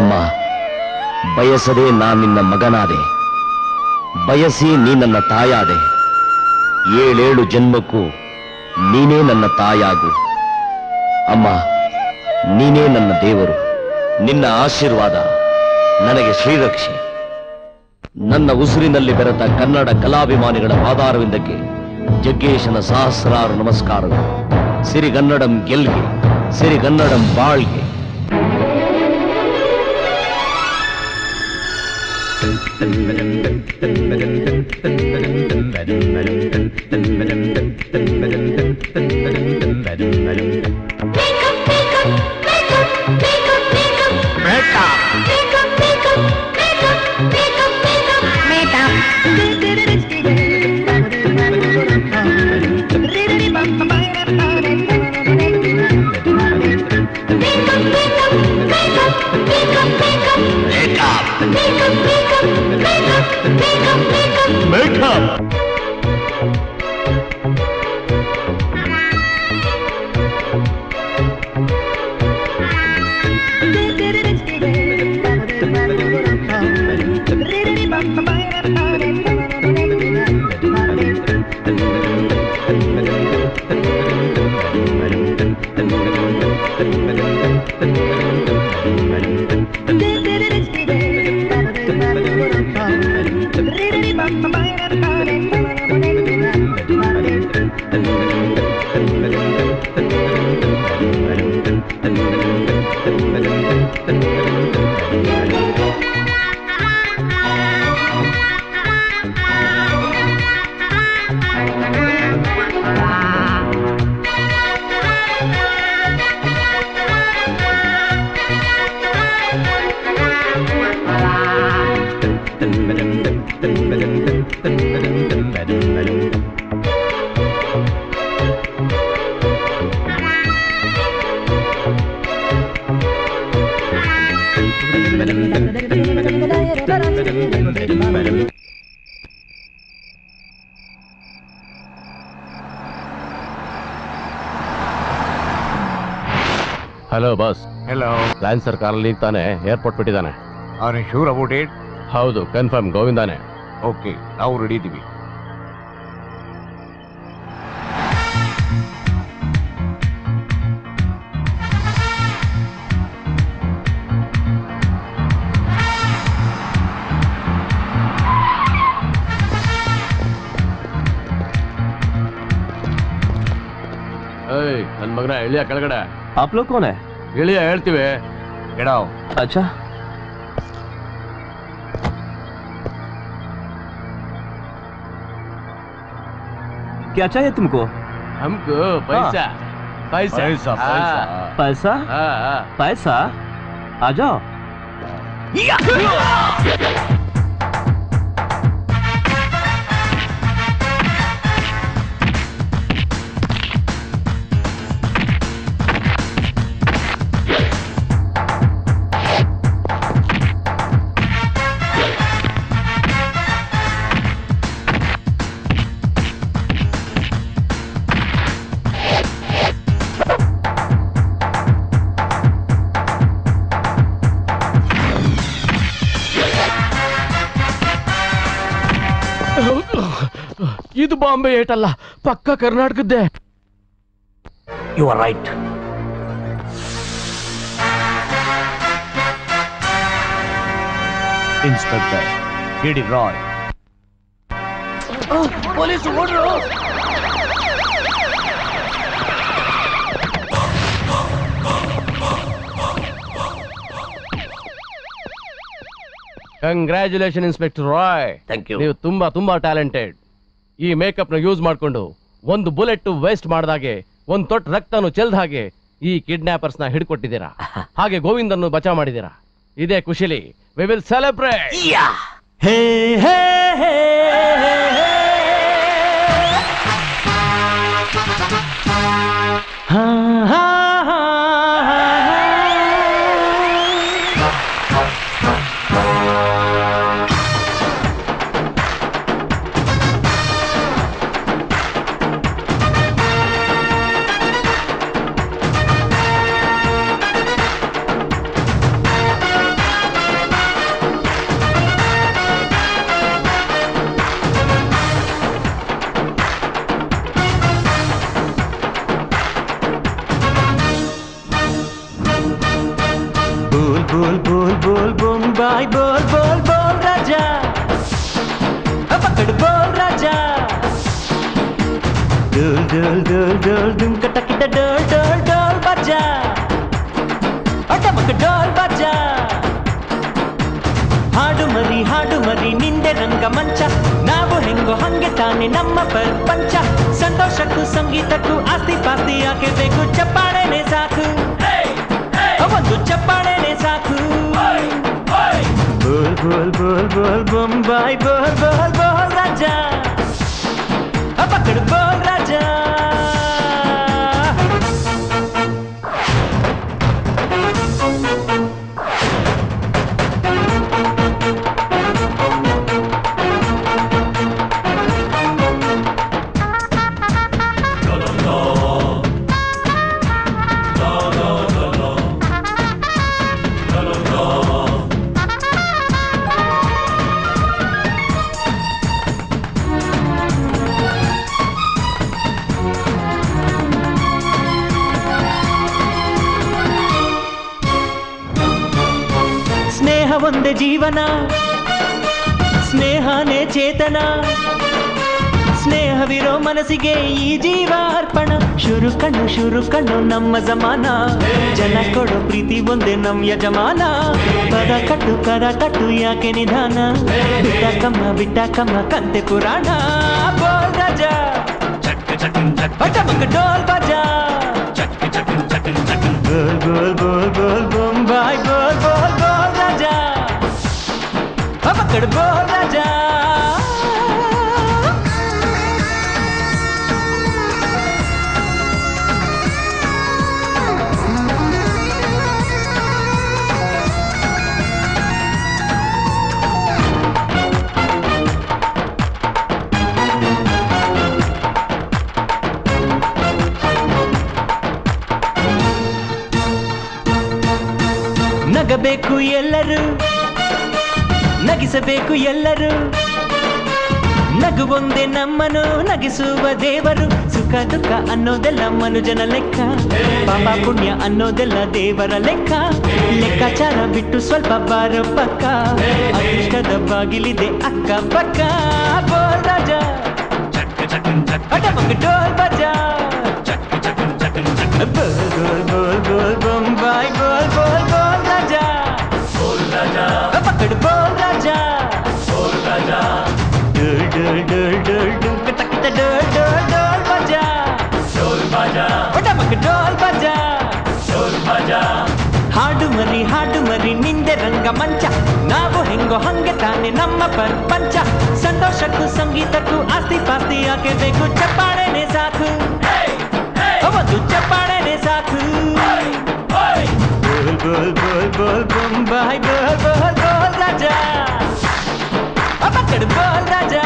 अम्मा बयसदे ना निन्न मगनादे बयसी नी नन्न तायादे ಏಳೇಳು ಜನ್ಮಕ್ಕೂ ನೀನೇ ನನ್ನ ತಾಯಾಗು ಅಮ್ಮ ನೀನೇ ನನ್ನ ದೇವರು ನಿನ್ನ ಆಶೀರ್ವಾದ ನನಗೆ ಶ್ರೀರಕ್ಷೆ ನನ್ನ ಉಸಿರಿನಲ್ಲಿ ಬೆರೆತ ಕನ್ನಡ ಕಲಾಭಿಮಾನಿಗಳ ಪಾದಾರವಿಂದಕ್ಕೆ ಜಗ್ಗೇಶನ ಸಹಸ್ರಾರು ನಮಸ್ಕಾರಗಳು ಸಿರಿಗನ್ನಡಂ ಗೆಲ್ಗೆ ಸಿರಿಗನ್ನಡಂ ಬಾಳ್ಗೆ हेलो बस हेलो लाइन सरकार एयरपोर्ट बिट्टिदाने श्योर अबाउट इट हाउदु कंफर्म गोविंदाने ओके नावु रेडी इद्दीवि नन्न मगन इळिया केळगडे आप लोग कौन है इळिया हेळ्तीवे एडाव अच्छा क्या चाहिए तुमको हमको पैसा पैसा पैसा पैसा पैसा पैसा आ जाओ बॉम्बे हेटल पक्का Karnataka you are right inspector D D. Roy police बोल रहे हो congratulation inspector Roy thank you तुम्बा तुम्बा टैलेंटेड ಈ ಮೇಕಪ್ ನ ಯೂಸ್ ಮಾಡ್ಕೊಂಡು ಒಂದು ಬುಲೆಟ್ ವೇಸ್ಟ್ ಮಾಡಿದಾಗೆ ಒಂದು ತೊಟ್ ರಕ್ತನು ಚೆಲ್ದ ಹಾಗೆ ಈ ಕಿಡ್ನಾಪರ್ಸ್ ನ ಹಿಡ್ಕೊಟ್ಟಿದ್ದೀರಾ ಹಾಗೆ ಗೋವಿಂದನನ್ನು ಬಚಾವ್ ಮಾಡಿದ್ದೀರಾ ಇದೇ ಖುಷಿಲಿ ವಿ ವಿಲ್ ಸೆಲೆಬ್ರೇಟ್ ಹೇ ಹೇ ಹೇ ಹಾ ಹಾ बाय बोल बोल बोल राजा, पकड़ बोल राजा। डोल डोल डोल डोल डुम कटकिटा डोल डोल डोल बजा, टमक डोल बजा। हाडु मरी निंदे रंग मंच, नावु हेंगो हंगे ताने नम्म परपंच। संतोषक्कू संगीतक्कू आस्ती पास्ती आके देखु, चप्पाडेने साकु वंदु चप्पाडेने साकु। बोल बोल बोल बोल बॉम्बाई बोल बोल बोल राजा, पकड़ बोल राजा। ಒಂದೇ ಜೀವನ ಸ್ನೇಹನೇ ಚೇತನ, ಸ್ನೇಹವಿರೋ ಮನಸ್ಸಿಗೆ ಈ ಜೀವ ಅರ್ಪಣ. ಶುರು ಕಣ್ಣು ನಮ್ಮ ಜಮಾನ, ಜನ ಕೊಡೋ ಪ್ರೀತಿ ಒಂದೇ ನಮ್ಮ ಯಜಮಾನ. ಪದ ಕಟ್ಟು ಯಾಕೆ ನಿಧಾನ, ಬಿಟ್ಟ ಕಮ್ಮ ಕಂತೆ ಪುರಾಣ. ಬೋಲ್ ರಾಜಾ ಚಟಮಕ ಡೋಲ್ ಬಾಜಾ, ಬೋಲ್ ಬೋಲ್ ಬೋಲ್ ಬೋಲ್ ಬೊಂಬಾಯ್ ಬೋಲ್ ಬೋಲ್ ಬೋಲ್ ರಾಜಾ, पकड़ बोल राजा। नगबेकु एल्लरू ನಗಿಸಬೇಕು ಎಲ್ಲರೂ, ನಗುವೊಂದೇ ನಮ್ಮನ್ನು ನಗಿಸುವ ದೇವರು. ಸುಖ ದುಃಖ ಅನ್ನೋದೆಲ್ಲ ಮನುಜನ ಲೆಕ್ಕ, ಪಾಪ ಪುಣ್ಯ ಅನ್ನೋದೆಲ್ಲ ದೇವರ ಲೆಕ್ಕ. ಲೆಕ್ಕಾಚಾರ ಬಿಟ್ಟು ಸ್ವಲ್ಪ ಬಾರ ಪಕ್ಕ, ಅದೃಷ್ಟದ ಬಾಗಿಲಿದೆ ಅಕ್ಕ ಪಕ್ಕ. ಬೋಲ್ ರಾಜಾ ಡೋಲ್ ಬಜಾ, ಬೋಲ್ ಬೋಲ್ ಬೋಲ್ ಬೋಲ್ ಬೊಂಬಾಯ್ ಬೋಲ್ ಬೋಲ್ ಬೋಲ್ ರಾಜಾ, पकड़ बोल राजा। बोल राजा डोल डोल डोल डोल डुम कटकिटा डोल डोल डोल बजा, डोल बजा टमक डोल बजा, डोल बजा। ಹಾಡು ಮರಿ ನಿಂದೆ ರಂಗ ಮಂಚ, ನಾವು ಹೆಂಗೋ ಹಂಗೆ ತಾನೆ ನಮ್ಮ ಪ್ರಪಂಚ. ಸಂತೋಷಕ್ಕೂ ಸಂಗೀತಕ್ಕೂ ಆಸ್ತಿ ಪಾಸ್ತಿ ಯಾಕೆ ಬೇಕು, ಚಪ್ಪಾಳೆನೆ ಸಾಕು ಒಂದು ಚಪ್ಪಾಳೆನೆ ಸಾಕು. बोल बोल बोल बोल बॉम्बाई बोल बोल बोल राजा, पकड़ बोल राजा।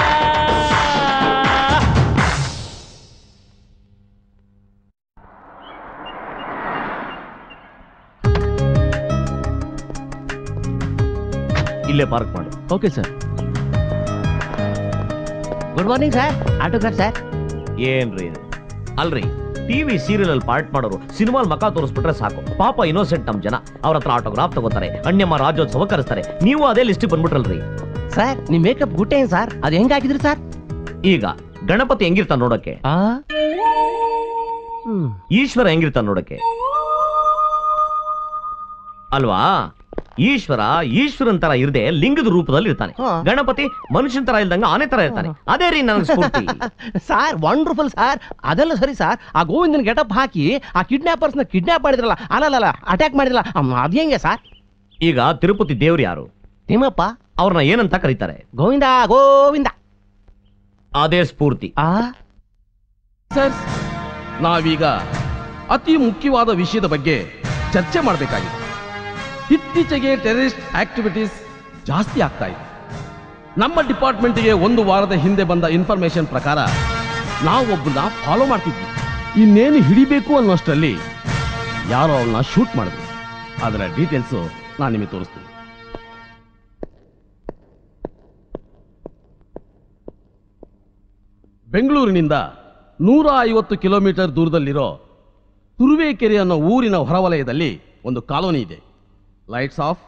इल्ले पार्क माडु। Okay sir. Good morning sir, autograph sir. ಏನ್ರಿ ಇದು ಅಲ್ರಿ, ಟಿವಿ ಸೀರಿಯಲ್ ಅಲ್ಲಿ ಪಾರ್ಟ್ ಮಾಡೋರು ಸಿನಿಮಾಲ್ ಮಕ ತೋರಿಸ್ಬಿಟ್ರೆ ಸಾಕು, ಪಾಪ ಇನ್ನೋಸೆಂಟ್ ನಮ್ ಜನ. ಅವ್ರ ಹತ್ರ ಆಟೋಗ್ರಾಫ್ ತಗೋತಾರೆ, ಅಣ್ಯಮ್ಮ ರಾಜ್ಯೋತ್ಸವ ಕರೆಸ್ತಾರೆ. ನೀವು ಅದೇ ಲಿಸ್ಟ್ ಬಂದ್ಬಿಟ್ರಲ್ರಿ ಸರ್. ನಿಮ್ ಮೇಕಪ್ ಗುಟ್ಟೆ ಏನ್ ಸರ್, ಅದ್ ಹೆಂಗ್ ಹಾಕಿದ್ರಿ ಸರ್? ಈಗ ಗಣಪತಿ ಹೆಂಗಿರ್ತಾನ ನೋಡಕ್ಕೆ, ಈಶ್ವರ ಹೆಂಗಿರ್ತಾನ ನೋಡಕ್ಕೆ ಅಲ್ವಾ. ಈಶ್ವರನ್ ತರ ಇರದೆ ಲಿಂಗದ ರೂಪದಲ್ಲಿ ಇರ್ತಾನೆ, ಗಣಪತಿ ಮನುಷ್ಯನ ತರ ಇಲ್ದಂಗ ಆನೆ ತರ ಇರ್ತಾನೆ. ಅದೇ ರೀ ನನ್ ಸ್ಫೂರ್ತಿ ಸಾರ್. Wonderful sir. ಅದೆಲ್ಲ ಸರಿ ಸಾರ್, ಆ ಗೋವಿಂದನ ಗೆಟಪ್ ಹಾಕಿ ಆ ಕಿಡ್ನಾಪರ್ಸ್ ನ ಕಿಡ್ನಾಪ್ ಮಾಡಿದ್ರಲ್ಲ, ಅಲ್ಲ ಅಟ್ಯಾಕ್ ಮಾಡಿದ್ರಲ್ಲ, ಅದ್ ಹೆಂಗೆ ಸಾರ್? ಈಗ ತಿರುಪತಿ ದೇವ್ರು ಯಾರು? ತಿಮ್ಮಪ್ಪ. ಅವ್ರನ್ನ ಏನಂತ ಕರೀತಾರೆ? ಗೋವಿಂದ ಗೋವಿಂದ. ಅದೇ ಸ್ಫೂರ್ತಿ ಸರ್. ನಾವೀಗ ಅತಿ ಮುಖ್ಯವಾದ ವಿಷಯದ ಬಗ್ಗೆ ಚರ್ಚೆ ಮಾಡಬೇಕಾಗಿದೆ. ಇತ್ತೀಚೆಗೆ ಟೆರರಿಸ್ಟ್ ಆಕ್ಟಿವಿಟೀಸ್ ಜಾಸ್ತಿ ಆಗ್ತಾ ಇದೆ. ನಮ್ಮ ಡಿಪಾರ್ಟ್ಮೆಂಟ್ಗೆ ಒಂದು ವಾರದ ಹಿಂದೆ ಬಂದ ಇನ್ಫಾರ್ಮೇಶನ್ ಪ್ರಕಾರ ನಾವೊಬ್ಬನ ಫಾಲೋ ಮಾಡ್ತಿದ್ವಿ. ಇನ್ನೇನು ಹಿಡಿಬೇಕು ಅನ್ನೋಷ್ಟರಲ್ಲಿ ಯಾರೋ ಅವನ್ನ ಶೂಟ್ ಮಾಡಿದ್ರು. ಅದರ ಡೀಟೇಲ್ಸು ನಾನು ನಿಮಗೆ ತೋರಿಸ್ತೀನಿ. ಬೆಂಗಳೂರಿನಿಂದ 150 ಕಿಲೋಮೀಟರ್ ದೂರದಲ್ಲಿರೋ ತುರುವೇಕೆರೆ ಅನ್ನೋ ಊರಿನ ಹೊರವಲಯದಲ್ಲಿ ಒಂದು ಕಾಲೋನಿ ಇದೆ. ಲೈಟ್ಸ್ ಆಫ್,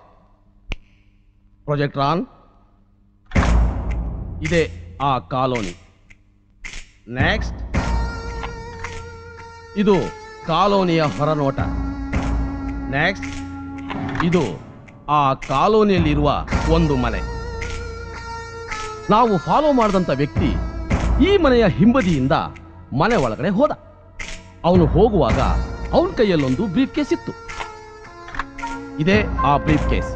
प्रोजेक्टर ऑन इदे आ कॉलोनी नेक्स्ट इदु कॉलोनिय ಹೊರನೋಟ नेक्स्ट इदु आ कॉलोनियल्लि इरुव ओंदु मने नावु फॉलो माडिदंत व्यक्ति ಈ ಮನೆಯ ಹಿಂಬದಿಯಿಂದ ಮನೆ ಒಳಗಡೆ ಹೋದ. ಅವನು ಹೋಗುವಾಗ ಅವನ ಕೈಯಲ್ಲಿ ಒಂದು ಬ್ರೀಫ್ ಕೇಸ್ ಇತ್ತು. ಇದೆ ಆ ಬ್ರೀಫ್ ಕೇಸ್.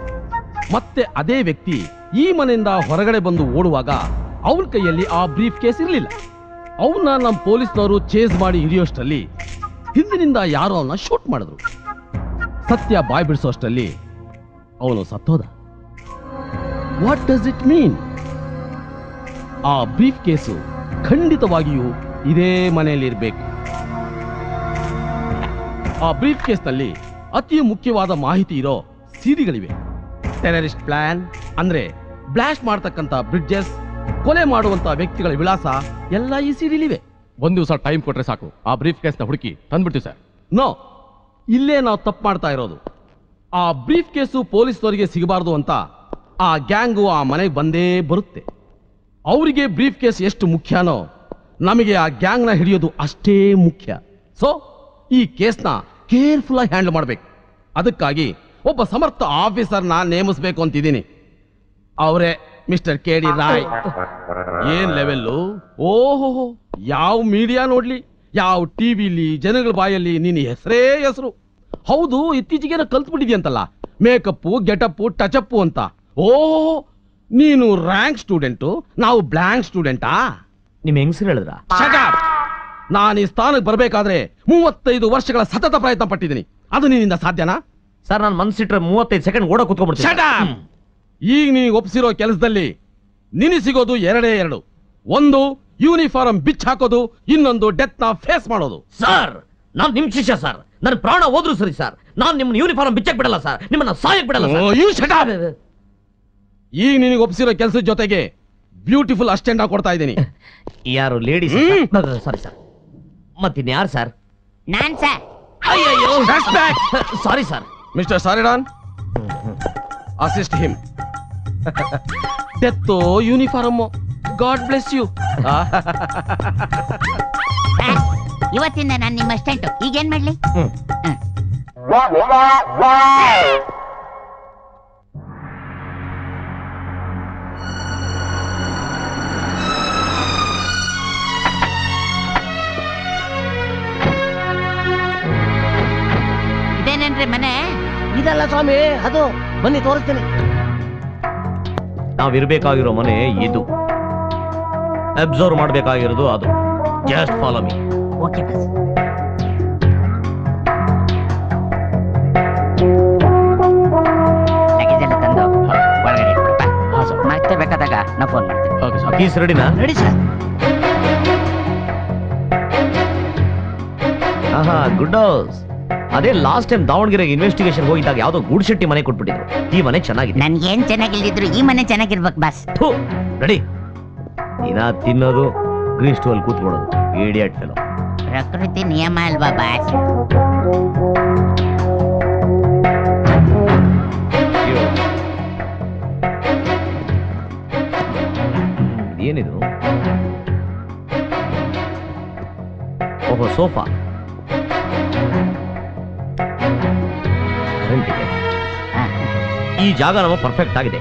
ಮತ್ತೆ ಅದೇ ವ್ಯಕ್ತಿ ಈ ಮನೆಯಿಂದ ಹೊರಗಡೆ ಬಂದು ಓಡುವಾಗ ಅವನ ಕೈಯಲ್ಲಿ ಆ ಬ್ರೀಫ್ ಕೇಸ್ ಇರಲಿಲ್ಲ. ಅವನ್ನ ನಮ್ಮ ಪೊಲೀಸ್ನವರು ಚೇಸ್ ಮಾಡಿ ಹಿಡಿಯೋಷ್ಟರಲ್ಲಿ ಹಿಂದಿನಿಂದ ಯಾರೋ ಅವನ್ನ ಶೂಟ್ ಮಾಡಿದ್ರು. ಸತ್ಯ ಬಾಯಿ ಬಿಡಿಸೋಷ್ಟರಲ್ಲಿ ಅವನು ಸತ್ತೋದ. What does it mean? ಆ ಬ್ರೀಫ್ ಕೇಸು ಖಂಡಿತವಾಗಿಯೂ ಇದೇ ಮನೆಯಲ್ಲಿರಬೇಕು. ಆ ಬ್ರೀಫ್ ಕೇಸ್ನಲ್ಲಿ ಅತಿ ಮುಖ್ಯವಾದ ಮಾಹಿತಿ ಇರೋ ಸೀಡಿಗಳಿವೆ. ಟೆರರಿಸ್ಟ್ ಪ್ಲಾನ್ ಅಂದ್ರೆ ಬ್ಲಾಸ್ಟ್ ಮಾಡತಕ್ಕಂತ ಬ್ರಿಡ್ಜಸ್, ಕೊಲೆ ಮಾಡುವಂತ ವ್ಯಕ್ತಿಗಳ ವಿಳಾಸ ಎಲ್ಲ ಈ ಸೀಡಿಲಿವೆ. ಒಂದು ದಿವಸ ಟೈಮ್ ಕೊಟ್ರೆ ಸಾಕು, ಆ ಬ್ರೀಫ್ ಕೇಸ್ನ ಹುಡುಕಿ ತಂದ್ಬಿಡ್ತೀವಿ ಸರ್. ನೋ, ಇಲ್ಲೇ ನಾವು ತಪ್ಪು ಮಾಡ್ತಾ ಇರೋದು. ಆ ಬ್ರೀಫ್ ಕೇಸು ಪೊಲೀಸ್ನವರಿಗೆ ಸಿಗಬಾರ್ದು ಅಂತ ಆ ಗ್ಯಾಂಗು ಆ ಮನೆಗೆ ಬಂದೇ ಬರುತ್ತೆ. ಅವರಿಗೆ ಬ್ರೀಫ್ ಕೇಸ್ ಎಷ್ಟು ಮುಖ್ಯನೋ ನಮಗೆ ಆ ಗ್ಯಾಂಗ್ನ ಹಿಡಿಯೋದು ಅಷ್ಟೇ ಮುಖ್ಯ. ಸೊ ಈ ಕೇಸ್ನ ಕೇರ್ಫುಲ್ ಆಗಿ ಹ್ಯಾಂಡಲ್ ಮಾಡಬೇಕು. ಅದಕ್ಕಾಗಿ ಒಬ್ಬ ಸಮರ್ಥ ಆಫೀಸರ್ನ ನೇಮಿಸಬೇಕು ಅಂತಿದ್ದೀನಿ. ಅವರೇ ಮಿಸ್ಟರ್ ಕೆ ಡಿ ರಾಯ್. ಏನ್ ಲೆವೆಲ್ಲು! ಓಹೋಹೋ, ಯಾವ ಮೀಡಿಯಾ ನೋಡ್ಲಿ, ಯಾವ ಟಿವಿಲಿ ಜನಗಳ ಬಾಯಲ್ಲಿ ನಿನ್ನ ಹೆಸರೇ ಹೆಸರು. ಹೌದು, ಇತ್ತೀಚೆಗೆ ಕಲ್ತ್ಬಿಟ್ಟಿದ್ಯಂತಲ್ಲ ಮೇಕಪ್ಪು, ಗೆಟಪ್ಪು, ಟಚಪ್ಪು ಅಂತ. ಓಹೋ, ನೀನು ರ್ಯಾಂಕ್ ಸ್ಟೂಡೆಂಟು, ನಾವು ಬ್ಲ್ಯಾಂಕ್ ಸ್ಟೂಡೆಂಟಾ? ನಿಮ್ಮ ಹೆಂಗಸರು ಹೇಳಿದ್ರ? ನಾನು ಈ ಸ್ಥಾನಕ್ಕೆ ಬರಬೇಕಾದ್ರೆ 35 ವರ್ಷಗಳ ಸತತ ಪ್ರಯತ್ನ ಪಟ್ಟಿದ್ದೀನಿ. ಅದು ನಿನ್ನಿಂದ ಸಾಧ್ಯನಾ? ಸರ್, ನಾನು ಮನ್ಸಿಟ್ರೆ 35 ಸೆಕೆಂಡ್ ಓಡೋ ಕೂತ್ಕೊಂಡ್ಬಿಡ್ತೀನಿ. ಈಗ ನೀವು ಒಪ್ಸಿರೋ ಕೆಲಸದಲ್ಲಿ ನಿನ್ನ ಸಿಗೋದು 2, ಒಂದು ಯೂನಿಫಾರ್ಮ್ ಬಿಚ್ ಹಾಕೋದು, ಇನ್ನೊಂದು ಡೆತ್ನ ಫೇಸ್ ಮಾಡೋದು. ಸರ್, ನಾನು ನಿಮ್ ಶಿಷ್ಯ ಸರ್. ನನ್ನ ಪ್ರಾಣ ಹೋದ್ರು ಸರಿ ಸರ್, ನಾನು ನಿಮ್ಮನ್ನ ಯೂನಿಫಾರ್ಮ್ ಬಿಚ್ಚಕ್ ಬಿಡಲ್ಲ ಸರ್, ನಿಮ್ಮನ್ನ ಸಾಯಕ್ ಬಿಡಲ್ಲ. ಈಗ ನಿನಗೆ ಒಪ್ಸಿರೋ ಕೆಲಸದ ಜೊತೆಗೆ ಬ್ಯೂಟಿಫುಲ್ ಅಸ್ಟೆಂಟ್ ಆಗಿ ಕೊಡ್ತಾ ಇದ್ದೀನಿ. ಯಾರು? ಲೇಡೀಸ್. Sorry sir. ಮತ್ತಿನ್ ಯಾರು ಸರ್? ನಾನ್ ಸರ್. ಅಯ್ಯೋ, sorry sir. Mister Saridon, assist him. Death, uniform, God bless you. ಇವತ್ತಿಂದ ನಾನು ನಿಮ್ಮ ಅಸ್ಟೆಂಟು. ಈಗೇನ್ ಮಾಡ್ಲಿ? ಮನೆ ಇದಲ್ಲ ಸ್ವಾಮಿ, ಅದು ಬನ್ನಿ ತೋರಿಸ್ತೀನಿ. ನಾವಿರ್ಬೇಕಾಗಿರೋ ಮನೆ ಇದು, ಅಬ್ಸರ್ವ್ ಮಾಡಬೇಕಾಗಿರೋದು ಅದು. Just follow me. ಓಕೆ ಬಸ್. ಮತ್ತೆ ಬೇಕಾದಾಗ ನಾ ಫೋನ್ ಮಾಡ್ತೀನಿ. ಈಸ್ ರೆಡಿನಾ? Ready sir. ಆಹಾ, ಗುಡ್ ಹೌಸ್. ಅದೇ ಲಾಸ್ಟ್ ಟೈಮ್ ದಾವಣಗೆರೆಗೆ ಇನ್ವೆಸ್ಟಿಗೇಷನ್ ಹೋಗಿದ್ದಾಗ ಯಾವುದೋ ಗೂಡ್ ಶೆಟ್ಟಿ ಮನೆ ಕೊಟ್ಬಿಟ್ಟಿದ್ರು. ಈ ಮನೆ ಚೆನ್ನಾಗಿದೆ. ನನ್ಗೇನ್ ಚೆನ್ನಾಗಿಲ್ದಿದ್ರು ಈ ಮನೆ ಚೆನ್ನಾಗಿರ್ಬೇಕು ಬಾಸ್. ರೆಡಿ? ದಿನ ತಿನ್ನೋದು, ಗ್ರೀನ್ ಸ್ಟೂಲ್ ಕೂತ್ಕೊಳ್ಳೋದು, ಇಡಿಯಟ್ ಫೆಲೋ. ಪ್ರಕೃತಿ ನಿಯಮ ಅಲ್ವಾ ಬಾಸ್? ಏನಿದು? ಓಹೋ, ಸೋಫಾ. ಈ ಜಾಗ ನಮ್ಮ ಪರ್ಫೆಕ್ಟ್ ಆಗಿದೆ.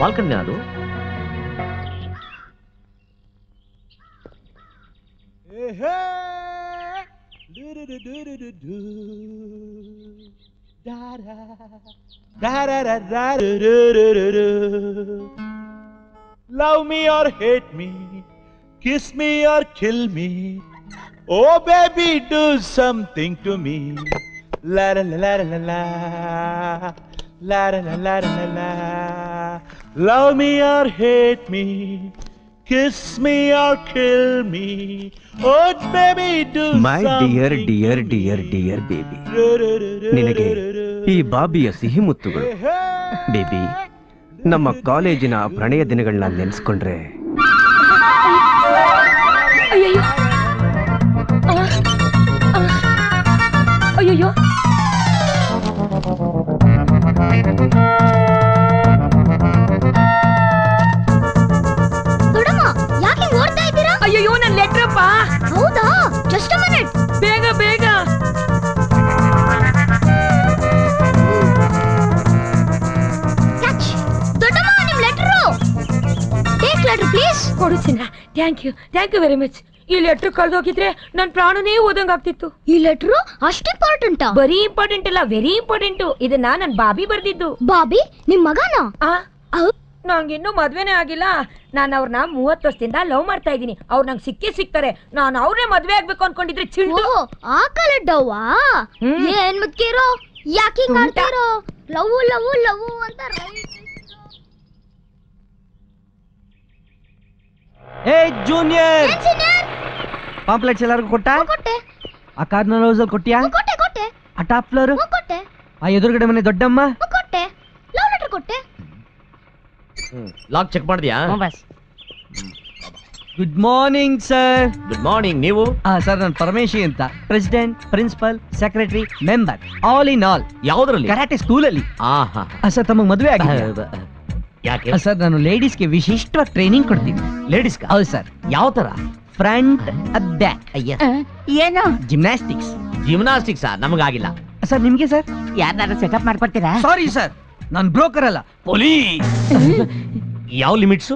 ಬಾಲ್ಕನಿ ಅದು. Love me or hate me, kiss me or kill me, oh baby do something to me. La la la la la la La la la la la la. Love me or hate me, kiss me or kill me, oh baby do my something. My dear baby, ನಿನಗೆ ಈ ಬಾಬಿಯ ಸಿಹಿ ಮುತ್ತುಗಳು. Baby, ನಮ್ಮ ಕಾಲೇಜಿನ ಪ್ರಣಯ ದಿನಗಳನ್ನ ನೆನೆಸ್ಕೊಂಡ್ರೆ ಅಯ್ಯೋ thank you very much letter कल ना प्राणने ओदर अस्ट इंपार्टेंट बरी इंपार्टेंट अल वेरी इंपार्टेंट नान बाबी बर्दिद्दु बाबी निम्म मगना नानु मद्वेने आगिल्ल नानु अवरन्न 30 वर्षदिंद लव माड्ता इद्दीनि अवरु नंगे सिक्के सिक्तारे नानु अवरन्ने मद्वे ಆಗಬೇಕು ಅನ್ಕೊಂಡಿದ್ರೆ ಚಿಲ್ಡು ಓ ಆ ಕಲಡವ್ವಾ ಏನು ಮುತ್ಕೇರೋ ಯಾಕೆ ಕಾಲ್ತಿರೋ ಲವ್ ಲವ್ ಲವ್ ಅಂತ ಏ ಜೂನಿಯರ್ ಪಾಂಪ್ಲೆಟ್ಸ್ ಎಲ್ಲರಿಗೂ ಕೊಟ್ಟಾ ಕೊಟ್ಟೆ ಆ ಕಾರ್ನರ್ ಹೌಸ್ ಅಲ್ಲಿ ಕೊಟ್ಟಿಯಾ ಕೊಟ್ಟೆ ಕೊಟ್ಟೆ ಆ ಟಾಪ್ ಫ್ಲೋರ್ ಕೊಟ್ಟೆ ಆ ಎದುರುಗಡೆ ಮನೆ ದೊಡ್ಡಮ್ಮ ಕೊಟ್ಟೆ ಲವ್ ಲೆಟರ್ ಕೊಟ್ಟೆ लॉक चेक ಮಾಡ್ದ್ಯಾ ಬಸ್ good morning sir good morning ನೀವು ಸರ್ ನಾನು ಪರಮೇಶಿ ಅಂತ president principal secretary member all in all ಯಾವುದರಲ್ಲಿ ಕರಾಟೆ ಸ್ಕೂಲ್ ಅಲ್ಲಿ ಆಹಾ ಸರ್ ತಮಗೆ ಮದುವೆ ಆಗಿದೆ ಯಾಕೆ ಸರ್ ನಾನು ಲೇಡೀಸ್ ಗೆ ವಿಶಿಷ್ಟವಾದ ಟ್ರೈನಿಂಗ್ ಕೊಡ್ತೀನಿ ಲೇಡೀಸ್ ಗೆ ಹೌದು ಸರ್ ಯಾವ ತರ ಫ್ರಂಟ್ ಅಟ್ ಬ್ಯಾಕ್ ಅಯ್ಯ ಏನು ಜಿಮ್ನಾಸ್ಟಿಕ್ಸ್ ನಮಗೆ ಆಗಿಲ್ಲ ಸರ್ ನಿಮಗೆ ಸರ್ ಯಾರನ್ನ ಸೆಟಪ್ ಮಾಡ್ಕೊಳ್ತೀರಾ ಸಾರಿ ಸರ್ ನಾನು ಬ್ರೋಕರ್ ಅಲ್ಲ ಪೊಲೀಸ್ ಯಾವ ಲಿಮಿಟ್ಸ್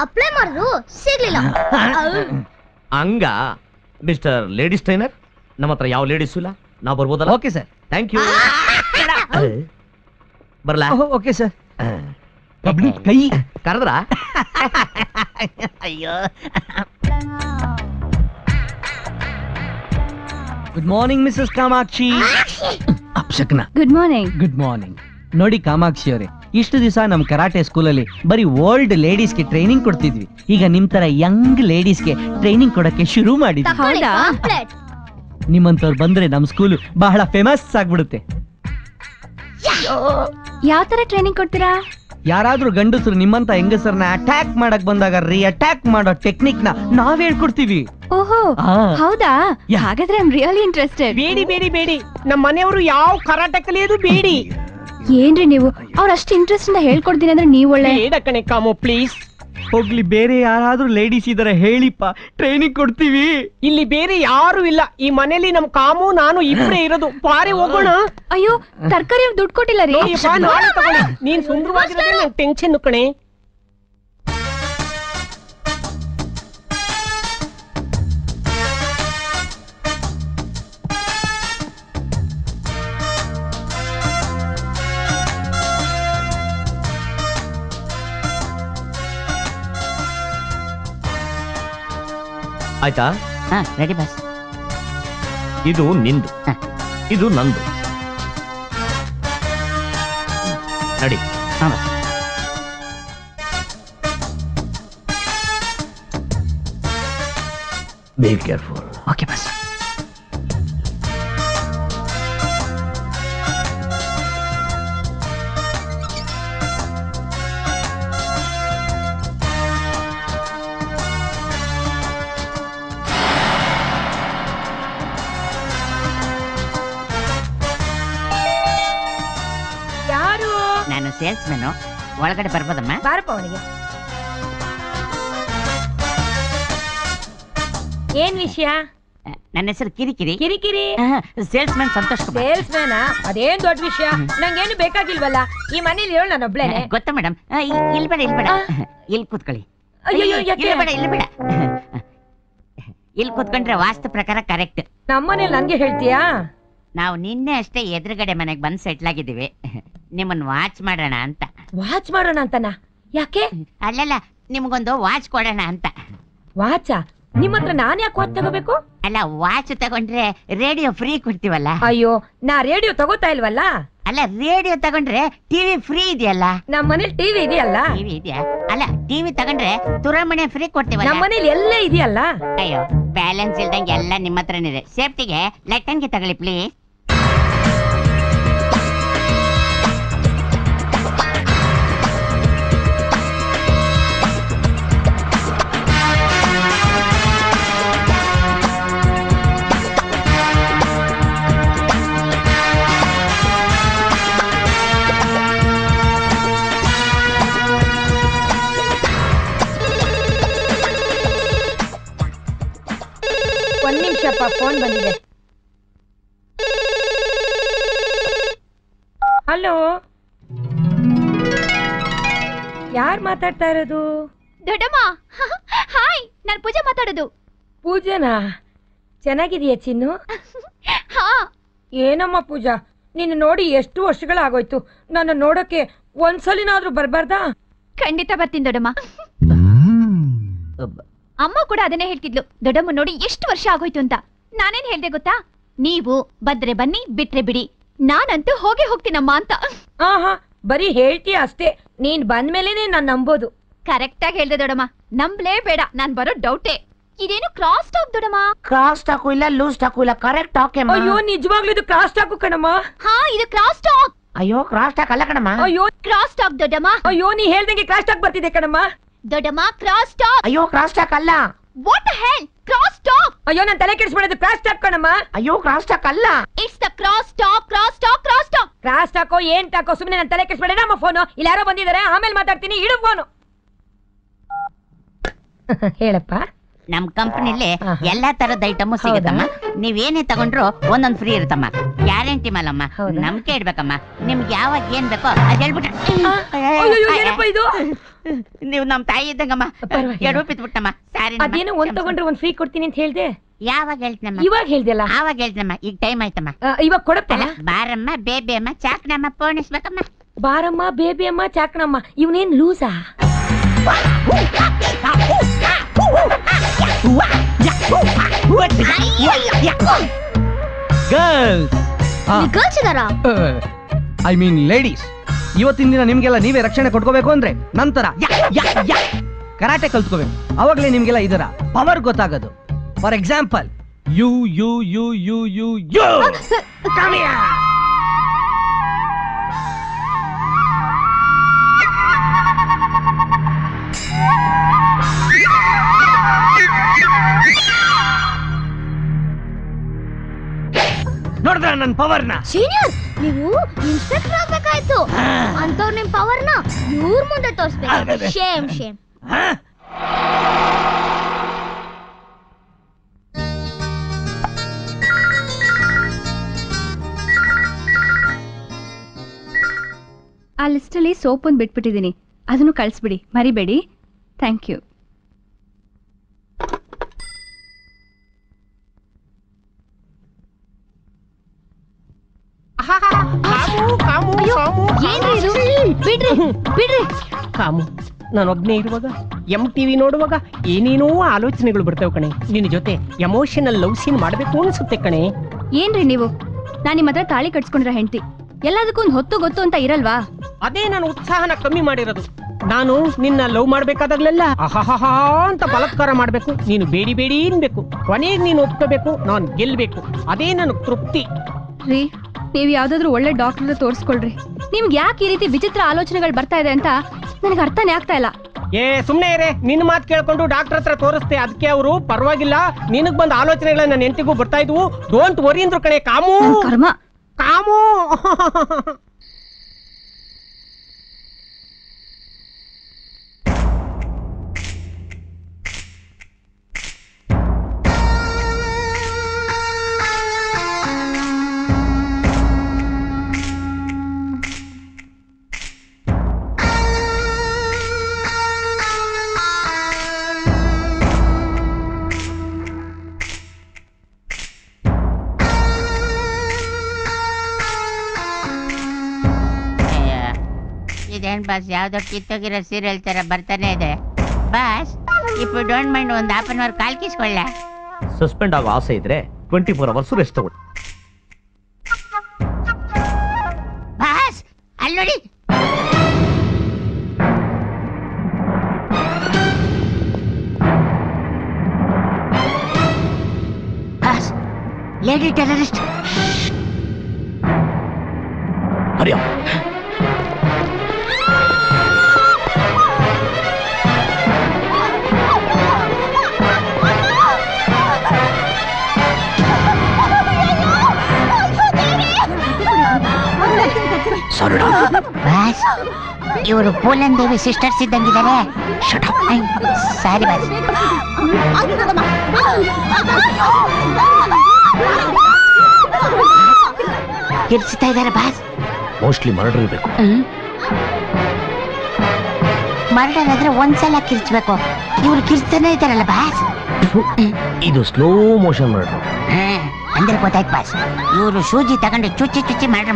ಅಪ್ಲೈ ಮಾಡಿದ್ರು ಸಿಗಲಿಲ್ಲ ಅಂಗ ಮಿಸ್ಟರ್ ಲೇಡೀಸ್ ಟ್ರೈನರ್ ನಮ್ಮತ್ರ ಯಾವ ಲೇಡೀಸ್ ಇಲ್ಲ ನಾವು ಬರಬಹುದಲ್ಲ ಓಕೆ ಸರ್ ಥ್ಯಾಂಕ್ ಯು ಬರಲಾ ಓಕೆ ಸರ್ ಕಬ್ನಿ ಕೈ ಕರೆದ್ರಾ ಅಯ್ಯೋ ಗುಡ್ ಮಾರ್ನಿಂಗ್ ಮಿಸಸ್ ಕಾಮಾಕ್ಷಿ ಅಪ್ಸಕನ ಗುಡ್ ಮಾರ್ನಿಂಗ್ ನೋಡಿ ಕಾಮಾಕ್ಷಿ ಅವರೇ ಇಷ್ಟು ದಿವಸ ನಮ್ಮ ಕರಾಟೆ ಸ್ಕೂಲ್ ಅಲ್ಲಿ ಬರಿ ಓಲ್ಡ್ ಲೇಡೀಸ್ ಗೆ ಟ್ರೈನಿಂಗ್ ಕೊಡ್ತಿದ್ವಿ ಈಗ ನಿಮ್ಮ ತರ ಯಂಗ್ ಲೇಡೀಸ್ ಗೆ ಟ್ರೈನಿಂಗ್ ಕೊಡಕ್ಕೆ ಶುರು ಮಾಡಿದ್ವಿ ಹೌದಾ ನಿಮ್ಮಂತವರು ಬಂದ್ರೆ ನಮ್ಮ ಸ್ಕೂಲ್ ಬಹಳ ಫೇಮಸ್ ಆಗಿಬಿಡುತ್ತೆ ಯಾವ ತರ ಟ್ರೈನಿಂಗ್ ಕೊಡ್ತೀರಾ ಯಾರಾದರೂ ಗಂಡಸರು ನಿಮ್ಮಂತ ಹೆಂಗಸರನ್ನ ಅಟ್ಯಾಕ್ ಮಾಡಕ್ಕೆ ಬಂದಾಗ ರೀ ಅಟ್ಯಾಕ್ ಮಾಡೋ ಟೆಕ್ನಿಕ್ ನ ನಾವು ಹೇಳ್ಕೊಡ್ತೀವಿ ಓಹೋ ಹೌದಾ ಹಾಗಾದ್ರೆ ಐ ಆಮ್ ರಿಯಲಿ ಇಂಟರೆಸ್ಟೆಡ್ ಬೇಡಿ ನಮ್ಮ ಮನೆಯವರು ಯಾವ ಕರಾಟೆ ಕಲಿಯೋದು ಬೇಡಿ ಏನ್ರಿ ನೀವು ಅವರ ಅಷ್ಟು ಇಂಟರೆಸ್ಟ್ ಇಂದ ಹೇಳ್ಕೊಡ್ತೀನಿ ಅಂದ್ರೆ ನೀವು ಒಳ್ಳೆ ಬೇಡ ಕಣೆ ಕಾಮೋ ಪ್ಲೀಸ್ ಹೋಗ್ಲಿ ಬೇರೆ ಯಾರಾದರೂ ಲೇಡೀಸ್ ಇದ್ದಾರೆ ಹೇಳಿಪ್ಪ ಟ್ರೈನಿಂಗ್ ಕೊಡ್ತೀವಿ ಇಲ್ಲಿ ಬೇರೆ ಯಾರು ಇಲ್ಲ ಈ ಮನೆಯಲ್ಲಿ ನಮ್ಮ ಕಾಮೋ ನಾನು ಇಬ್ರೇ ಇರೋದು ಬಾರೆ ಹೋಗೋಣ ಅಯ್ಯೋ ತರಕಾರಿ ದುಡ್ಡು ಕೊಟ್ಟಿಲ್ಲ ರೀ ನಾನು ತಗೊಳ್ಳಿ ನೀನು ಸುಂದರವಾಗಿರೋದು ನಾನು ಟೆನ್ಷನ್ ಕಣೆ ಆಯ್ತಾ ರೆಡಿ ಬಸ್ ಇದು ನಿಂದು ಇದು ನಂದು ರೆಡಿ ಬಸ್ ಬಿ ಕೇರ್ಫುಲ್ ಓಕೆ ಬಸ್ ಸೇಲ್ಸ್‌ಮನ್ ಒಳಗಡೆ ಬರಬಹುದಮ್ಮ ಬಾರಪ್ಪ ಅವನಿಗೆ ಏನು ವಿಷಯ ನನ್ನ ಹೆಸರು ಕಿರಿಕಿರಿ ಸೇಲ್ಸ್‌ಮನ್ ಸಂತೋಷ್ ಕುಮಾರ್ ಸೇಲ್ಸ್‌ಮನ್ ಅದೇನ್ ದೊಡ್ಡ ವಿಷಯ ನನಗೇನು ಬೇಕಾಗಿಲ್ವಲ್ಲ ಈ ಮನೆಯಲ್ಲಿ ಇರೋ ನಾನು ಒಬ್ಳೇನೆ ಗೊತ್ತಾ ಮೇಡಂ ಇಲ್ಲಿ ಬೇಡ ಇಲ್ಲಿ ಕೂತ್ಕೊಳ್ಳಿ ಅಯ್ಯೋ ಇಲ್ಲಿ ಬೇಡ ಇಲ್ಲಿ ಕೂತ್ಕೊಂಡ್ರೆ ವಾಸ್ತು ಪ್ರಕಾರ ಕರೆಕ್ಟ್ ನಮ್ಮ ಮನೆಯಲ್ಲಿ ನನಗೆ ಹೇಳ್ತೀಯಾ ನಾವು ನಿನ್ನೆ ಅಷ್ಟೇ ಎದುರುಗಡೆ ಮನೆಗೆ ಬಂದು ಸೆಟ್ಲ್ ಆಗಿದ್ದೀವಿ ನಿಮ್ಮನ್ನ ವಾಚ್ ಮಾಡೋಣ ಅಂತನಾ ಯಾಕೆ ಅಲ್ಲಲ್ಲ ನಿಮಗೊಂದು ವಾಚ್ ಕೊಡೋಣ ಅಂತ ವಾಚಾ ನಿಮ್ಮತ್ರ ನಾನು ಯಾಕೆ ವಾಚ್ ತಗೋಬೇಕು ಅಲ್ಲ ವಾಚ್ ತಗೊಂಡ್ರೆ ರೇಡಿಯೋ ಫ್ರೀ ಕೊಡ್ತೀವಲ್ಲ ಅಯ್ಯೋ ನಾ ರೇಡಿಯೋ ತಗೋತಾ ಇಲ್ವಲ್ಲ ಅಲ್ಲ ರೇಡಿಯೋ ತಗೊಂಡ್ರೆ ಟಿವಿ ಫ್ರೀ ಇದೆಯಲ್ಲ ನಮ್ಮ ಮನೇಲಿ ಟಿವಿ ಇದೆಯಲ್ಲ ಅಲ್ಲ ಟಿವಿ ತಗೊಂಡ್ರೆ ತುರಾಮಣೆ ಫ್ರೀ ಕೊಡ್ತೀವಲ್ಲ ನಮ್ಮ ಮನೇಲಿ ಎಲ್ಲ ಇದೆಯಲ್ಲ ಅಯ್ಯೋ ಬ್ಯಾಲೆನ್ಸ್ ಇಲ್ದಂಗೆ ಎಲ್ಲ ನಿಮ್ಮತ್ರನೇ ಇದೆ ಸೇಫ್ಟಿಗೆ ಲೈಟನ್ಗೆ ತಗೊಳ್ಳಿ ಪ್ಲೀಸ್ फोन बंद हलो यार माताडता इरोदु दोडम्मा हाय ನಾನು ಪೂಜೆ ಮಾತಾಡೋದು. ಪೂಜೆನಾ? ಚೆನ್ನಾಗಿದೆಯಾ ಚಿನ್ನು? ಹಾ. ಏನಮ್ಮ ಪೂಜಾ, ನೀನು ನೋಡಿ ಎಷ್ಟು ವರ್ಷಗಳಾಗೋಯ್ತು, ನನ್ನ ನೋಡಕ್ಕೆ ಒಂದ್ಸಲಿನಾದ್ರೂ ಬರಬಾರ್ದಾ? ಖಂಡಿತ ಬರ್ತೀನಿ ದೊಡ್ಡಮ್ಮ. ಅಮ್ಮ ಕೂಡ ಅದನ್ನೇ ಹೇಳ್ತಿದ್ಲು, ದೊಡ್ಡಮ್ಮ ನೋಡಿ ಎಷ್ಟು ವರ್ಷ ಆಗೋಯ್ತು ಅಂತ. ನಾನೇನ್ ಹೇಳ್ದೆ ಗೊತ್ತಾ, ನೀವು ಬಂದ್ರೆ ಬನ್ನಿ ಬಿಟ್ರೆ ಬಿಡಿ, ನಾನಂತೂ ಹೋಗಿ ಹೋಗ್ತೀನಮ್ಮ ಅಂತ. ಆಹಾ, ಬರೀ ಹೇಳ್ತೀಯ ಅಷ್ಟೇ, ನೀನ್ ಬಂದ್ಮೇಲೆನೆ ನಾನ್ ನಂಬೋದು. ಕರೆಕ್ಟ್ ಆಗಿ ಹೇಳ್ದೆ ದೊಡ್ಡಮ್ಮ, ನಂಬ್ಲೇ ಬೇಡ, ನಾನ್ ಬರೋ ಡೌಟೇ. ಇದೇನು ಕ್ರಾಸ್ ಟಾಕ್ ದೊಡ್ಡಮ್ಮ? ಕ್ರಾಸ್ ಟಾಕು ಇಲ್ಲ, ಲೂಸ್ ಟಾಕು ಇಲ್ಲ, ಕರೆಕ್ಟ್ ಟಾಕ್. ಅಯ್ಯೋ ನಿಜವಾಗ್ಲೂ ಇದು ಕ್ರಾಸ್ ಟಾಕು ಕಣಮ್ಮ. ಹಾ, ಇದು ಕ್ರಾಸ್ ಟಾಕ್. ಅಯ್ಯೋ ಕ್ರಾಸ್ ಟಾಕ್ ಅಲ್ಲ ಕಣಮ್ಮ. ಅಯ್ಯೋ ಕ್ರಾಸ್ ಟಾಕ್ ದೊಡ್ಡಮ್ಮ. ಅಯ್ಯೋ ನೀ ಹೇಳ್ದಂಗೆ ಕ್ರಾಸ್ ಟಾಕ್ ಬರ್ತಿದೆ ಕಣಮ್ಮ. ದೊಡ್ಡಮ್ಮ ಕ್ರಾಸ್ ಟಾಕ್. ಅಯ್ಯೋ ಕ್ರಾಸ್ ಟಾಕ್ ಅಲ್ಲ. What the hell, cross talk. ಅಯ್ಯೋ ನಾನು ತಲೆ ಕೆಡಿಸ್ಬಿಡೋದು, ಕ್ರಾಸ್ ಟಾಕ್ ಕಣಮ್ಮ. ಅಯ್ಯೋ ಕ್ರಾಸ್ ಟಾಕ್ ಅಲ್ಲ, it's the cross talk. Cross talk, cross talk, cross ಟಾಕೋ ಏನ್ ಟಾಕೋ, ಸುಮ್ಮನೆ ನಾನು ತಲೆ ಕೆಡಿಸ್ಬಿಡೋಣ. ನಮ್ಮ ಫೋನು ಇಲ್ಲಿ ಯಾರೋ ಬಂದಿದ್ದಾರೆ, ಆಮೇಲೆ ಮಾತಾಡ್ತೀನಿ, ಇಡು ಫೋನು. ಹೇಳಪ್ಪ. ನಮ್ ಕಂಪನಿಲಿ ಎಲ್ಲಾ ತರದ ಐಟಮು ಸಿಗುತ್ತಮ್ಮ, ನೀವೇನೇ ತಗೊಂಡ್ರು ಒಂದೊಂದು ಫ್ರೀ ಇರುತ್ತಮ್ಮ. ಗ್ಯಾರಂಟಿ ಮಾಲಮ್ಮ, ನಂಬಿಕೆ ಇಡ್ಬೇಕಮ್ಮ. ನಿಮ್ಗೆ ಯಾವಾಗ ಏನ್ ಬೇಕೋ ಅದ್ ಹೇಳ್ಬಿಟ್ಟ. ನೀವು ನಮ್ ತಾಯಿ ಇದ್ದಂಗಮ್ಮ, ಎಡೋಪಿತ್ಬಿಟ್ಟಮ್ಮ. ಸಾರಿ, ಅದೇನು ಒಂದ್ ತಗೊಂಡ್ರೆ ಒಂದ್ ಫ್ರೀ ಕೊಡ್ತೀನಿ ಅಂತ ಹೇಳ್ದೆ. ಯಾವಾಗ ಹೇಳ್ತಮ್ಮ? ಇವಾಗ ಹೇಳ್ದಲ್ಲ. ಆವಾಗ ಹೇಳ್ತಮ್ಮ, ಈಗ ಟೈಮ್ ಆಯ್ತಮ್ಮ, ಇವಾಗ ಕೊಡತ್ತಲ್ಲ. ಬಾರಮ್ಮ ಬೇಬಿ ಅಮ್ಮ ಚಾಕ್ನಮ್ಮ ಪೋಣಿಸ್ಬೇಕಮ್ಮ. ಬಾರಮ್ಮ ಬೇಬಿ ಅಮ್ಮ ಚಾಕ್ನಮ್ಮ, ಇವನೇನ್ ಲೂಸಾ? ಐ ಮೀನ್ ಲೇಡೀಸ್, ಇವತ್ತಿನ ದಿನ ನಿಮ್ಗೆಲ್ಲ ನೀವೇ ರಕ್ಷಣೆ ಕೊಟ್ಕೋಬೇಕು. ಅಂದ್ರೆ ನಂತರ ಕರಾಟೆ ಕಲ್ತ್ಕೋಬೇಕು, ಅವಾಗಲೇ ನಿಮ್ಗೆಲ್ಲ ಇದರ ಪವರ್ ಗೊತ್ತಾಗೋದು. For example, you you you you you you ನೋಡಿದ್ರ ನನ್ನ ಪವರ್ನ? ಸೀನಿಯರ್, ನೀವು ಇನ್ಸ್ಪೆಕ್ಟರ್ ಆಗ್ಬೇಕಾಯ್ತು. ಅಂತವ್ರು ನಿಮ್ ಪವರ್ನ ಇವ್ರ ಮುಂದೆ ತೋರಿಸ್ಬೇಕು. Shame shame. ಆ ಲಿಸ್ಟಲ್ಲಿ ಸೋಪ್ ಒಂದು ಬಿಟ್ಬಿಟ್ಟಿದ್ದೀನಿ, ಅದನ್ನು ಕಳಿಸ್ಬಿಡಿ, ಮರಿಬೇಡಿ. Thank you. ನಾನೊಬ್ನೇ ಇರುವಾಗ ಎಂ ಟಿವಿ ನೋಡುವಾಗ ಏನೇನೋ ಆಲೋಚನೆಗಳು ಬರ್ತೇವೆ ಕಣೆ. ನಿನ್ನ ಜೊತೆ ಎಮೋಷನಲ್ ಲವ್ ಸೀನ್ ಮಾಡಬೇಕು ಅನ್ಸುತ್ತೆ ಕಣೆ. ಏನ್ರಿ ನೀವು, ನಾನು ನಿಮ್ಮ ಹತ್ರ ತಾಳಿ ಕಟ್ಸ್ಕೊಂಡಿರೋ ಹೆಂಡತಿ, ಎಲ್ಲದಕ್ಕೂ ಒಂದು ಹೊತ್ತು ಗೊತ್ತು ಅಂತ ಇರಲ್ವಾ? ಅದೇ ನಾನು ಉತ್ಸಾಹನ ಕಮ್ಮಿ ಮಾಡಿರೋದು. ನಾನು ನಿನ್ನ ಲವ್ ಮಾಡ್ಬೇಕಾದಾಗ್ಲೆಲ್ಲ ಅಹಹಹಾ ಅಂತ ಬಲತ್ಕಾರ ಮಾಡ್ಬೇಕು, ನೀನು ಬೇಡಿ ಬೇಡಿ ಅನ್ಬೇಕು, ಕೊನೆಗೆ ನೀನು ಒಪ್ಕೋಬೇಕು, ನಾನು ಗೆಲ್ಬೇಕು, ಅದೇ ನನಗೆ ತೃಪ್ತಿ. ರೀ ನೀವು ಯಾವ್ದಾದ್ರು ಒಳ್ಳೆ ಡಾಕ್ಟರ್ ತೋರಿಸ್ಕೊಳ್ರಿ. ನಿಮ್ಗೆ ಯಾಕೆ ಈ ರೀತಿ ವಿಚಿತ್ರ ಆಲೋಚನೆಗಳು ಬರ್ತಾ ಇದೆ ಅಂತ ನನಗೆ ಅರ್ಥನೇ ಆಗ್ತಾ ಇಲ್ಲ. ಏ ಸುಮ್ನೆ ಇರೇ, ನಿನ್ನ ಮಾತು ಕೇಳ್ಕೊಂಡು ಡಾಕ್ಟರ್ ಹತ್ರ ತೋರಿಸ್ತೆ, ಅದಕ್ಕೆ ಅವರು ಪರವಾಗಿಲ್ಲ ನಿನಗ್ ಬಂದ ಆಲೋಚನೆಗಳನ್ನ ನನ್ನ ಹೆಂಡತಿಗೂ ಬರ್ತಾ ಇದ್ವು, ಡೋಂಟ್ ವರಿ ಅಂದ್ರು ಕಣೆ. ಕಾಮು ಕರ್ಮ ಕಾಮು. ಬಾಸ್ ಯಾವ್ದೋ ಕಿತ್ತೋಗಿರೋ ಸೀರಿಯಲ್ ತರ ಬರ್ತಾನೆ ಇದೆ boss. If you don't mind ಒಂದು ಹಾಫ್ ಅನ್ ಅವರ್ ಕಾಲ್ ಕಿಸ್ಕೊಳ್ಳ. ಸಸ್ಪೆಂಡ್ ಆಗೋ ಆಸೆ ಇದ್ರೆ 24 ಅವರ್ಸ್ ರೆಸ್ಟ್ ತಗೊಳ್ಳಿ ಬಾಸ್. ಅಲ್ಲಿ ನೋಡಿ, ಬಾಸ್ ಲೇಡಿ ಟೆರರಿಸ್ಟ್. ಹರಿಯಾ ಬಾಸ್, ಇವರು ಪೋಲನ್ ದೇವಿ ಸಿಸ್ಟರ್ಸ್ ಇದ್ದಂಗಿದ್ದಾರೆ. Sorry boss. ಕಿರ್ಚಿಸ್ತಾ ಇದ್ದಾರೆ ಬಾಸ್. ಮೋಸ್ಟ್ಲಿ ಮರ್ಡರ್ ಇರಬೇಕು. मर्डर आंदल किर्चु इवर किर्चने बास स्लो मोशन मर्डर अंदर गोत बास इवर सूजी तक चुच्ची चुच्ची मर्डर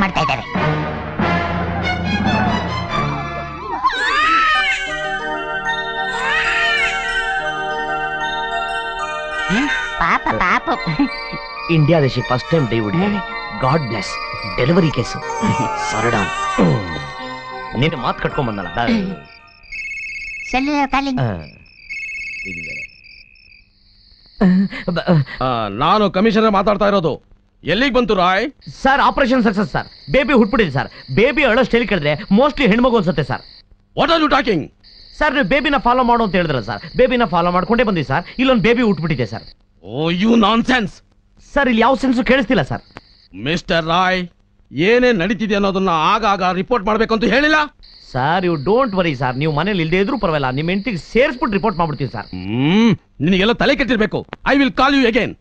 पाप पाप इंडिया देश first time David God bless delivery case sorry don नीने मात कटकोंड बंदला सेल्युलर कॉलिंग ಇದು ಬೇರೆ ನಾನು ಕಮಿಷನರ್ ಮಾತಾಡ್ತಾ ಇರೋದು ಎಲ್ಲಿಗೆ ಬಂತು Roy sir operation success sir baby ಹುಟ್ಬಿಡಿದೆ ಸರ್ ಬೇಬಿ ಅಳೋ ಸ್ಟೈಲ್ ಕೇಳಿದ್ರೆ ಮೋಸ್ಟ್ಲಿ ಹೆಣ್ಣುಮಗು ಅನ್ಸುತ್ತೆ sir what are you talking sir नहीं बेबी फॉलो माडो ಅಂತ ಹೇಳಿದ್ರು ಸರ್ बेबी फॉलो ಮಾಡ್ಕೊಂಡೆ ಬಂದಿ ಸರ್ ಇಲ್ಲೊಂದು ಬೇಬಿ ಹುಟ್ಟಿಬಿಟ್ಟಿದೆ sir oh you nonsense sir ಇಲ್ಲಿ ಯಾವ ಸೆನ್ಸ್ ಕೇಳಿಸ್ತಿಲ್ಲ ಸರ್ ಮಿಸ್ಟರ್ ರಾಯ್ ಏನೇ ನಡೆತಿದೆ ಅನ್ನೋದನ್ನ ಆಗಾಗ ರಿಪೋರ್ಟ್ ಮಾಡಬೇಕು ಅಂತ ಹೇಳಿಲ್ಲ sir you don't worry sir ನೀವು ಮನೆಯಲ್ಲಿ ಇಲ್ಲದೆ ಇದ್ರೂ ಪರವಾಗಿಲ್ಲ ನಿಮ್ಮ ಹೆಂಟಿಗೆ ಸೇರಿಸ್ಬಿಟ್ಟು ರಿಪೋರ್ಟ್ ಮಾಡ್ಬಿಡ್ತೀನಿ ಸರ್ ನಿಮಗೆಲ್ಲ ತಲೆ ಕೆಟ್ಟಿರಬೇಕು I will call you again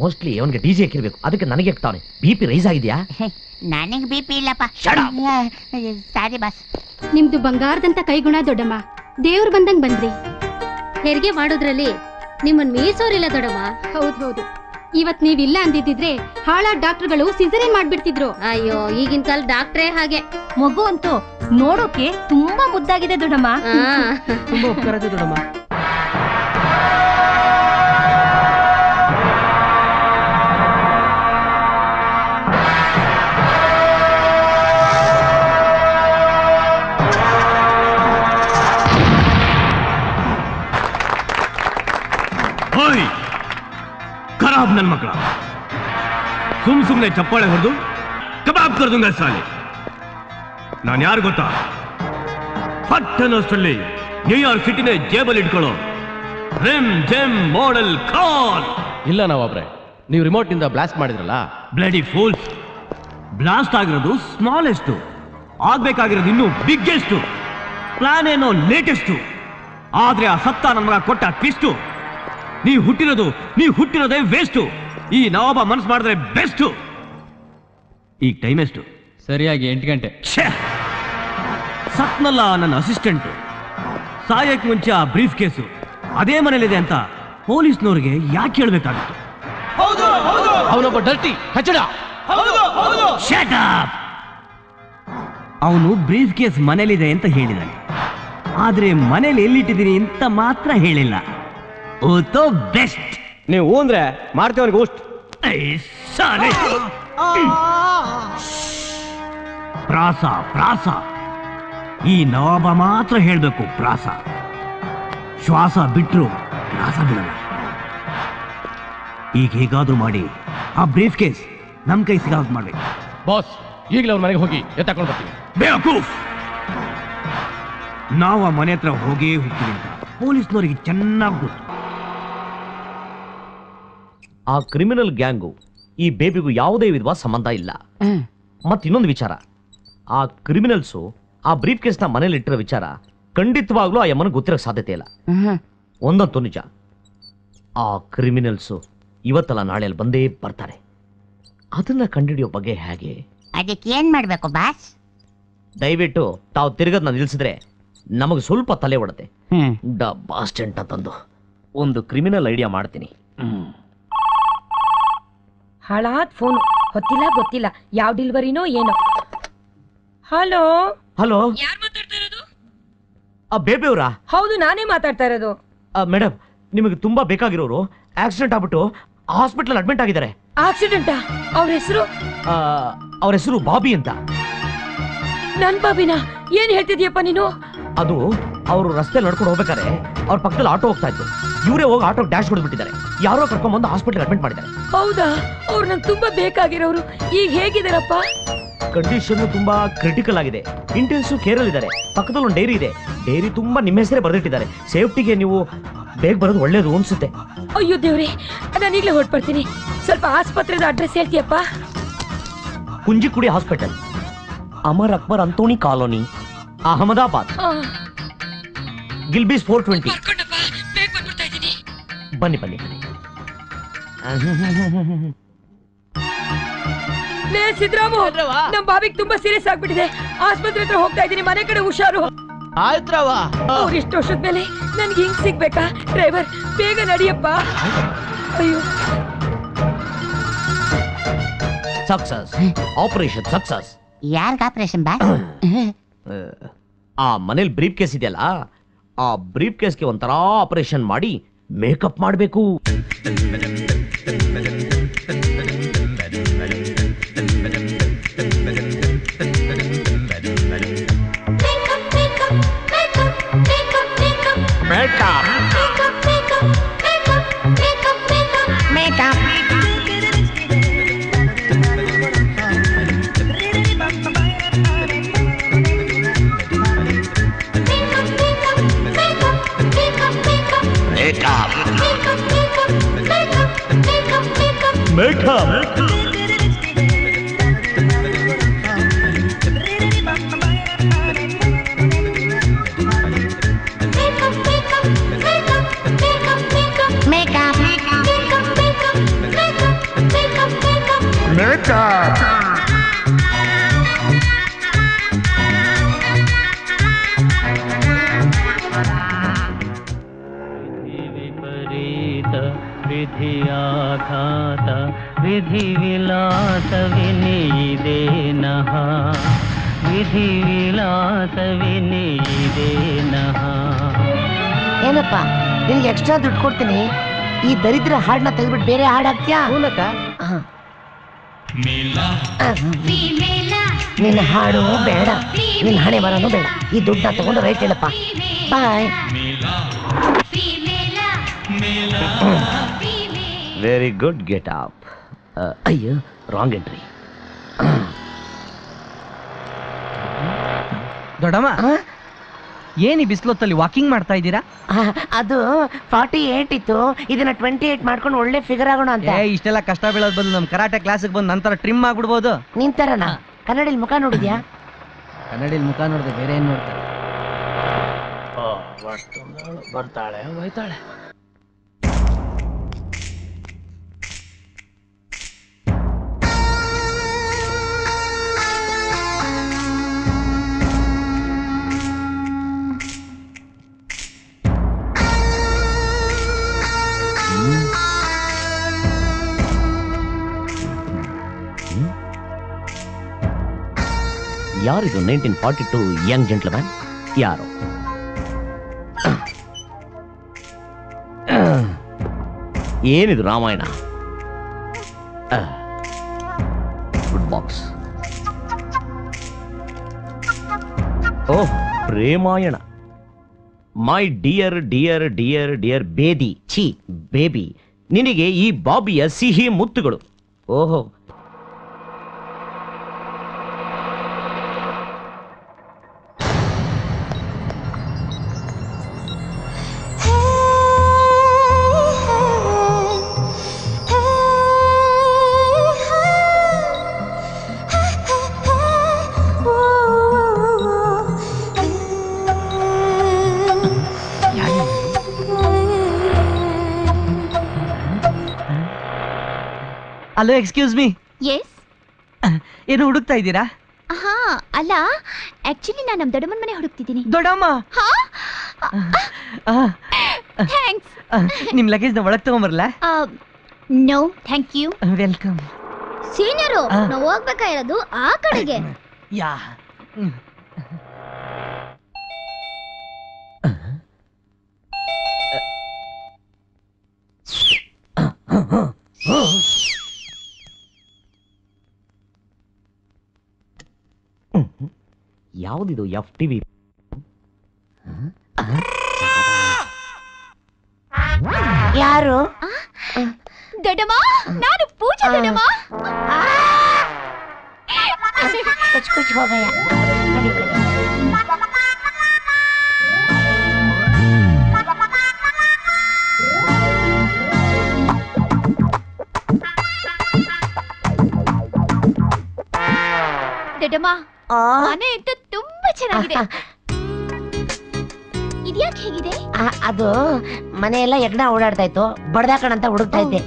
mostly ಅವನಿಗೆ ಡಿಜೆ ಹಾಕಿರಬೇಕು ಅದಕ್ಕೆ ನನಗೆ ಹಾಕ್ತಾನೆ ಬಿಪಿ ರೈಸ್ ಆಗಿದ್ಯಾ ನನಗೆ ಬಿಪಿ ಇಲ್ಲಪ್ಪ ಶಟ್ ಅಪ್ ಸಾರಿ ಬಾಸ್ ನಿಮ್ಮದು ಬಂಗಾರದಂತ ಕೈಗುಣ ದೊಡ್ಡಮ್ಮ ದೇವರು ಬಂದಂಗ ಬಂದ್ರಿ ಹೆರಿಗೆ ಮಾಡೋದ್ರಲ್ಲಿ ನಿಮ್ಮನ್ನ ಮೀಸೋರಿಲ್ಲ ದೊಡ್ಡಮ್ಮ ಹೌದು ಹೌದು ಇವತ್ತು ನೀವು ಇಲ್ಲ ಅಂದಿದ್ದಿದ್ರೆ ಹಾಳ ಡಾಕ್ಟರ್ಗಳು ಸಿಜರೇನ್ ಮಾಡ್ಬಿಡ್ತಿದ್ರು ಅಯ್ಯೋ ಈಗಿನ ಕಾಲ ಡಾಕ್ಟ್ರೇ ಹಾಗೆ ಮಗು ಅಂತೂ ನೋಡೋಕೆ ತುಂಬಾ ಮುದ್ದಾಗಿದೆ ದೊಡ್ಡಮ್ಮ ತುಂಬಾ ಉಪಕಾರದೆ ದೊಡ್ಡಮ್ಮ खराब नन मकड़ा सुम सुमने चप्पड़े हरदू कबाब कर दूंगा साले नान यार गोता पट्टनोस्टल्ली न्यूयॉर्क सिटी ने जेबल इट्कोळो रिम जेम मॉडल कॉल इल्ल ना वापरे नीवु रिमोट निंदा ब्लास्ट माडिद्रल्ल ब्लडी फूल्स ब्लास्ट ಆಗಿರೋದು ಸ್ಮಾಲೆಸ್ಟ್ ಆಗಬೇಕಾಗಿರೋದು ಇನ್ನು ಬಿಗ್ಗೆಸ್ಟ್ ಪ್ಲಾನ್ ಏನೋ ಲೇಟೆಸ್ಟ್ ಆದ್ರೆ ಆ ಸತ್ತ ನಮಗ ಕೊಟ್ಟ ಟ್ವಿಸ್ಟ್ हुट्टिरोदे वेस्ट नवाब मनस माडिद्रे बेस्ट टाइम एष्टु सरियागि 8 गंटे सत्नल्ल नन्न असिस्टेंट सायक मुंचे आ ब्रीफ केस अदे मनेयल्लिदे अंत पोलीसनवरिगे याके हेळबेकागित्तु हौदु हौदु अवनोब्ब डर्टी कचड़ा हौदु हौदु शट अप अवनु ब्रीफ केस मनेयल्लिदे अंत हेळिदाने आद्रे मनेयल्लि एल्लि इट्टिदीनि अंत मात्र हेळिल्ल तो बेस्ट नहीं ऊंद्रे मारते गोष्ट प्रास प्रास नवाब मात्र हेळबेकु प्रास श्वास बिट्रू प्रास बिडल्ल ಈಗ ಹೇಗಾದರೂ ಮಾಡಿ ಆ ಬ್ರೀಫ್ ಕೇಸ್ ನಮ್ಮ ಕೈ ಸಿಗಾಕ್ ಮಾಡಬೇಕು ಬಾಸ್ ಈಗಲೇ ಅವರ ಮನೆಗೆ ಹೋಗಿ ಎತ್ತಾಕೊಂಡು ಬರ್ತೀನಿ ಬೇವಕೂಫ್ ನಾವು ಆ ಮನೆ ಹತ್ರ ಹೋಗಿ ಹುಡುಕಿ ಪೊಲೀಸ್ನವರಿಗೆ ಚೆನ್ನಾಗಿ ಗೊತ್ತು ಆ ಕ್ರಿಮಿನಲ್ ಗ್ಯಾಂಗು ಈ ಬೇಬಿಗೂ ಯಾವುದೇ ವಿಧವಾದ ಸಂಬಂಧ ಇಲ್ಲ ಮತ್ತೆ ಇನ್ನೊಂದು ವಿಚಾರ ಆ ಕ್ರಿಮಿನಲ್ಸ್ ಆ ಬ್ರೀಫ್ ಕೇಸ್ ನ ಮನೆಯಲ್ಲಿ ಇಟ್ಟಿರೋ ವಿಚಾರ ಖಂಡಿತವಾಗ್ಲೂ ಆ ಯಮನ ಗೊತ್ತಿರೋ ಸಾಧ್ಯತೆ ಇಲ್ಲ ಒಂದಂತೂ ನಿಜ ಆ ಕ್ರಿಮಿನಲ್ಸ್ ಇವತ್ತಲ್ಲ ನಾಳೆಯಲ್ಲಿ ಬಂದೇ ಬರ್ತಾರೆ ಅದನ್ನ ಕಂಡುಹಿಡಿಯೋ ಬಗ್ಗೆ ಹೇಗೆ ಅದಕ್ಕೆ ಏನು ಮಾಡಬೇಕು ಬಾಸ್ ದಯವಿಟ್ಟು ತಾವು ತಿರುಗದನ್ನ ನಿಲ್ಲಿಸಿದ್ರೆ ನಮಗೆ ಸ್ವಲ್ಪ ತಲೆ ಒಡತೆ ಡ ಬಾಸ್ಟೆಂಟ್ ಅಂತಂದು ಒಂದು ಕ್ರಿಮಿನಲ್ ಐಡಿಯಾ ಮಾಡ್ತೀನಿ ಹಾಳಾದ ಫೋನ್ ಹೊತ್ತಿಲ್ಲ ಗೊತ್ತಿಲ್ಲ ಯಾವ ಡೆಲಿವರಿನೋ ಏನೋ ಹಲೋ ಹಲೋ ಯಾರು ಮಾತಾಡ್ತಾ ಇರೋದು ಆ ಬೇಬಿ ಅವರಾ ಹೌದು ನಾನೇ ಮಾತಾಡ್ತಾ ಇರೋದು ಮೇಡಂ ನಿಮಗೆ ತುಂಬಾ ಬೇಕಾಗಿರೋರು ಆಕ್ಸಿಡೆಂಟ್ ಆಗಿಬಿಟ್ಟು ಹಾಸ್ಪಿಟಲ್ ಅಡ್ಮಿಟ್ ಆಗಿದ್ದಾರೆ ಆಕ್ಸಿಡೆಂಟಾ ಅವರ ಹೆಸರು ಬಾಬಿ ಅಂತ ನನ್ನ ಬಾಬಿನಾ ಏನು ಹೇಳ್ತಿದೀಯಪ್ಪ ನೀನು ಅದು ಅವರು ರಸ್ತೆ ನಡ್ಕೊಂಡು ಹೋಗಬೇಕಾದ್ರೆ ಅವರ ಪಕ್ಕದಲ್ಲಿ ಆಟೋ ಹೋಗ್ತಾ ಇತ್ತು ಇವರೇ ಹೋಗಿ ಆಟೋ ಡ್ಯಾಶ್ ಹೊಡೆದ್ಬಿಟ್ಟಿದ್ದಾರೆ ಯಾರೋ ಕರ್ಕೊಂಡು ಬಂದು ಹಾಸ್ಪಿಟಲ್ ಅಡ್ಮಿಟ್ ಮಾಡಿದ್ದಾರೆ ಹೌದಾ ಅವರು ನನಗೆ ತುಂಬಾ ಬೇಕಾಗಿರೋರು ಈಗ ಹೇಗಿದಾರಪ್ಪ ಕಂಡೀಷನ್ ತುಂಬಾ ಕ್ರಿಟಿಕಲ್ ಆಗಿದೆ ಇಂಟೆನ್ಸಿವ್ ಕೇರ್ ಅಲ್ಲಿ ಇದ್ದಾರೆ ಪಕ್ಕದಲ್ಲಿ ಒಂದು ಡೈರಿ ಇದೆ ಡೈರಿ ತುಂಬಾ ನಿಮ್ಮ ಹೆಸರೇ ಬರೆದಿಟ್ಟಿದ್ದಾರೆ ಸೇಫ್ಟಿಗೆ ನೀವು ಬೇಗ ಬರೋದು ಒಳ್ಳೆಯದು ಅನ್ಸುತ್ತೆ ಅಯ್ಯೋ ದೇವರೇ ನಾನು ಈಗಲೇ ಹೊರಡ್ತೀನಿ ಸ್ವಲ್ಪ ಆಸ್ಪತ್ರೆದ ಅಡ್ರೆಸ್ ಹೇಳ್ತೀಯಪ್ಪ ಕುಂಜಿಕುಡಿ ಹಾಸ್ಪಿಟಲ್ ಅಮರ್ ಅಕ್ಬರ್ ಅಂತೋನಿ ಕಾಲೋನಿ ಅಹಮದಾಬಾದ್ ಗಿಲ್ಬೀಸ್ 420 ಬನ್ನಿ ಬನ್ನಿ ಲೇ ಸಿದ್ರಾಮು ನಮ್ಮ ಬಾಬಿಗೆ ತುಂಬಾ ಸೀರಿಯಸ್ ಆಗಿಬಿಟ್ಟಿದೆ आस्पत्रे हत्र होता मन कड़े हुषारू आयत्रव और इष्ट वर्षद मेले नन हिंग सिग्बेका ड्राइवर बेग नडियप्प अय्यो सक्सेस ऑपरेशन सक्सेस यार ऑपरेशन बा आ मनेल ब्रीफ केस ಇದೆಯಲ್ಲ आ ब्रीफ केस ಗೆ ಒಂತರ ಆಪರೇಷನ್ ಮಾಡಿ ಮೇಕಪ್ ಮಾಡಬೇಕು दरिद्र हाड़ना तेज बेरे हाड़ हाक्तिया हाड़ू बेड़ निन्न हणे बरानू बेड़ ई दुड्डना तगोंडु रैट हेळप्प bye very good get up अय्यो रॉन्ग एंट्री दोडम्मा ಏನಿ ಬಿಸ್ಲೊತ್ತಲ್ಲಿ ವಾಕಿಂಗ್ ಮಾಡ್ತಾ ಇದ್ದೀರಾ ಅದು 48 ಇತ್ತು ಇದನ್ನ 28 ಮಾಡ್ಕೊಂಡು ಒಳ್ಳೆ ಫಿಗರ್ ಆಗೋಣ ಅಂತ ಏ ಇಷ್ಟೆಲ್ಲ ಕಷ್ಟ ಬೀಳೋದು ಬದಲು ನಮ್ಮ ಕರಾಟೆ ಕ್ಲಾಸ್ ಗೆ ಬಂದು ನಂತರ ಟ್ರಿಮ್ ಆಗಿಬಿಡಬಹುದು ನಿಂತರನಾ ಕನ್ನಡಿಲಿ ಮುಖ ನೋಡಿದ್ಯಾ ಕನ್ನಡಿಲಿ ಮುಖ ನೋಡಿದ್ರೆ ಬೇರೆ ಏನು ನೋಡ್ತಾರೆ ಓ ವರ್ತುಂದಾಳು ಬರ್ತಾಳೆ ಹೋಯ್ತಾಳೆ यार इदु 1942 यंग जेंटलमैन यारो येन इदु Ramayana good box oh प्रेमायण my dear dear dear dear baby छी बेबी निनिगे ई बाबिय सिहि मुत्तुगळु ओहो Hello, excuse me. Yes. ಏನು ಹುಡುಕ್ತಾ ಇದ್ದೀರಾ? ಹಾ, ಅಲ್ಲ actually ನಾನು ನಮ್ಮ ದೊಡ್ಡಮ್ಮನ ಮನೆ ಹುಡುಕ್ತಿದ್ದೀನಿ. ದೊಡ್ಡಮ್ಮ? ಹಾ. ಥ್ಯಾಂಕ್ಸ್. ನಿಮ್ಮ ಲಗೇಜ್ ನ ಒಳಗೆ ತಗೊಂಡು ಬರಲಾ? No, thank you. Welcome. Senior, ನಾವು ಹೋಗಬೇಕಾಗಿರೋದು ಆ ಕಡೆಗೆ. ಯಾ. ಯಾವುದು ಎಫ್ ಟಿವಿ ಯಾರು ದೊಡ್ಡಮ್ಮ ನಾನು ಪೂಜಾ ದೊಡ್ಡಮ್ಮ ಕುಚ್ ಕುಚ್ ಹೋ ಗಯಾ ದೊಡ್ಡಮ್ಮ ಮನೆ ಇತ್ತು ತುಂಬಾ ಚೆನ್ನಾಗಿದೆ ಇದ್ಯಾಕೆ ಹೀಗಿದೆ ಅದು ಮನೆ ಎಲ್ಲ ಯಗ್ನ ಓಡಾಡ್ತಾ ಇತ್ತು ಬಡದಾಕಣ ಅಂತ ಹುಡುಕ್ತಾ ಇದ್ದೆ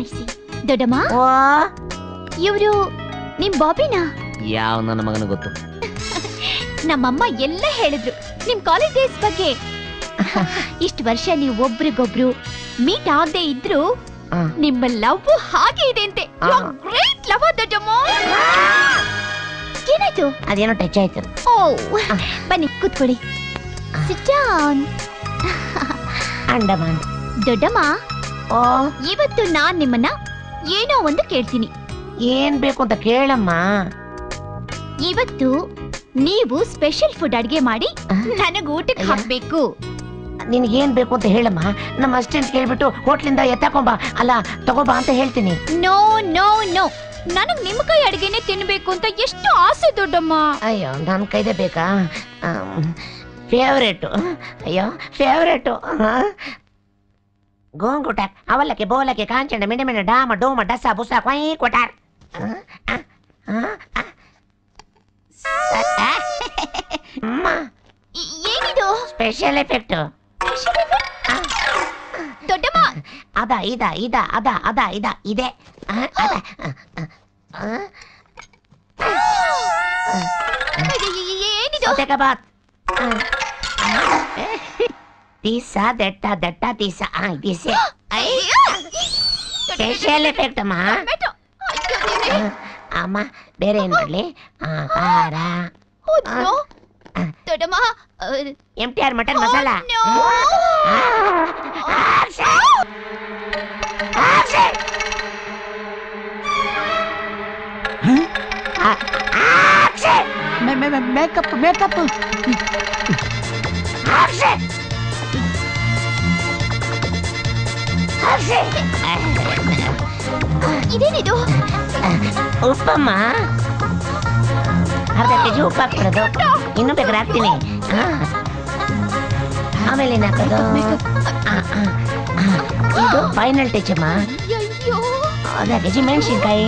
ಐ ಸಿ ದೊಡ್ಡಮ್ಮ ಓ ಇವರು ನಿಮ್ಮ ಬಾಬಿನಾ ಯಾವ ನನ್ನ ಮಗನ ಗೊತ್ತು नम्मा ಎಲ್ಲಾ ಹೇಳಿದ್ರು ನಿಮ್ಮ ಕಾಲೇಜ್ ಡೇಸ್ ಬಗ್ಗೆ ಇಷ್ಟು ವರ್ಷ ನೀವು ಒಬ್ಬರಿಗೊಬ್ಬರು ಮೀಟ್ ಆಗದೇ ಇದ್ದರೂ ನಿಮ್ಮ ಲವ್ ಹಾಗೆ ಇದೆ ಅಂತೆ you are great lover that ಅಮೋನ್ ಏನಾಯ್ತು ಅದೇನೋ ಟಚ್ ಆಯ್ತು ಓ ಬನ್ನಿ ಕೂತ್ಕೊಳ್ಳಿ ಸಿಟ್ ಡೌನ್ ಅಂಡಮನ್ ದೊಡ್ಡಮ್ಮ ಓ ಇವತ್ತು ನಾನು ನಿಮ್ಮನ್ನ ಏನೋ ಒಂದು ಕೇಳ್ತೀನಿ ಏನ್ ಬೇಕು ಅಂತ ಕೇಳಮ್ಮ ಇವತ್ತು ನೀವು ಸ್ಪೆಷಲ್ ಫುಡ್ ಅಡಿಗೆ ಮಾಡಿ ನನಗೆ ಊಟಕ್ಕೆ ಹಾಕಬೇಕು ನಿನಗೆ ಏನು ಬೇಕು ಅಂತ ಹೇಳಮ್ಮ ನಮ್ಮ ಅಸಿಸ್ಟೆಂಟ್ ಕೇಳಿಬಿಟ್ಟು ಹೋಟೆಲಿಂದ ಎತ್ತಾಕೊಂಬಾ ಅಲ್ಲ ತಗೋಬಾ ಅಂತ ಹೇಳ್ತೀನಿ ನೋ ನೋ ನೋ ನನಗೆ ನಿಮ್ಮ ಕೈ ಅಡಿಗೆನೇ ತಿನ್ನಬೇಕು ಅಂತ ಎಷ್ಟು ಆಸೆ ದೊಡ್ಡಮ್ಮ ಅಯ್ಯೋ ನನ್ನ ಕೈದೆ ಬೇಕಾ ಫೇವರೇಟ್ ಅಯ್ಯೋ ಫೇವರೇಟ್ ಗೋಂಗುಟ ಅವಲಕ್ಕೆ ಬೋಲಕ್ಕೆ ಕಾಂಚನ ಮಿಣಮಿಣ ಡಾಮ ಡೋಮ ಡಸ ಬುಸ ಕೊಯ್ ಕೊಟಾರ್ स्पेशल इफेक्ट ದೊಡ್ಡಮ್ಮ ಅದ ಇದ ಇದ ಅದ ಅದ ಇದ ಇದೆ ಏನಿದು ಸೌತೆಕಾಬಾತ್ ದೀಸ ದಟ್ಟ ದಟ್ಟ ದೀಸ ದೀಸೆ ಸ್ಪೆಷಲ್ ಇಫೆಕ್ಟ್ ಅಮ್ಮ ಅಮ್ಮ ಬೇರೆ ಏನು ಮಾಡಲಿ ಖಾರ ಹೌದು ದೊಡ್ಡಮ್ಮ ಎಂಟಿಆರ್ ಮಟನ್ ಮಸಾಲಾ ಆರ್ಸೆ ಆರ್ಸೆ ಆರ್ಸೆ ಮೇಕಪ್ ಆರ್ಸೆ ಆರ್ಸೆ ಇದೇನಿದು ಉಪ್ಪಮ್ಮ अर्ध केजी उप हाकड़ो इन बेगर हाक्ती आमेल फाइनल टचम अर्ध केजी मेणसिनकाई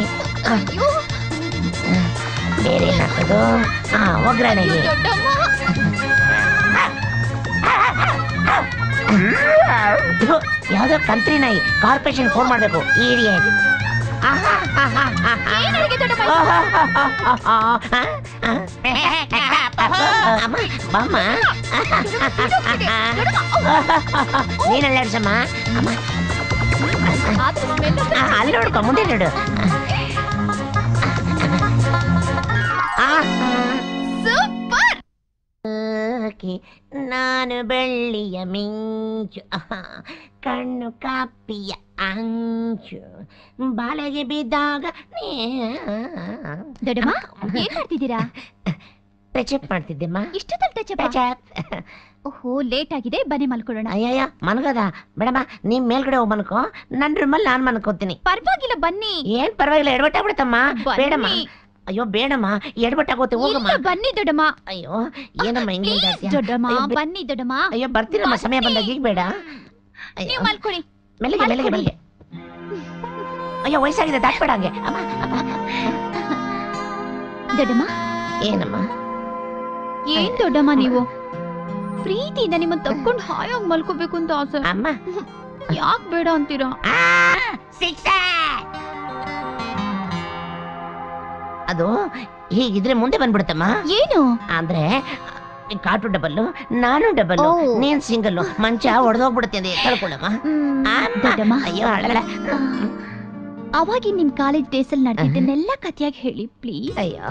बेरे हाको हाँ वग्रणे याद कंत्री नाई कॉर्पोरेशन फोन माडबेकु ಅಲ್ಲೋಡ್ಕ ಮುಂದೆ ನೋಡು ನಾನು ಬೆಳ್ಳಿಯ ಮಿಂಚು ಕಣ್ಣು ಕಾಪಿಯ ಅಂಚು ಬಾಲೆಗೆ ಬಿದ್ದಾಗ ದೊಡ್ಡಮ್ಮ ಏನು ಮಾಡ್ತಿದ್ದೀರಾ ಟಚಪ್ ಮಾಡ್ತಿದ್ದೆಮ್ಮ ಇಷ್ಟೊತ್ತಲ್ಲಿ ಟಚಪ್ ಓಹೋ ಲೇಟ್ ಆಗಿದೆ ಬನ್ನಿ ಮಲ್ಕೊಳ್ಳೋಣ ಅಯ್ಯಯ್ಯ ಮನಗದ ಬೇಡಮ್ಮ ನಿಮ್ಮ ಮೇಲ್ಗಡೆ ಹೋಗಿ ಮಲ್ಕೋ ನನ್ನ ರೂಮಲ್ಲಿ ನಾನು ಮಲ್ಕೋತೀನಿ ಪರವಾಗಿಲ್ಲ ಬನ್ನಿ ಏನು ಪರವಾಗಿಲ್ಲ ಎಡವಟ್ಟಾಗ್ಬಿಡತ್ತಮ್ಮ ಬೇಡಮ್ಮ ಅಯ್ಯೋ ಬೇಡಮ್ಮ ಎಡವಟ್ಟಾಗೋತೆ ಹೋಗಮ್ಮ ಬನ್ನಿ ದೊಡ್ಡಮ್ಮ ಅಯ್ಯೋ ಏನಮ್ಮ ಹಿಂಗೆ ದೊಡ್ಡಮ್ಮ ಬನ್ನಿ ದೊಡ್ಡಮ್ಮ ಅಯ್ಯೋ ಬರ್ತೀನಮ್ಮ ಸಮಯ ಬಂದಾಗ ಈಗ ಬೇಡ ನೀವು ಮಲ್ಕೊಳ್ಳಿ ಮೆಲ್ಲಿಗೆ ಮೆಲ್ಲಿಗೆ ಮೆಲ್ಲಿಗೆ ಅಯ್ಯೋ ವಯಸ್ಸಾಗಿದೆ ದಾಟಬೇಡ ಹಂಗೆ ಅಮ್ಮ ದೊಡ್ಡಮ್ಮ ಏನಮ್ಮ ಏನ್ ದೊಡ್ಡಮ್ಮ ನೀವು ಪ್ರೀತಿಯಿಂದ ನಿಮ್ಮನ್ನ ತಕ್ಕೊಂಡು ಹಾಯಾಗಿ ಮಲ್ಕೋಬೇಕು ಅಂತ ಆಸೆ ಅಮ್ಮ ಯಾಕೆ ಬೇಡ ಅಂತೀರಾ ಅದು ಹೀಗಿದ್ರೆ ಮುಂದೆ ಬಂದ್ಬಿಡುತ್ತಮ್ಮ ಏನು ಅಂದ್ರೆ ಕಾಟು ಡಬಲ್ಲು ನಾನು ಡಬಲ್ಲು ನೀನ್ ಸಿಂಗಲ್ಲು ಮಂಚ ಹೊಡೆದೋಗ್ಬಿಡುತ್ತೆ ಕಳ್ಕೊಳ್ಳಮ್ಮ ಅಯ್ಯೋ ಅಳಗಡ ಅವಾಗಿನ ನಿಮ್ ಕಾಲೇಜ್ ಡೇಸಲ್ಲಿ ನಡೆದಿದ್ದನ್ನೆಲ್ಲ ಕಥೆಯಾಗಿ ಹೇಳಿ ಪ್ಲೀಸ್ ಅಯ್ಯೋ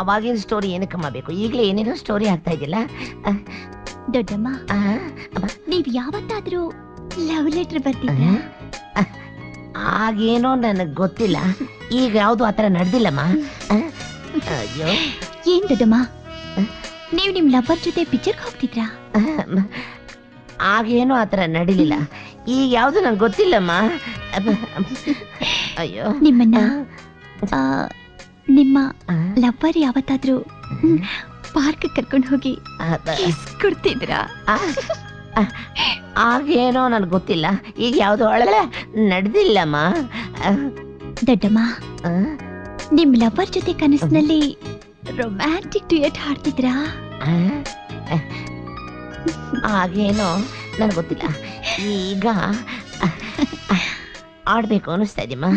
ಆವಾಗಿನ ಸ್ಟೋರಿ ಏನಕ್ಕಮ್ಮ ಬೇಕು ಈಗಲೇ ಏನೇನೋ ಸ್ಟೋರಿ ಆಗ್ತಾ ಇದೆಯಲ್ಲ ದೊಡ್ಡಮ್ಮ ನೀವು ಯಾವತ್ತಾದರೂ ಲವ್ ಲೆಟರ್ ಬರ್ತಿದ್ರಾ ಆಗೇನೋ ನನಗೆ ಗೊತ್ತಿಲ್ಲ ಈಗ ಯಾವುದು ಆ ಥರ ನಡೆದಿಲ್ಲಮ್ಮ ಅಯ್ಯೋ ಏನು ದೊಡ್ಡಮ್ಮ ನೀವು ನಿಮ್ಮ ಲವರ್ ಜೊತೆ ಪಿಕ್ಚರ್ಗೆ ಹೋಗ್ತಿದ್ರಾ ಆಗೇನೋ ಆ ಥರ ನಡೆಯಲಿಲ್ಲ ಈಗ ಯಾವುದು ನನಗೆ ಗೊತ್ತಿಲ್ಲಮ್ಮ ಅಯ್ಯೋ ನಿಮ್ಮನ್ನ ನಿಮ್ಮ ಲವ್ವರ್ ಯಾವತ್ತಾದ್ರೂ ಪಾರ್ಕ್ ಕರ್ಕೊಂಡು ಹೋಗಿ ಕೊಡ್ತಿದ್ರಾ ಆಗೇನೋ ನನ್ಗೆ ಗೊತ್ತಿಲ್ಲ ಈಗ ಯಾವ್ದು ಒಳಗಡೆ ನಡೆದಿಲ್ಲಮ್ಮ ದೊಡ್ಡಮ್ಮ ನಿಮ್ ಲವ್ವರ್ ಜೊತೆ ಕನಸಿನಲ್ಲಿ ರೊಮ್ಯಾಂಟಿಕ್ ಡ್ಯುಯೆಟ್ ಹಾಡ್ತಿದ್ರಾ ಆಗೇನೋ ನನ್ಗೆ ಗೊತ್ತಿಲ್ಲ ಈಗ ಆಡ್ಬೇಕು ಅನಿಸ್ತಾ ಇದೆಯಮ್ಮ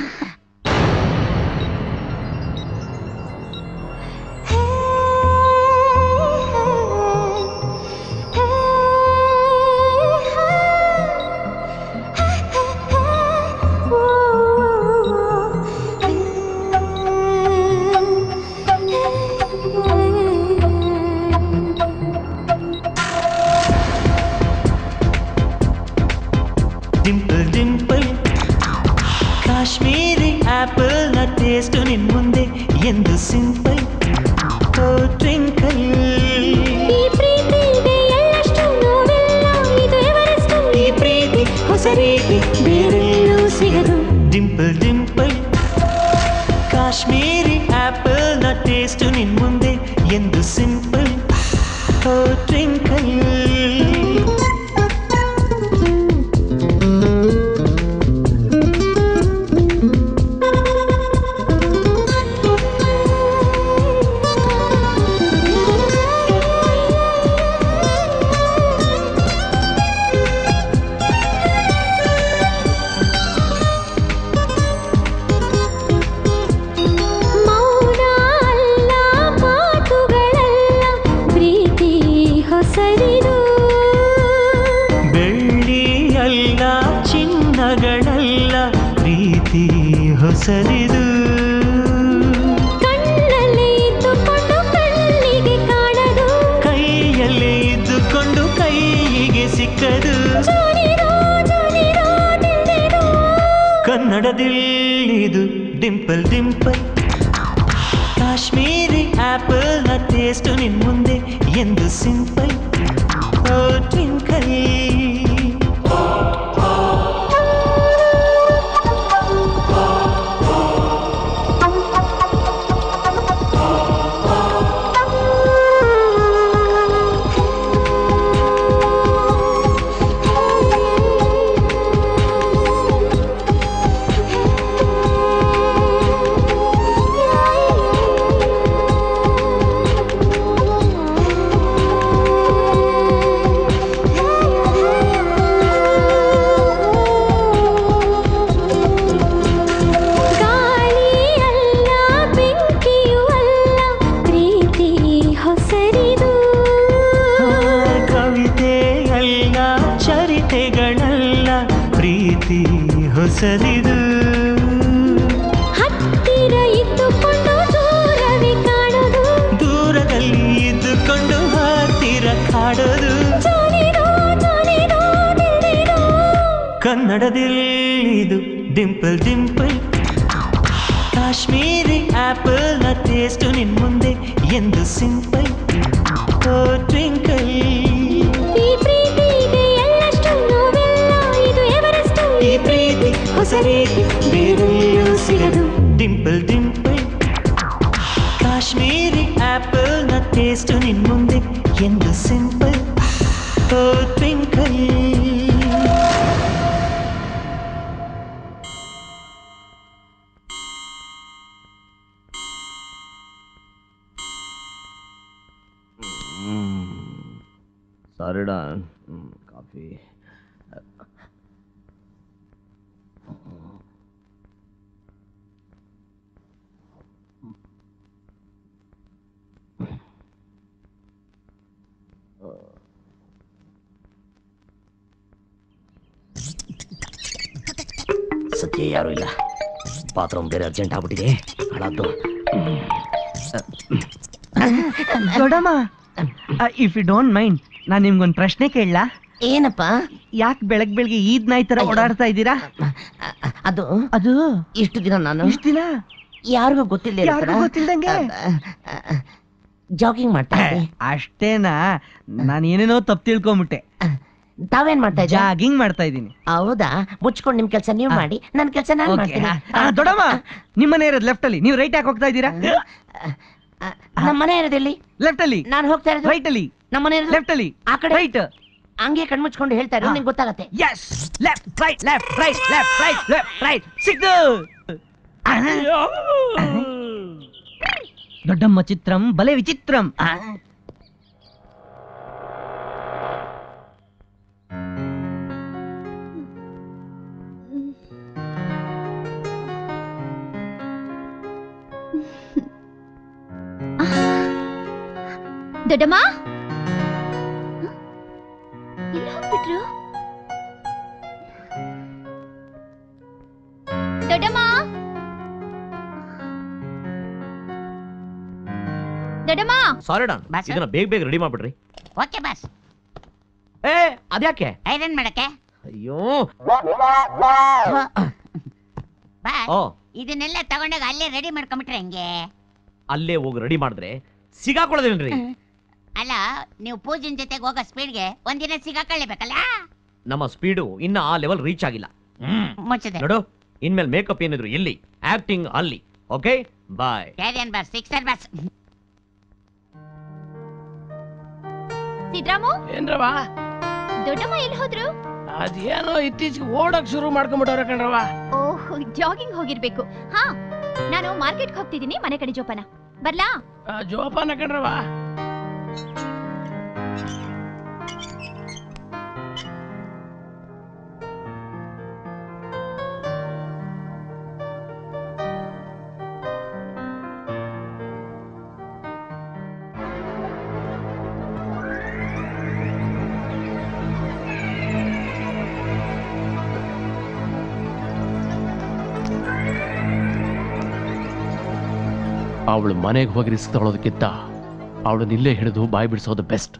ಡಿಂಪಲ್ ಡಿಂಪಲ್ ಕಾಶ್ಮೀರಿ ಆಪಲ್ ನ ಟೇಸ್ಟ್ ನಿನ್ ಮುಂದೆ ಎಂದು ಸಿಂಪಲ್ ಓ ಟ್ವಿಂಕಲ್ ಈ ಪ್ರೀತಿ ಇದೆ ಎಲ್ಲಷ್ಟು ನೋವೆಲ್ಲ ಇದು ಎವರೆಸ್ಟ್ ಈ ಪ್ರೀತಿ ಹೊಸ ರೀತಿ ಬೇರೆಲ್ಲೂ ಸಿಗದು ಡಿಂಪಲ್ ಡಿಂಪಲ್ ಕಾಶ್ಮೀರಿ ಆಪಲ್ ನ ಟೇಸ್ಟ್ ನಿನ್ ಮುಂದೆ ಎಂದು ಸಿಂಪಲ್ ಓ ಟ್ವಿಂಕಲ್ ಸರಿದು ಕಣ್ಣಲ್ಲಿ ಇದ್ದುಕೊಂಡು ಕಣ್ಣಿಗೆ ಕಾಣದು ಕೈಯಲ್ಲಿ ಇದ್ದುಕೊಂಡು ಕೈಯಿಗೆ ಸಿಕ್ಕದು ಕನ್ನಡದಲ್ಲಿದು ಡಿಂಪಲ್ ಡಿಂಪಲ್ ಕಾಶ್ಮೀರಿ ಆಪಲ್ ನ ಟೇಸ್ಟ್ ನಿನ್ ಮುಂದೆ ಎಂದು ಸಿಂಪಲ್ ಓ ಟ್ವಿಂಕಲ್ ಸರಿದು ಹತ್ತಿರ ಇದ್ದುಕೊಂಡು ದೂರವೇ ಕಾಣೋದು ದೂರದಲ್ಲಿ ಇದ್ದುಕೊಂಡು ಹತ್ತಿರ ಕಾಡೋದು ಕನ್ನಡದಲ್ಲಿದು ಡಿಂಪಲ್ ಡಿಂಪಲ್ ಕಾಶ್ಮೀರಿ ಆಪಲ್ ನ ಟೇಸ್ಟ್ ನಿನ್ ಮುಂದೆ ಎಂದು simple oh twinkle dimple dimple Kashmiri apple ನ ಟೇಸ್ಟ್ ನಿನ್ ಮುಂದೆ ಎಂದು simple oh twinkle. Sorry don coffee ಸತ್ಯ ಯಾರು ಇಲ್ಲ ಪಾತ್ರ ಬೇರೆ ಅರ್ಜೆಂಟ್ ಆಗ್ಬಿಟ್ಟಿದೆ ಹಾಳಾದ್ದು ದೊಡ್ಡಮ್ಮ ಇಫ್ ಯು ಡೋಂಟ್ ಮೈಂಡ್ ನಾನು ನಿಮ್ಗೊಂದು ಪ್ರಶ್ನೆ ಕೇಳಲ್ಲ ಏನಪ್ಪ ಯಾಕೆ ಬೆಳಗ್ಗೆ ಈದ್ ನಾಯಿ ತರ ಓಡಾಡ್ತಾ ಇದ್ದೀರಾ ಅದು ಅದು ಇಷ್ಟು ದಿನ ನಾನು ಇಷ್ಟು ದಿನ ಯಾರಿಗೂ ಗೊತ್ತಿಲ್ಲದಂಗೆ ಜಾಗಿಂಗ್ ಮಾಡ್ತಾ ಅಷ್ಟೇನಾ ನಾನು ಏನೇನೋ ತಪ್ಪು ತಿಳ್ಕೊಂಬಿಟ್ಟೆ ತಾವೇನ್ ಮಾಡ್ತಾ ಜಾಗಿಂಗ್ ಮಾಡ್ತಾ ಇದೀನಿ ಹೌದಾ ಮುಚ್ಕೊಂಡು ನಿಮ್ ಕೆಲಸ ನೀವು ಮಾಡಿ ನನ್ನ ಕೆಲಸ ನಾನು ಮಾಡ್ತೀನಿ ದೊಡ್ಡಮ್ಮ ನಿಮ್ಮನೆ ಇರೋದು ಲೆಫ್ಟ್ ಅಲ್ಲಿ ನೀವು ರೈಟ್ ಯಾಕೆ ಹೋಗ್ತಾ ಇದ್ದೀರಾ ನಮ್ಮನೆ ಇರೋದಲ್ಲಿ ಲೆಫ್ಟ್ ಅಲ್ಲಿ ನಾನು ಹೋಗ್ತಾ ಇರೋದು ರೈಟ್ ಅಲ್ಲಿ ನಮ್ಮನೆ ಇರೋದು ಲೆಫ್ಟ್ ಅಲ್ಲಿ ಆ ಕಡೆ ರೈಟ್ ಹಂಗೆ ಕಣ್ಮುಚ್ಕೊಂಡು ಹೇಳ್ತಾ ಇರೋ ನಿಮ್ಗೆ ಗೊತ್ತಾಗತ್ತೆ yes left right left right left right left right ಸಿಕ್ತು ದೊಡ್ಡಮ್ಮ ಚಿತ್ರಂ ಬಲೆ ವಿಚಿತ್ರಂ ದೊಡ್ಡಮ್ಮ ಎಲ್ಲಿ ಹೋಗ್ಬಿಟ್ರು ದೊಡ್ಡಮ್ಮ ದೊಡ್ಡಮ್ಮ ಸಾರಿ ಡಾನ್ ಇದನ್ನ ಬೇಗ ಬೇಗ ರೆಡಿ ಮಾಡ್ಬಿಡ್ರಿ ಓಕೆ ಬಾಸ್ ಏ ಅದ್ಯಾಕೆ ಐರನ್ ಮಾಡಕ್ಕೆ ಅಯ್ಯೋ ಬಾ ಇದನ್ನೆಲ್ಲ ತಗೊಂಡಾಗ ಅಲ್ಲೇ ರೆಡಿ ಮಾಡ್ಕೊಂಡ್ಬಿಟ್ರೆ ಹೆಂಗೆ ಅಲ್ಲೇ ಹೋಗಿ ರೆಡಿ ಮಾಡಿದ್ರೆ ಸಿಗಾಕೊಳ್ಳೋದೇನ್ರಿ ಅಲ್ಲ ನೀವು ಪೂಜಿನ ಜೊತೆಗೆ ಹೋಗೋ ಸ್ಪೀಡ್ ಗೆ ಒಂದಿನ ಸಿಗಾಕೊಳ್ಳೇಬೇಕಲ್ಲ ನಮ್ಮ ಸ್ಪೀಡ್ ಇನ್ನ ಆ ಲೆವೆಲ್ ರೀಚ್ ಆಗಿಲ್ಲ ಮುಚ್ಚಿದೆ ನೋಡು ಇನ್ಮೇಲೆ ಮೇಕಪ್ ಏನಿದ್ರು ಇಲ್ಲಿ ಆಕ್ಟಿಂಗ್ ಅಲ್ಲಿ ಓಕೆ ಬೈ ಕ್ಯಾರಿಯನ್ ಬಸ್ ಸಿಕ್ಸರ್ ಬಸ್ ಸಿದ್ರಾಮು ಏನ್ರವಾ ದೊಡ್ಡಮ್ಮ ಎಲ್ಲಿ ಹೋದ್ರು ಅದೇನೋ ಇತ್ತೀಚೆಗೆ ಓಡಕ್ಕೆ ಶುರು ಮಾಡ್ಕೊಂಡ್ಬಿಟ್ಟವ್ರೆ ಕಣ್ರವಾ ಓಹ್ ಜಾಗಿಂಗ್ ಹೋಗಿರಬೇಕು ಹಾ ನಾನು ಮಾರ್ಕೆಟ್ ಗೆ ಹೋಗ್ತಿದ್ದೀನಿ ಮನೆ ಕಡೆ ಜೋಪಾನ ಬರ್ಲಾ ಜೋಪಾನ ಕಣ್ರವಾ ಅವಳು ಮನೆಗೆ ಹೋಗಿ ರಿಸ್ಕ್ ತಗೊಳ್ಳೋದಕ್ಕಿಂತ ಅವಳನ್ನ ಇಲ್ಲೇ ಹಿಡಿದು ಬಾಯಿ ಬಿಡಿಸೋದು ಬೆಸ್ಟ್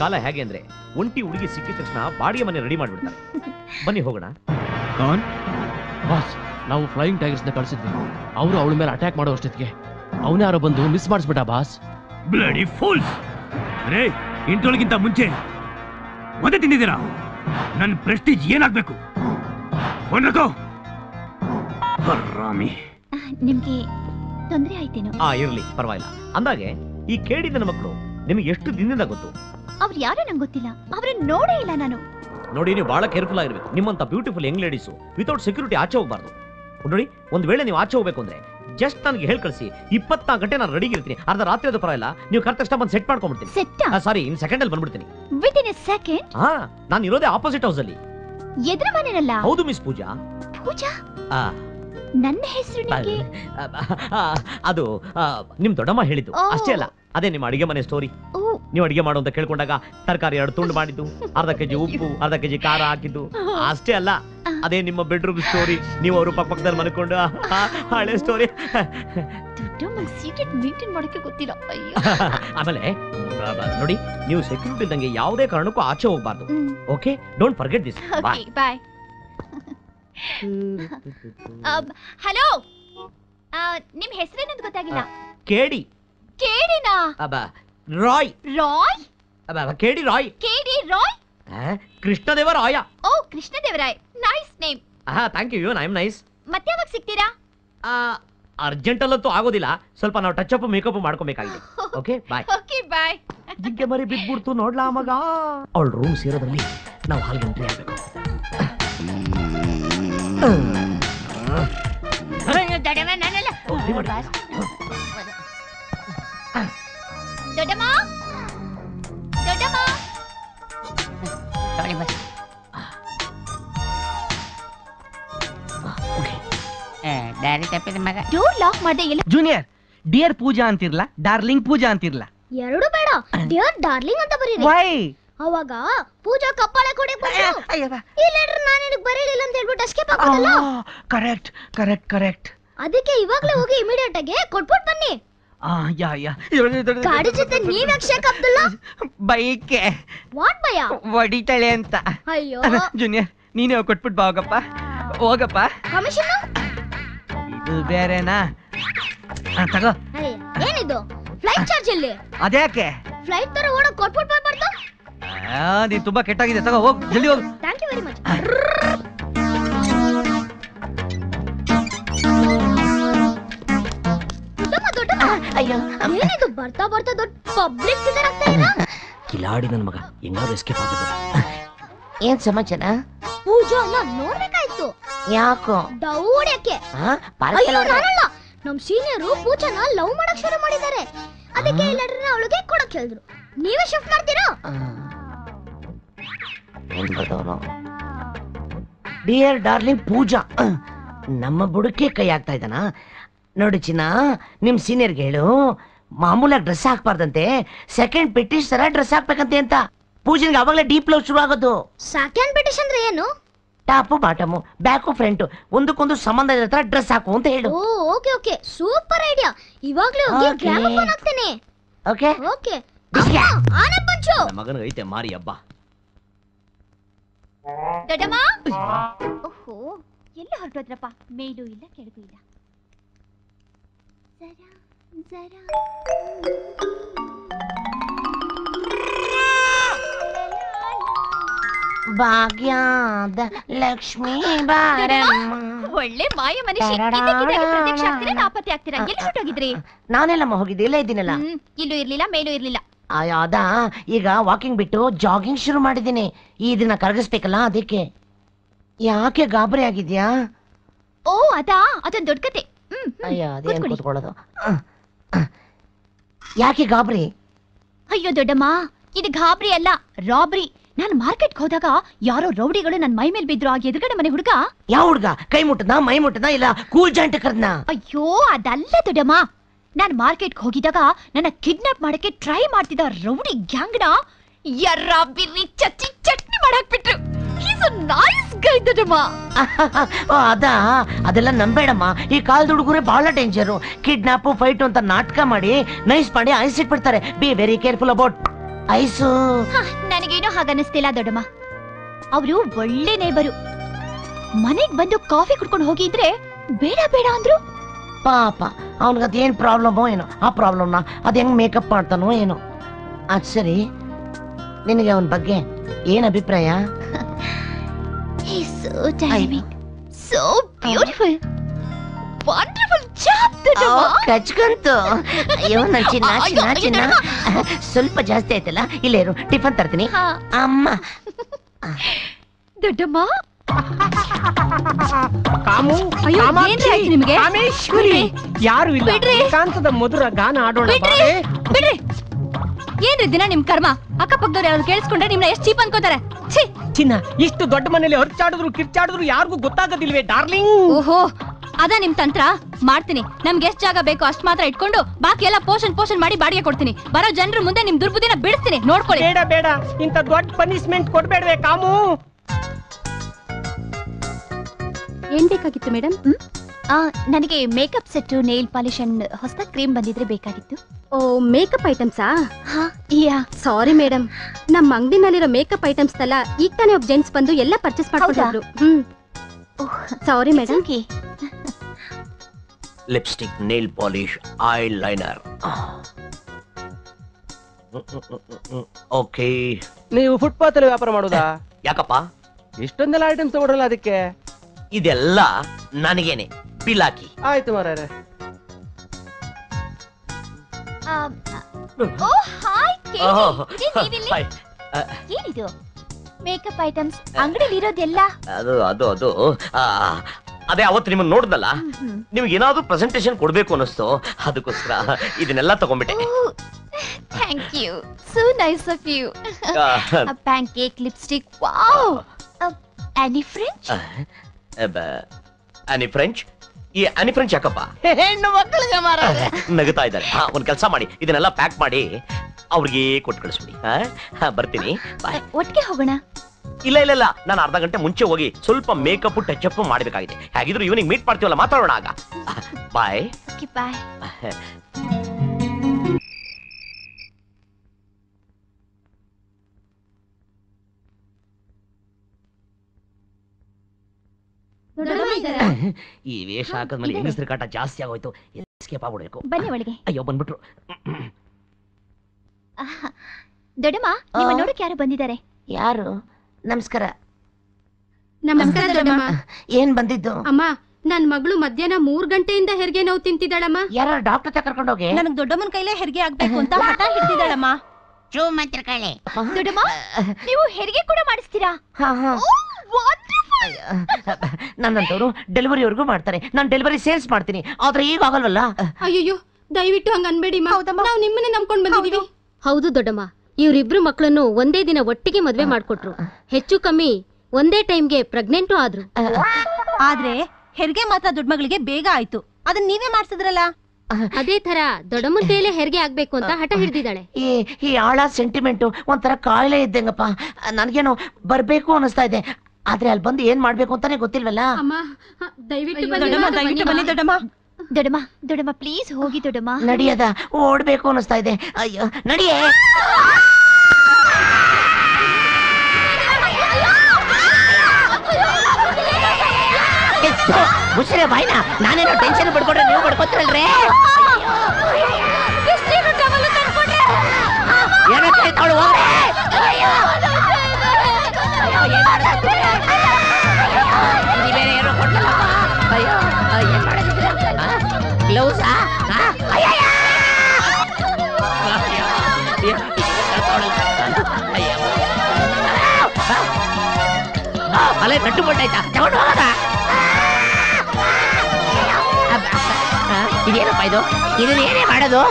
ಕಾಲ ಹೇಗೆ ಅಂದ್ರೆ ಒಂಟಿ ಹುಡುಗಿ ಸಿಕ್ಕಿದ ತಕ್ಷಣ ಬಾಡಿಗೆ ಮನೆ ರೆಡಿ ಮಾಡಿಬಿಡ್ತಾರೆ ಬನ್ನಿ ಹೋಗೋಣ ಕಾನ್ ಬಾಸ್ ನಾವು ಫ್ಲೈಯಿಂಗ್ ಟೈಗರ್ಸ್ ನ ಕಳಿಸಿದ್ವಿ ಅವರು ಅವಳ ಮೇಲೆ ಅಟ್ಯಾಕ್ ಮಾಡೋಷ್ಟಕ್ಕೆ ಅವನೇ ಯಾರೋ ಬಂದು ಮಿಸ್ ಮಾಡಿಸ್ಬಿಟ್ಟ ಬಾಸ್ ಬ್ಲಡಿ ಫೂಲ್ಸ್ ರೇ ಇಂಟೋಳಿಗಿಂತ ಮುಂಚೆ ಒಂದೇ ತಿಂದಿದ್ದೀರಾ ನನ್ನ ಪ್ರೆಸ್ಟೀಜ್ ಏನಾಗಬೇಕು ಹೊರಕೋ ರಾಮಿ ನಿಮಗೆ ತೊಂದರೆ ಆಯ್ತೇನೋ ಇರಲಿ ಪರವಾಗಿಲ್ಲ ಅಂದಾಗೆ ಈ ಕೇಳಿದ ಮಕ್ಕಳು ನಿಮಗೆ ಎಷ್ಟು ದಿನದಿಂದ ಗೊತ್ತು ಅವರು ಯಾರು ನನಗೆ ಗೊತ್ತಿಲ್ಲ ಅವರನ್ನು ನೋಡೇ ಇಲ್ಲ ನಾನು ನೋಡಿ ನೀವು ಬಹಳ ಕೇರ್ಫುಲ್ ಆಗಿರಬೇಕು ನಿಮ್ಮಂತ beautiful young ladies without security ಆಚೆ ಹೋಗಬಾರದು ನೋಡಿ ಒಂದು ವೇಳೆ ನೀವು ಆಚೆ ಹೋಗಬೇಕು ಅಂದ್ರೆ ಜಸ್ಟ್ ನನಗೆ ಹೇಳಿ ಕಳಿಸಿ 24 ಗಂಟೆ ನಾನು ರೆಡಿ ಇರ್ತೀನಿ ಅರ್ಧ ರಾತ್ರಿ ಅದು ಪರವಾಗಿಲ್ಲ ನೀವು ಕರೆಕ್ಟ್ ಟೈಮ್ ಬಂದು ಸೆಟ್ ಮಾಡ್ಕೊಂಡು ಬಿಡ್ತೀನಿ ಸೆಟ್ ಸಾರಿ ಇನ್ ಸೆಕೆಂಡ್ ಅಲ್ಲಿ ಬಂದ್ಬಿಡ್ತೀನಿ ವಿತ್ ಇನ್ ಎ ಸೆಕೆಂಡ್ ಹಾ ನಾನು ಇರೋದೇ ಆಪೋಸಿಟ್ ಹೌಸ್ ಅಲ್ಲಿ ಎದುರು ಮನೆನಲ್ಲ ಹೌದು ಮಿಸ್ ಪೂಜಾ ಪೂಜಾ ಆ ನನ್ನ ಹೆಸರು ನಿಮಗೆ ಅದು ನಿಮ್ಮ ದೊಡ್ಡಮ್ಮ ಹೇಳಿದ್ದು ಅಷ್ಟೇ ಅಲ್ಲ ಅದೇ ನಿಮ್ಮ ಅಡಿಗೆ ಮನೆ ಸ್ಟೋರಿ ನೀವು ಅಡಿಗೆ ಮಾಡು ಅಂತ ಕೇಳ್ಕೊಂಡಾಗ ತರಕಾರಿ 2 ತುಂಡು ಮಾಡಿದ್ದು ಅರ್ಧ ಕೆಜಿ ಉಪ್ಪು ಅರ್ಧ ಕೆಜಿ ಖಾರ ಹಾಕಿದ್ದು ಅಷ್ಟೇ ಅಲ್ಲ ಅದೇ ನಿಮ್ಮ ಬೆಡ್ರೂಮ್ ಸ್ಟೋರಿ ನೀವು ಅವರು ಪಕ್ಕದಲ್ಲಿ ಮಲ್ಕೊಂಡು ಹಳೆ ಸ್ಟೋರಿ ಗೊತ್ತಿಲ್ಲ ಆಮೇಲೆ ನೋಡಿ ನೀವು ಸೆಕ್ಯೂರಿಟಿ ಇದ್ದಂಗೆ ಯಾವುದೇ ಕಾರಣಕ್ಕೂ ಆಚೆ ಹೋಗ್ಬಾರ್ದು okay don't forget this bye hello ನಿಮ್ಮ ಹೆಸರೇನಂತ ಗೊತ್ತಾಗಿಲ್ಲ ಕೇಡಿ ಕೇಡಿನಾ ಅಬ್ಬಾ ರಾಯ್ ರಾಯ್ ಅಬ್ಬಾ ಕೇಡಿ Roy Krishnadevaraya oh Krishnadevaraya nice name ಹಾ thank you I am nice ಮತ್ತೆ ಯಾವಾಗ ಸಿಗ್ತೀರಾ ಅರ್ಜೆಂಟ್ ಅಲ್ಲಂತೂ ಆಗೋದಿಲ್ಲ ಸ್ವಲ್ಪ ನಾವು ಟಚ್ ಅಪ್ ಮೇಕಪ್ ಮಾಡ್ಕೋಬೇಕಾಗಿದೆ ಓಕೆ ಬಾಯ್ ಜಿಗ್ಗೆ ಮರಿ ಬಿದ್ಬಿಡ್ತು ನೋಡ್ಲಾ ಮಗ ಅವಳ ರೂಮ್ ಸೇರೋದ್ರಲ್ಲಿ ನಾವು ಹಾಲ್ಗೆ ಎಂಟ್ರಿ ಆಗಬೇಕು ದೊಡ್ಡಮ್ಮ ದೊಡ್ಡಮ್ಮ ತಾಳಿ ಬಾ ಡೈರಿ ತಪ್ಪಿದ ಮಗ ಡೋರ್ ಲಾಕ್ ಮಾಡ್ದೆ ಇಲ್ಲ ಜೂನಿಯರ್ ಡಿಯರ್ ಪೂಜಾ ಅಂತಿರಲ್ಲ ಡಾರ್ಲಿಂಗ್ ಪೂಜಾ ಅಂತಿರಲ್ಲ ಎರಡು ಬೇಡ ಡಿಯರ್ ಡಾರ್ಲಿಂಗ್ ಅಂತ ಬರೀರಿ ವೈ ಅವಾಗ ಪೂಜಾ ಕಪ್ಪಳೆ ಕೊಡಿ ಬಂತು ಅಯ್ಯವಾ ಈ ಲೆಟರ್ ನಾನು ನಿಮಗೆ ಬರೀಲಿಲ್ಲ ಅಂತ ಹೇಳ್ಬಿಟ್ಟು ಎಸ್ಕೇಪ್ ಆಗ್ತದಲ್ಲ ಕರೆಕ್ಟ್ ಕರೆಕ್ಟ್ ಕರೆಕ್ಟ್ ಅದಕ್ಕೆ ಇವಾಗಲೇ ಹೋಗಿ ಇಮಿಡಿಯೇಟ್ ಆಗಿ ಕೊಡ್ಬಿಟ್ಟು ಬನ್ನಿ ಆ ಯಾ ಯಾ ಗಾಡಿ ಜೊತೆ ನೀವ್ ಯಾಕೆ ಶೇಕ್ ಅಬ್ದುಲ್ಲಾ ಬೈಕ್ ವಾಟ್ ಭಯ ವಡಿತಳೆ ಅಂತ ಅಯ್ಯೋ ಜೂನಿಯರ್ ನೀನೇ ಕೊಟ್ಬಿಟ್ಟು ಬಾಗಪ್ಪ ಹೋಗಪ್ಪ ಕಮಿಷನ್ ಇದು ಬೇರೆನಾ ತಗೋ ಏನಿದು ಫ್ಲೈಟ್ ಚಾರ್ಜ್ ಇಲ್ಲಿ ಅದ್ಯಾಕೆ ಫ್ಲೈಟ್ ತರ ಓಡ ಕೊಟ್ಬಿಟ್ಟು ಬರ್ತಾ ನೀನ್ ತುಂಬಾ ಕೆಟ್ಟಾಗಿದೆ ತಗೋ ಹೋಗ್ ಜಲ್ದಿ ಹೋಗ್ ಥ್ಯಾಂಕ್ ಯು ವೆರಿ ಮಚ್ ಅಯ್ಯೋ ಏನಿದು ಬರ್ತಾ ಬರ್ತಾ ದೊಡ್ಡ ಪಬ್ಲಿಕ್ ಫಿಗರ್ ಆಗ್ತಾ ಇದೀರಾ ಕಿಲಾಡಿ ನನ್ನ ಮಗ ಹೆಂಗಾದ್ರೂ ಎಸ್ಕೇಪ್ ಆಗ್ಬೇಕು ಏನ್ ಸಮಾಚಾರ ಪೂಜಾ ಅಲ್ಲ ನೋಡ್ಬೇಕಾಯ್ತು ಯಾಕೋ ದೌಡ್ಯಕ್ಕೆ ಅಯ್ಯೋ ನಾನಲ್ಲ ನಮ್ ಸೀನಿಯರು ಪೂಜಾನ ಲವ್ ಮಾಡಕ್ ಶುರು ಮಾಡಿದ್ದಾರೆ ಅದಕ್ಕೆ ಈ ಲೆಟರ್ನ ಅವಳಿಗೆ ಕೊಡಕ್ ಹೇಳಿದ್ರು ನೀವೇ ಶಿಫ್ಟ್ ಮಾಡ್ತೀರಾ ಏನ್ ಬರ್ತವನು ಡಿಯರ್ ಡಾರ್ಲಿಂಗ್ ಪೂಜಾ ನಮ್ಮ ಬುಡಕ್ಕೆ ಕೈ ಆಗ್ತಾ ಇದ್ದಾನಾ ನೋಡಿ ಚಿನ್ನ ನಿಮ್ಮ ಸೀನಿಯರ್ಗೆ ಹೇಳು ಮಾಮೂಲಾಗಿ ಡ್ರೆಸ್ ಹಾಕ್ಬಾರ್ದಂತೆ ಸೆಕೆಂಡ್ ಪೆಟಿಷ್ ತರ ಡ್ರೆಸ್ ಹಾಕ್ಬೇಕಂತೆ ಅಂತ ಪೂಜೆಗೆ ಅವಾಗಲೇ ಡೀಪ್ ಲವ್ ಶುರು ಆಗೋದು ಸೆಕೆಂಡ್ ಪೆಟಿಷ್ ಅಂದ್ರೆ ಏನು ಟಾಪು ಬಾಟಮು ಬ್ಯಾಕು ಫ್ರಂಟು ಒಂದಕ್ಕೊಂದು ಸಂಬಂಧ ಇರೋ ತರ ಡ್ರೆಸ್ ಹಾಕು ಅಂತ ಹೇಳು ಓಕೆ ಓಕೆ ಸೂಪರ್ ಐಡಿಯಾ ಇವಾಗಲೇ ಹೋಗಿ ಗ್ರಾಮಫೋನ್ ಹಾಕ್ತೇನೆ ಓಕೆ ಓಕೆ ಆನೆ ಪಂಚು ಮಗನ ಐತೆ ಮಾರಿ ಅಬ್ಬಾ ದಡಮಾ ಓಹೋ ಎಲ್ಲ ಹೊರಟೋದ್ರಪ್ಪ ಮೇಲೂ ಇಲ್ಲ ಕೆಳಗೂ ಇಲ್ಲ ಜರಾ ಜರಾ ಭಾಗ್ಯದ ಲಕ್ಷ್ಮೀ ಬಾರಮ್ಮ ಒಳ್ಳೆ ಮಾಯ ಮನುಷ್ಯ ಪ್ರತ್ಯಕ್ಷ ಆಗ್ತೀರಾ ನಾಪತ್ತೆ ಆಗ್ತೀರಾ ಎಲ್ಲಿ ಹೊರಟೋಗಿದ್ರಿ ನಾನೆಲ್ಲಮ್ಮ ಹೋಗಿದ್ದೆ ಇಲ್ಲ ಇದ್ದೀನಲ್ಲ ಇಲ್ಲೂ ಇರ್ಲಿಲ್ಲ ಮೇಲೂ ಇರ್ಲಿಲ್ಲ ಅದ ಈಗ ವಾಕಿಂಗ್ ಬಿಟ್ಟು ಜಾಗಿಂಗ್ ಶುರು ಮಾಡಿದ್ದೀನಿ ಈ ದಿನ ಕರಗಿಸ್ಬೇಕಲ್ಲ ಅದಕ್ಕೆ ಯಾಕೆ ಗಾಬರಿ ಆಗಿದ್ಯಾ ಓ ಅದಾ ಅದೊಂದು ದೊಡ್ಡ ಕತೆ ಅಯ್ಯೋ ಅದೇನು ಕೂತ್ಕೊಳ್ಳೋದು ಯಾಕೆ ಗಾಬರಿ ಅಯ್ಯೋ ದೊಡ್ಡಮ್ಮ ಇದು ಗಾಬರಿ ಅಲ್ಲ ರಾಬರಿ ನಾನು ಮಾರ್ಕೆಟ್ಗೆ ಹೋದಾಗ ಯಾರೋ ರೌಡಿಗಳು ನನ್ನ ಮೈ ಮೇಲೆ ಬಿದ್ರು ಆಗಿ ಎದುರುಗಡೆ ಮನೆ ಹುಡುಗ ಯಾವ ಹುಡುಗ ಕೈ ಮುಟ್ಟದ ಮೈ ಮುಟ್ಟದ ಇಲ್ಲ ಕೂಲ್ ಜಾಯಿಂಟ್ ಕರ್ದನ ಅಯ್ಯೋ ಅದಲ್ಲ ದೊಡ್ಡಮ್ಮ ನಾನು ಮಾರ್ಕೆಟ್ಗೆ ಹೋಗಿದಾಗ ನನ್ನ ಕಿಡ್ನಾಪ್ ಮಾಡಕ್ಕೆ ಟ್ರೈ ಮಾಡ್ತಿದ್ದ ರೌಡಿ ಗ್ಯಾಂಗ್ನ ಯರ್ರಾ ಬಿರ್ರಿ ಚಚ್ಚಿ ಚಟ್ನಿ ಮಾಡಾಕ್ಬಿಟ್ರು ಅದೆಲ್ಲ ನಂಬೇಡಮ್ಮ ಈ ಕಾಲದ ಹುಡುಗರೇ ಬಹಳ ಡೇಂಜರು ಕಿಡ್ನಾಪ್ ಫೈಟ್ ಅಂತ ನಾಟಕ ಮಾಡಿ ನೈಸ್ ಮಾಡಿ ಐಸ್ ಇಟ್ಬಿಡ್ತಾರೆ be very careful about ice ನನಗೇನೋ ಹಾಗನ್ನಿಸ್ತಿಲ್ಲ ದೊಡ್ಡಮ್ಮ ಅವರು ಒಳ್ಳೆ ನೇಬರು ಮನೆಗ್ ಬಂದು ಕಾಫಿ ಕುಡ್ಕೊಂಡು ಹೋಗಿದ್ರೆ ಬೇಡ ಬೇಡ ಅಂದ್ರು ಪಾಪ ಅವನ್ಗದೇನ್ ಪ್ರಾಬ್ಲಮೋ ಏನೋ ಆ ಪ್ರಾಬ್ಲಮ್ನ ಅದ್ ಹೆಂಗ್ ಮೇಕಪ್ ಮಾಡ್ತಾನೋ ಏನೋ ಅದ್ ಸರಿ ನಿನಗೆ ಅವನ ಬಗ್ಗೆ ಏನ್ ಅಭಿಪ್ರಾಯ So dynamic, so beautiful, wonderful job, Dudama. Oh, kachkanto. Ayo, nana chinna, chinna, chinna. Sulpa jaasti aitala. Ille iru tiffin tartini. Amma. Dudama. Kamu. Ayo, yen aitu nimage? Kameshwari. Yaru illa. Bidri. Kantada madura gaana aadola. Bidri. Bidri. ಏನ್ರಿ ದಿನ ನಿಮ್ ಕರ್ಮ ಅಕ್ಕಪಕ್ಕದವ್ರು ಅವ್ರು ಕೇಳಿಸ್ಕೊಂಡ್ರೆ ನಿಮ್ನ ಎಷ್ಟು cheap ಅನ್ಕೋತಾರೆ ಚಿನ್ನ ಇಷ್ಟು ದೊಡ್ಡ ಮನೇಲಿ ಹೊರಚಾಡಿದ್ರು ಕಿರ್ಚಾಡಿದ್ರು ಯಾರಿಗೂ ಗೊತ್ತಾಗೋದಿಲ್ವೇ ಡಾರ್ಲಿಂಗ್ ಓಹೋ ಅದ ನಿಮ್ ತಂತ್ರ ಮಾಡ್ತೀನಿ ನಮ್ಗೆ ಎಷ್ಟ್ ಜಾಗ ಬೇಕು ಅಷ್ಟ್ ಮಾತ್ರ ಇಟ್ಕೊಂಡು ಬಾಕಿ ಎಲ್ಲ ಪೋಷಣ್ ಪೋಷಣ್ ಮಾಡಿ ಬಾಡಿಗೆ ಕೊಡ್ತೀನಿ ಬರೋ ಜನರು ಮುಂದೆ ನಿಮ್ ದುರ್ಬುದಿನ ಬಿಡಿಸ್ತೀನಿ ನೋಡ್ಕೊಳ್ಳಿ ಬೇಡ ಬೇಡ ಇಂತ ದೊಡ್ಡ ಪನಿಷ್ಮೆಂಟ್ ಕೊಡ್ಬೇಡ್ವೆ ಕಾಮು ಏನ್ ಬೇಕಾಗಿತ್ತು ಮೇಡಮ್ ನನಗೆ makeup set nail polish and ಹೊಸ ಕ್ರೀಮ್ ಬಂದಿದ್ರೆ ಬೇಕಾಗಿತ್ತು ಓ ಮೇಕಪ್ ಐಟಮ್ಸಾ ಸಾರಿ ಮೇಡಮ್ ನಮ್ಮ ಅಂಗಡಿನಲ್ಲಿರೋ ಮೇಕಪ್ ಐಟಮ್ಸ್ ಎಲ್ಲ ಈಗ ತಾನೇ ಒಬ್ಬ ಜೆಂಟ್ಸ್ ಬಂದು ಎಲ್ಲ ಪರ್ಚೇಸ್ ಮಾಡ್ಕೊಂಡ್ರು sorry madam lipstick nail polish eyeliner okay ನೀವು ಫುಟ್ಪಾತ್ ಅಲ್ಲಿ ವ್ಯಾಪಾರ ಮಾಡೋದಾ ಯಾಕಪ್ಪ ಇಷ್ಟೊಂದೆಲ್ಲ ಐಟಮ್ಸ್ ತಗೊಡ್ರಲ್ಲ ಅದಕ್ಕೆ ಇದೆಲ್ಲ ನನಗೇನೆ ಪಿಲಾಕಿ ಆಯ್ತು ಮಾರಾಯರೇ ಓ ಹಾಯ್ ಕೇಳಿ ಏನಿದು ಮೇಕಪ್ ಐಟಮ್ಸ್ ಅಂಗಡಿಯಲ್ಲಿ ಇರೋದೆಲ್ಲ ಅದು ಅದು ಅದು ಅದೇ ಅವತ್ತು ನಿಮ್ಮನ್ನು ನೋಡಿದಲ್ಲ ನಿಮ್ಗೆ ಏನಾದ್ರು ಪ್ರೆಸೆಂಟೇಶನ್ ಕೊಡ್ಬೇಕು ಅನ್ನಿಸ್ತು ಅದಕ್ಕೋಸ್ಕರ ಇದನ್ನೆಲ್ಲ ತಗೊಂಡ್ಬಿಟ್ಟೆ Thank you. So nice of you. A pancake, lipstick. Wow. Any French? Any French? ये अन्य फ्रेंच याकप्पा हेन्नो वक्कल का मारा नगता इधर हाँ उनका लसा मारी इधर नल्ला पैक मारे और ये कोटकल सुनी हाँ हाँ बर्ती नहीं बाय वोट क्या होगा ना इल्ला इल्ला ला ना नार्दा घंटे मुंचे होगी सुल्प मेकअप उट टचअप मारे बिकाई दे है किधर इवनिंग मीट पार्टी वाला माता रोना आगा बाय की बाय ये वेश आकर मले इंग्लिश रिकार्ड जास्ती आ गई तो इसके पाप उड़े को बने वाले के अयो बन बटरो डोडे माँ ये मनोरे क्या रे बंदी दरे यारो नमस्कार नमस्कार डोडे माँ ये न बंदी दो अम्मा नन मगलू मध्य ना मूर घंटे इंदा हरगे ना उतिंती दरा माँ यारा डॉक्टर चक्कर करोगे नन डोडे मन कहिले हरगे आग पे कौन ता हटा हिटी दरा माँ जो मंत्र कले डोडे माँ ये वो हरगे कुड़ा मार्स्तिरा हाँ हाँ नन्नंतवरु डेलिवरी वर्गू माड्तारे नानु डेलिवरी सेल्स माड्तीनि आदरे ಈಗ ಆಗಲ್ವಲ್ಲ ಅಯ್ಯಯ್ಯೋ ದಯವಿಟ್ಟು ಹಂಗ ಅನ್ಬೇಡಿ ಮಾ ನಾವು ನಿಮ್ಮನ್ನ ನಂಬ್ಕೊಂಡು ಬಂದಿದ್ದೀವಿ ಹೌದು ದೊಡ್ಡಮ್ಮ ಇವರಿಬ್ರು ಮಕ್ಕಳನ್ನು ಒಂದೇ ದಿನ ಒಟ್ಟಿಗೆ ಮದುವೆ ಮಾಡ್ಕೊಟ್ರು ಹೆಚ್ಚು ಕಮ್ಮಿ ಒಂದೇ ಟೈಮ್ ಗೆ ಪ್ರೆಗ್ನೆಂಟ್ ಆದ್ರು ಆದ್ರೆ ಹೆರಿಗೆ ಮಾತ್ರ ದೊಡ್ಡ ಮಗಳಿಗೆ ಬೇಗ ಆಯ್ತು ಅದನ್ನ ನೀವೇ ಮಾಡ್ಸಿದ್ರಲ್ಲ ಅದೇ ತರ ದೊಡ್ಡಮ್ಮನ ತಲೆ ಹೆರಿಗೆ ಆಗಬೇಕು ಅಂತ ಹಠ ಹಿಡಿದಿದ್ದಾಳೆ ಈ ಆಳ ಸೆಂಟಿಮೆಂಟ್ ಒಂತರ ಕಾಯಿಲೆ ಇದ್ದಂಗಪ್ಪ ನನಗೇನೋ ಬರಬೇಕು ಅನಿಸ್ತಾ ಇದೆ आदरे अल्बंदी ಏನ್ ಮಾಡಬೇಕು ಅಂತಾನೆ ಗೊತ್ತಿಲ್ವಲ್ಲ ಅಮ್ಮ ದಯವಿಟ್ಟು ಬನ್ನಿ ದೊಡ್ಡಮ್ಮ ದೊಡ್ಡಮ್ಮ ದೊಡ್ಡಮ್ಮ ಪ್ಲೀಸ್ ಹೋಗಿ ದೊಡ್ಡಮ್ಮ ನಡಿಯದ ಓಡಬೇಕು ಅನಿಸ್ತಾ ಇದೆ ಅಯ್ಯೋ ನಡಿಯೇ ಮುಚ್ಚರೆ ಬಾಯ್ ನಾನೇನೋ ಟೆನ್ಷನ್ ಪಡ್ಕೊಂಡ್ರೆ ನೀವು ಪಡ್ಕೊತಿರಲ್ರೇ ಇಷ್ಟೇನೋ ಡಬಲ್ ತಂದ್ಕೊಂಡೆ ಏನಕ್ಕೆ ತಾಳು ಹೋಗ್ರೆ ಅಯ್ಯೋ ಏನ್ ಮಾಡ್ತೀರಾ ग्लव्स भले गट्टु बंडायता तगोंडु होगदा इदेनप्पा इदु इदु ಏನೇ ಮಾಡೋದು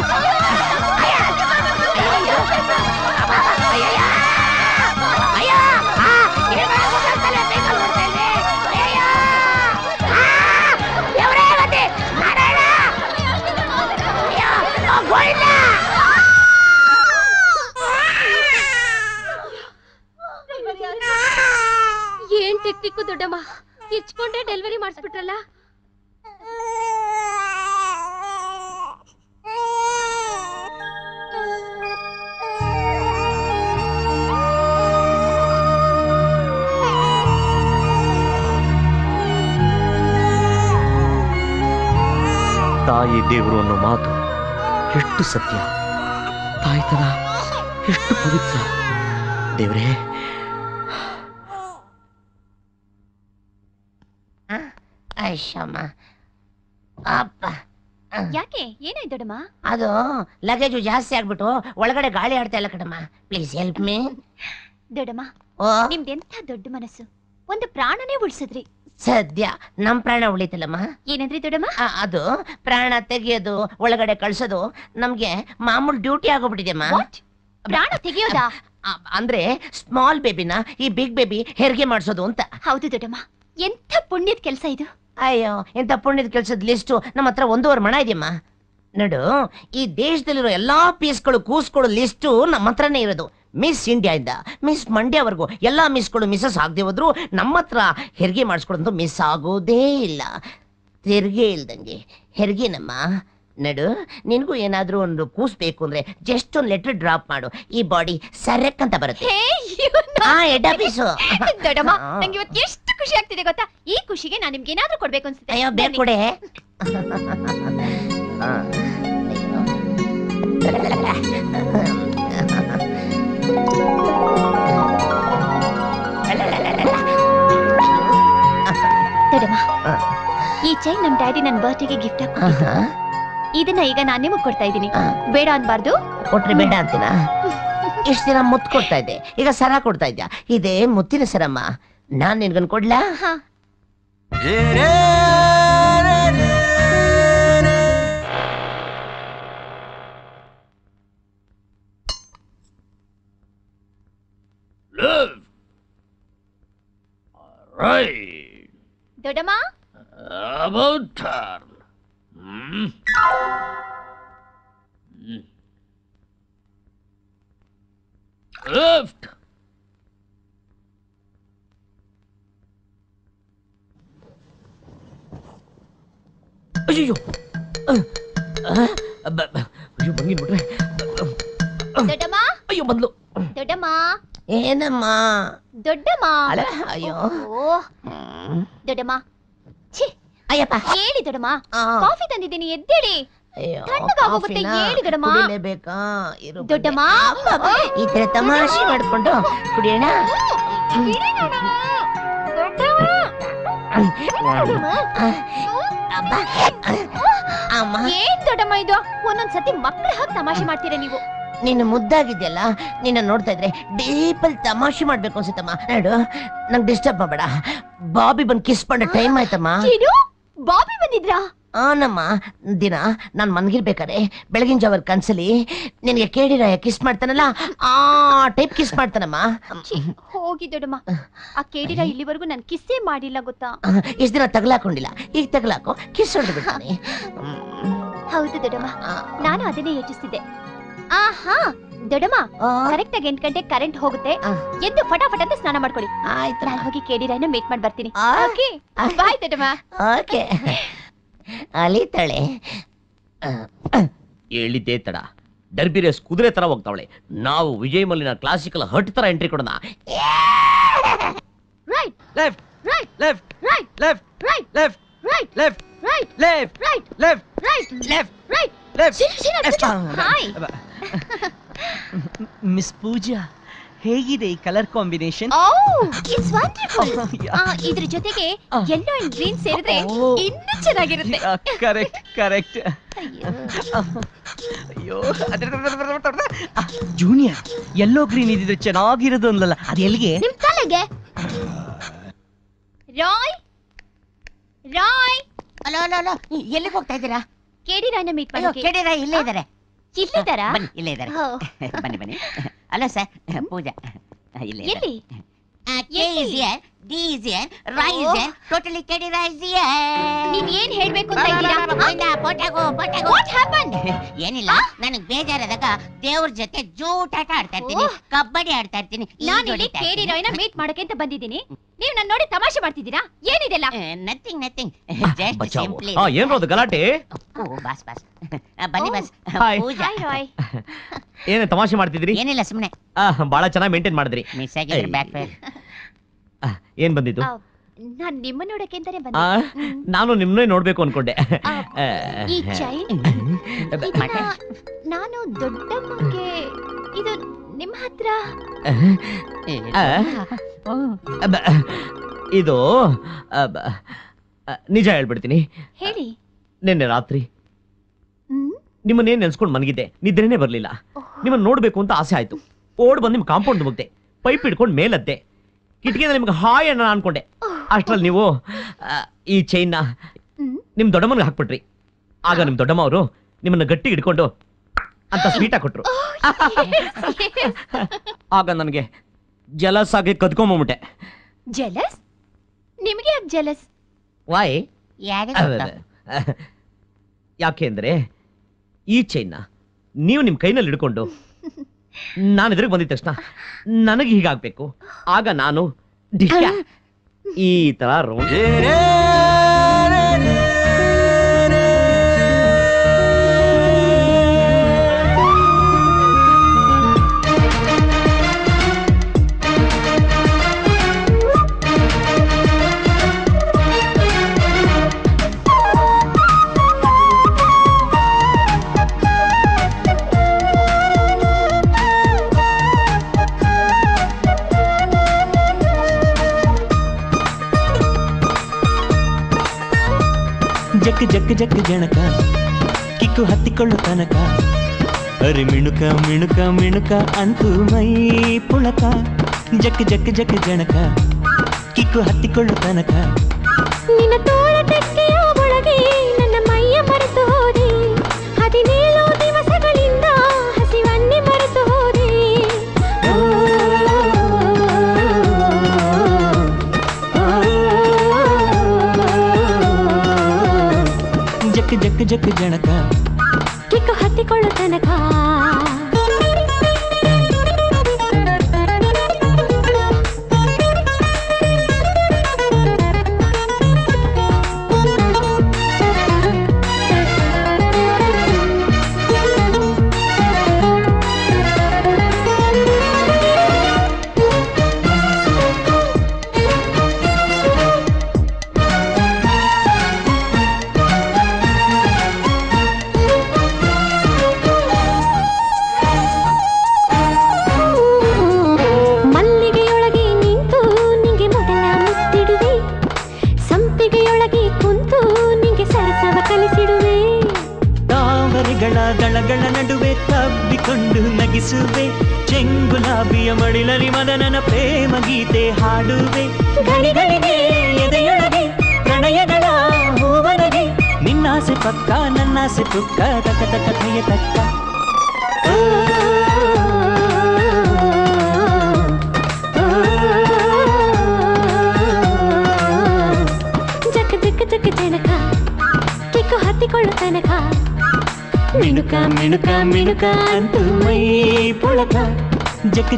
टिक्कु दुड्डम्मा किच्चकोंडे डेलिवरी ಮಾಡಿಸ್ಬಿಟ್ರಲ್ಲ ತಾಯಿ ದೇವರು ಅನ್ನೋ ಮಾತು ಎಷ್ಟು ಸತ್ಯ ತಾಯಿತನ ಎಷ್ಟು ಪವಿತ್ರ ದೇವರೇ लगेजु जास्ति आगिबिट्टु ओळगडे गाळि आड्ता इल्ल कडम्मा प्लीज हेल्प मी दोड्डम्मा निम्देंत दोड्ड मनस्सु ओंदु प्राणने उळिसिद्रि सद्य नम्म प्राण उಳಿತಲ್ಲಮ್ಮ ಏನಂದ್ರಿ ದೊಡ್ಡಮ್ಮ ಅದು ಪ್ರಾಣ ತೆಗೆಯೋದು ಒಳಗಡೆ ಕಳಿಸೋದು ನಮಗೆ ಮಾಮೂಲಿ ಡ್ಯೂಟಿ ಆಗೋಬಿಟ್ಟಿದೆಮ್ಮ ಪ್ರಾಣ ತೆಗೆಯೋದಾ ಅಂದ್ರೆ ಸ್ಮಾಲ್ ಬೇಬಿನಾ ಈ ಬಿಗ್ ಬೇಬಿ ಹೆರಿಗೆ ಮಾಡಿಸೋದು ಅಂತ ಹೌದು ದೊಡ್ಡಮ್ಮ ಎಂತ ಪುಣ್ಯದ ಕೆಲಸ ಇದು ಅಯ್ಯೋ ಎಂತ ಪುಣ್ಯದ ಕೆಲಸದ ಲಿಸ್ಟ್ ನಮ್ಮ ಹತ್ರ ಒಂದೂವರೆ ಮಣ ಇದೆಮ್ಮ ನೋಡು ಈ ದೇಶದಲ್ಲಿರೋ ಎಲ್ಲಾ ಪೀಸ್ಗಳು ಕೂಸ್ಗಳು ಲಿಸ್ಟ್ ನಮ್ಮ ಹತ್ರನೇ ಇರೋದು ಮಿಸ್ ಇಂಡಿಯಾ ಇಂದ ಮಿಸ್ ಮಂಡ್ಯವರೆಗೂ ಎಲ್ಲಾ ಮಿಸ್ಗಳು ಮಿಸಸ್ ಆಗದೆ ಹೋದ್ರು ನಮ್ಮ ಹತ್ರ ಹೆರಿಗೆ ಮಾಡಿಸ್ಕೊಡಂತ ಮಿಸ್ ಆಗೋದೇ ಇಲ್ಲ ತೆರಿಗೆ ಇಲ್ದಂಗೆ ಹೆರಿಗೆನಮ್ಮ ನಡು ನಿನಗೂ ಏನಾದರೂ ಒಂದು ಕೂಸ್ ಬೇಕು ಅಂದ್ರೆ ಜಸ್ಟ್ ಒಂದು ಲೆಟರ್ ಡ್ರಾಪ್ ಮಾಡು ಈ ಬಾಡಿ ಸರಕ್ ಅಂತ ಬರುತ್ತೆ ಆ ಹೆಡ್ ಆಫೀಸ್ ದೊಡ್ಡಮ್ಮ ನನಗೆ ಇವತ್ತು ಎಷ್ಟು ಖುಷಿ ಆಗ್ತಿದೆ ಗೊತ್ತಾ ಈ ಖುಷಿಗೆ ನಾನು ನಿಮಗೆ ಏನಾದರೂ ಕೊಡಬೇಕು ಅನ್ಸುತ್ತೆ ಅಯ್ಯೋ ಬೇಕು ಕೊಡೆ चैन नम डैडी नन बर्थडे के गिफ्ट ಇದನ್ನ ನಾನು ನಿಮಗೆ ಕೊಡ್ತಾ ಇದ್ದೀನಿ ಬೇಡ ಅನ್ಬಾರ್ದು ಕೊಟ್ರೆ ಬೇಡ ಅಂತೀನಾ ಇಷ್ಟು ದಿನ ಮುತ್ತು ಕೊಡ್ತಾ ಇದ್ದೆ ಈಗ ಸರ ಕೊಡ್ತಾ ಇದ್ಯಾ ಇದೆ ಮುತ್ತಿನ ಸರಮ್ಮ ನಾನು ನಿನಗೆ ಕೊಡ್ಲಾ Good. Alright. Dodama? About time. Left. Ayo. Ayo bangin mudre. Dodama? Ayo bandlo. Dodama? ಏನಮ್ಮ ದೊಡ್ಡಮ್ಮ ಅಲ್ಲ ಅಯ್ಯೋ ದೊಡ್ಡಮ್ಮ ಛೀ ಅಯ್ಯಪ್ಪ ಹೇಳಿ ದೊಡ್ಡಮ್ಮ ಕಾಫಿ ತಂದಿದ್ದೀನಿ ಎದ್ದೇಳಿ ತಣ್ಣಗಾಗೋಗುತ್ತೆ ಹೇಳಿ ದೊಡ್ಡಮ್ಮ ಕುಡಿಲೇಬೇಕಾ ಇರು ದೊಡ್ಡಮ್ಮ ಇತ್ರ ತಮಾಷೆ ಮಾಡ್ಕೊಂಡು ಕುಡಿಯೋಣ ದೊಡ್ಡಮ್ಮ ಅಮ್ಮ ಅಮ್ಮ ಏನು ದೊಡ್ಡಮ್ಮ ಇದು ಒಂದೊಂದು ಸತಿ ಮಕ್ಕಳ ಹಾಗೆ ತಮಾಷೆ ಮಾಡ್ತೀರಾ ನೀವು ನೀನು ಮುದ್ದಾಗಿದೆಯಲ್ಲ ನಿನ್ನ ನೋಡ್ತಾ ಇದ್ರೆ ಡೀಪ್ ಅಲ್ಲಿ ತಮಾಷೆ ಮಾಡಬೇಕು ಅನ್ಸುತ್ತಮ್ಮ ನೋಡು ನನಗೆ ಡಿಸ್ಟರ್ಬ್ ಮಾಡಬೇಡ ಬಾಬಿ ಬಂದು ಕಿಸ್ ಮಾಡೋ ಟೈಮ್ ಆಯ್ತಮ್ಮ ಏನು ಬಾಬಿ ಬಂದಿದ್ರಾ ಆನಮ್ಮ ದಿನ ನಾನು ಮನಗಿರಬೇಕಾರೆ ಬೆಳಗಿನ ಜಾವರ್ ಕನ್ಸಲಿ ನಿನಗೆ ಕೇಳಿರ ಕಿಸ್ ಮಾಡ್ತಾನಲ್ಲ ಆ ಟೈಪ್ ಕಿಸ್ ಮಾಡ್ತಾನಮ್ಮ ಹೋಗಿ ದೊಡ್ಡಮ್ಮ ಆ ಕೇಳಿರ ಇಲ್ಲಿವರೆಗೂ ನಾನು ಕಿಸ್ಸೇ ಮಾಡಿಲ್ಲ ಗೊತ್ತಾ ಇಷ್ಟ ದಿನ ತಗಲಾಕೊಂಡಿಲ್ಲ ಈಗ ತಗಲಾಕೋ ಕಿಸ್ ಹೊರಡು ಬಿಡ್ತಾನೆ ಹೌದು ದೊಡ್ಡಮ್ಮ ನಾನು ಅದನ್ನೇ ಯೋಚಿಸ್ತಿದ್ದೆ ಆಹಾ ದೊಡ್ಡಮ್ಮ ಕರೆಕ್ಟ್ ಆಗಿ 8 ಗಂಟೆ ಕರೆಂಟ್ ಹೋಗುತ್ತೆ ಎದ್ದು ಫಟಾಫಟ ಅಂತ ಸ್ನಾನ ಮಾಡ್ಕೊಳ್ಳಿ ಆಯ್ತು ನಾನು ಹೋಗಿ ಕೇಡಿರನ್ನ ಮೀಟ್ ಮಾಡಿ ಬರ್ತೀನಿ ಓಕೆ ಬೈ ದೊಡ್ಡಮ್ಮ ಓಕೆ ಅಲಿತಾಳೆ ಹೇಳಿದೆ ತಡ ಡರ್ಬಿ ರೇಸ್ ಕುದುರೆ ತರ ಹೋಗ್ತಾವಳೆ ನಾವು ವಿಜಯ್ ಮಲ್ಲಿನ ಕ್ಲಾಸಿಕಲ್ ಹರ್ಟ್ ತರ ಎಂಟ್ರಿ ಕೊಡೋಣ right left right left right left right left right left right left right left right left right miss Pooja ಹೇಗಿದೆ ಈ ಕಲರ್ ಕಾಂಬಿನೇಷನ್ ಇಟ್ಸ್ ವಂಡರ್ಫುಲ್ ಇದರ ಜೊತೆಗೆ ಯೆಲ್ಲೋ ಅಂಡ್ ಗ್ರೀನ್ ಸೇರಿದ್ರೆ ಇನ್ನೂ ಚೆನ್ನಾಗಿರುತ್ತೆ ಕರೆಕ್ಟ್ ಕರೆಕ್ಟ್ ಅಯ್ಯೋ ಜೂನಿಯರ್ ಯೆಲ್ಲೋ ಗ್ರೀನ್ ಇದ್ರೆ ಚೆನ್ನಾಗಿರೋದು ಅಲ್ಲಲ್ಲ ಅದು ಎಲ್ಲಿಗೆ ನಿಮ್ಮ ತಲೆಗೆ ರಾಯ್ ರಾಯ್ ಅಲೋ ಅಲೋ ಎಲ್ಲಿಗೆ ಹೋಗ್ತಾ ಇದ್ದೀರಾ ಕೇಡಿರಾಯನ್ನ ಮೀಟ್ ಮಾಡೋಕೆ ಕೇಡಿರಾಯ ಇಲ್ಲೇ ಇದ್ದಾರೆ ಇಲ್ಲಿದ್ದಾರಾ ಬನ್ನಿ ಇಲ್ಲೇ ಇದ್ದಾರೆ ಬನ್ನಿ ಬನ್ನಿ ಅಲ್ಲ ಸರ್ ಪೂಜಾ ಇಲ್ಲೇ ಎಲ್ಲಿ K is here D is here Rai is here totally ಕೇಡಿರಾಯ ಇಸ್ ಹಿಯರ್ ನೀನು ಏನು ಹೇಳಬೇಕು ಅಂತ ಇದ್ದೀರಾ ಅಂದಾ ಪೋಟಾಗೋ ವಾಟ್ ಹ್ಯಾಪನ್ಡ್ ಏನಿಲ್ಲ ನನಗೆ ಬೇಜಾರಾದಾಗ ದೇವರ ಜೊತೆ ಜೂಟಾಟ ಆಡ್ತಾ ಇರ್ತೀನಿ ಕಬ್ಬಡಿ ಆಡ್ತಾ ಇರ್ತೀನಿ ನಾನು ಇಲ್ಲಿ ಕೇಡಿರಾಯನ್ನ ಮೀಟ್ ಮಾಡೋಕೆ ಅಂತ ಬಂದಿದ್ದೀನಿ ನೀವು ನನ್ನ ನೋಡಿ ತಮಾಷೆ ಮಾಡ್ತಿದ್ದೀರಾ ಏನಿದೆಲ್ಲ ನಥಿಂಗ್ ನಥಿಂಗ್ ಜಸ್ಟ್ ಸಿಂಪ್ಲಿ ಆ ಏನೋದು ಗಲಾಟೆ ಓ ಬಾಸ್ ಬಾಸ್ ಬನ್ನಿ ಬಾಸ್ ಪೂಜಾ ರಾಯ್ ಏನೇ ತಮಾಷೆ ಮಾಡ್ತಿದ್ದೀರಿ ಏನಿಲ್ಲ ಸುಮ್ಮನೆ ಬಹಳ ಚೆನ್ನಾಗಿ ಮೇಂಟೇನ್ ಮಾಡಿದ್ರಿ ಮಿಸ್ ಆಗಿದ್ರೆ ಬ್ಯಾಕ್ ಪೇ ಏನು ಬಂದಿದ್ದು ನಾನು ನಿಮ್ಮ ನೋಡಕ್ಕೆ ಅಂತಾನೆ ಬಂದೆ ನಾನು ನಿಮ್ಮನ್ನೇ ನೋಡಬೇಕು ಅನ್ಕೊಂಡೆ ಈ ಚೈನ್ ನಾನು ದೊಡ್ಡಮ್ಮಂಗೆ ಇದು ನಿಮ್ಮ ಹತ್ರ ಇದು ನಿಜ ಹೇಳ್ಬಿಡ್ತೀನಿ ಹೇಳಿ ನಿನ್ನೆ ರಾತ್ರಿ ನಿಮ್ಮನ್ನೇನು ನೆನ್ಸ್ಕೊಂಡು ಮನಗಿದ್ದೆ ನಿದ್ರೆನೇ ಬರಲಿಲ್ಲ ನಿಮ್ಮನ್ನ ನೋಡಬೇಕು ಅಂತ ಆಸೆ ಆಯಿತು ಓಡ್ ಬಂದು ನಿಮ್ಮ ಕಾಂಪೌಂಡ್ ಮುಗ್ದೆ ಪೈಪ್ ಹಿಡ್ಕೊಂಡು ಮೇಲದ್ದೆ ಕಿಟಕಿಯಿಂದ ನಿಮ್ಗೆ ಹಾಯ್ ಅನ್ನ ಅನ್ಕೊಂಡೆ ಅಷ್ಟರಲ್ಲಿ ನೀವು ಈ ಚೈನ್ನ ನಿಮ್ಮ ದೊಡ್ಡಮ್ಮನಿಗೆ ಹಾಕ್ಬಿಟ್ರಿ ಆಗ ನಿಮ್ಮ ದೊಡ್ಡಮ್ಮ ಅವರು ನಿಮ್ಮನ್ನ ಗಟ್ಟಿ ಹಿಡ್ಕೊಂಡು ಅಂತ ಸ್ವೀಟ ಕೊಟ್ಟರು ಆಗ ನನಗೆ ಜಲಸ್ ಆಗಿ ಕದ್ಕೊಂಬಿಟ್ಟೆ ಜಲಸ್ ನಿಮಗೆ ಯಾಕೆ ಜಲಸ್ ವಾಯ್ ಯಾಕೆ ಅಂದ್ರೆ ಈ ಚೈನ್ನ ನೀವು ನಿಮ್ಮ ಕೈನಲ್ಲಿ ಹಿಡ್ಕೊಂಡು ನಾನು ಎದುರಿಗೆ ಬಂದಿದ್ದ ತಕ್ಷಣ ನನಗೆ ಹೀಗಾಗಬೇಕು ಆಗ ನಾನು ಈ ತರ ರೋಜೆ ಜಗ್ ಜಗ್ ಜಗ್ ಜನಕ ಕಿಕ್ಕು ಹತ್ತಿಕೊಳ್ಳು ತನಕ ಅರಿ ಮಿಣುಕ ಮಿಣುಕ ಮಿಣುಕ ಅಂತೂ ಮೈ ಪುಳಕ ಜಗ್ ಜಗ್ ಜಗ್ ಜನಕ ಕಿಕ್ಕು ಹತ್ತಿಕೊಳ್ಳು ತನಕ ನಿನ್ನ ತೋಳ ತಕ್ಕೆಯ ಒಳಗೆ ನನ್ನ ಮೈಯ ಮರೆತು ಹೋದೆ 17 ದಿವಸಗಳಿಂದ ಹಸಿವನ್ನೇ ಮರೆತು ಹೋದೆ ಜಕ್ ಜನಕ ಕಿಕ್ಕು ಹತ್ತಿಕೊಳ್ಳು ತನಕ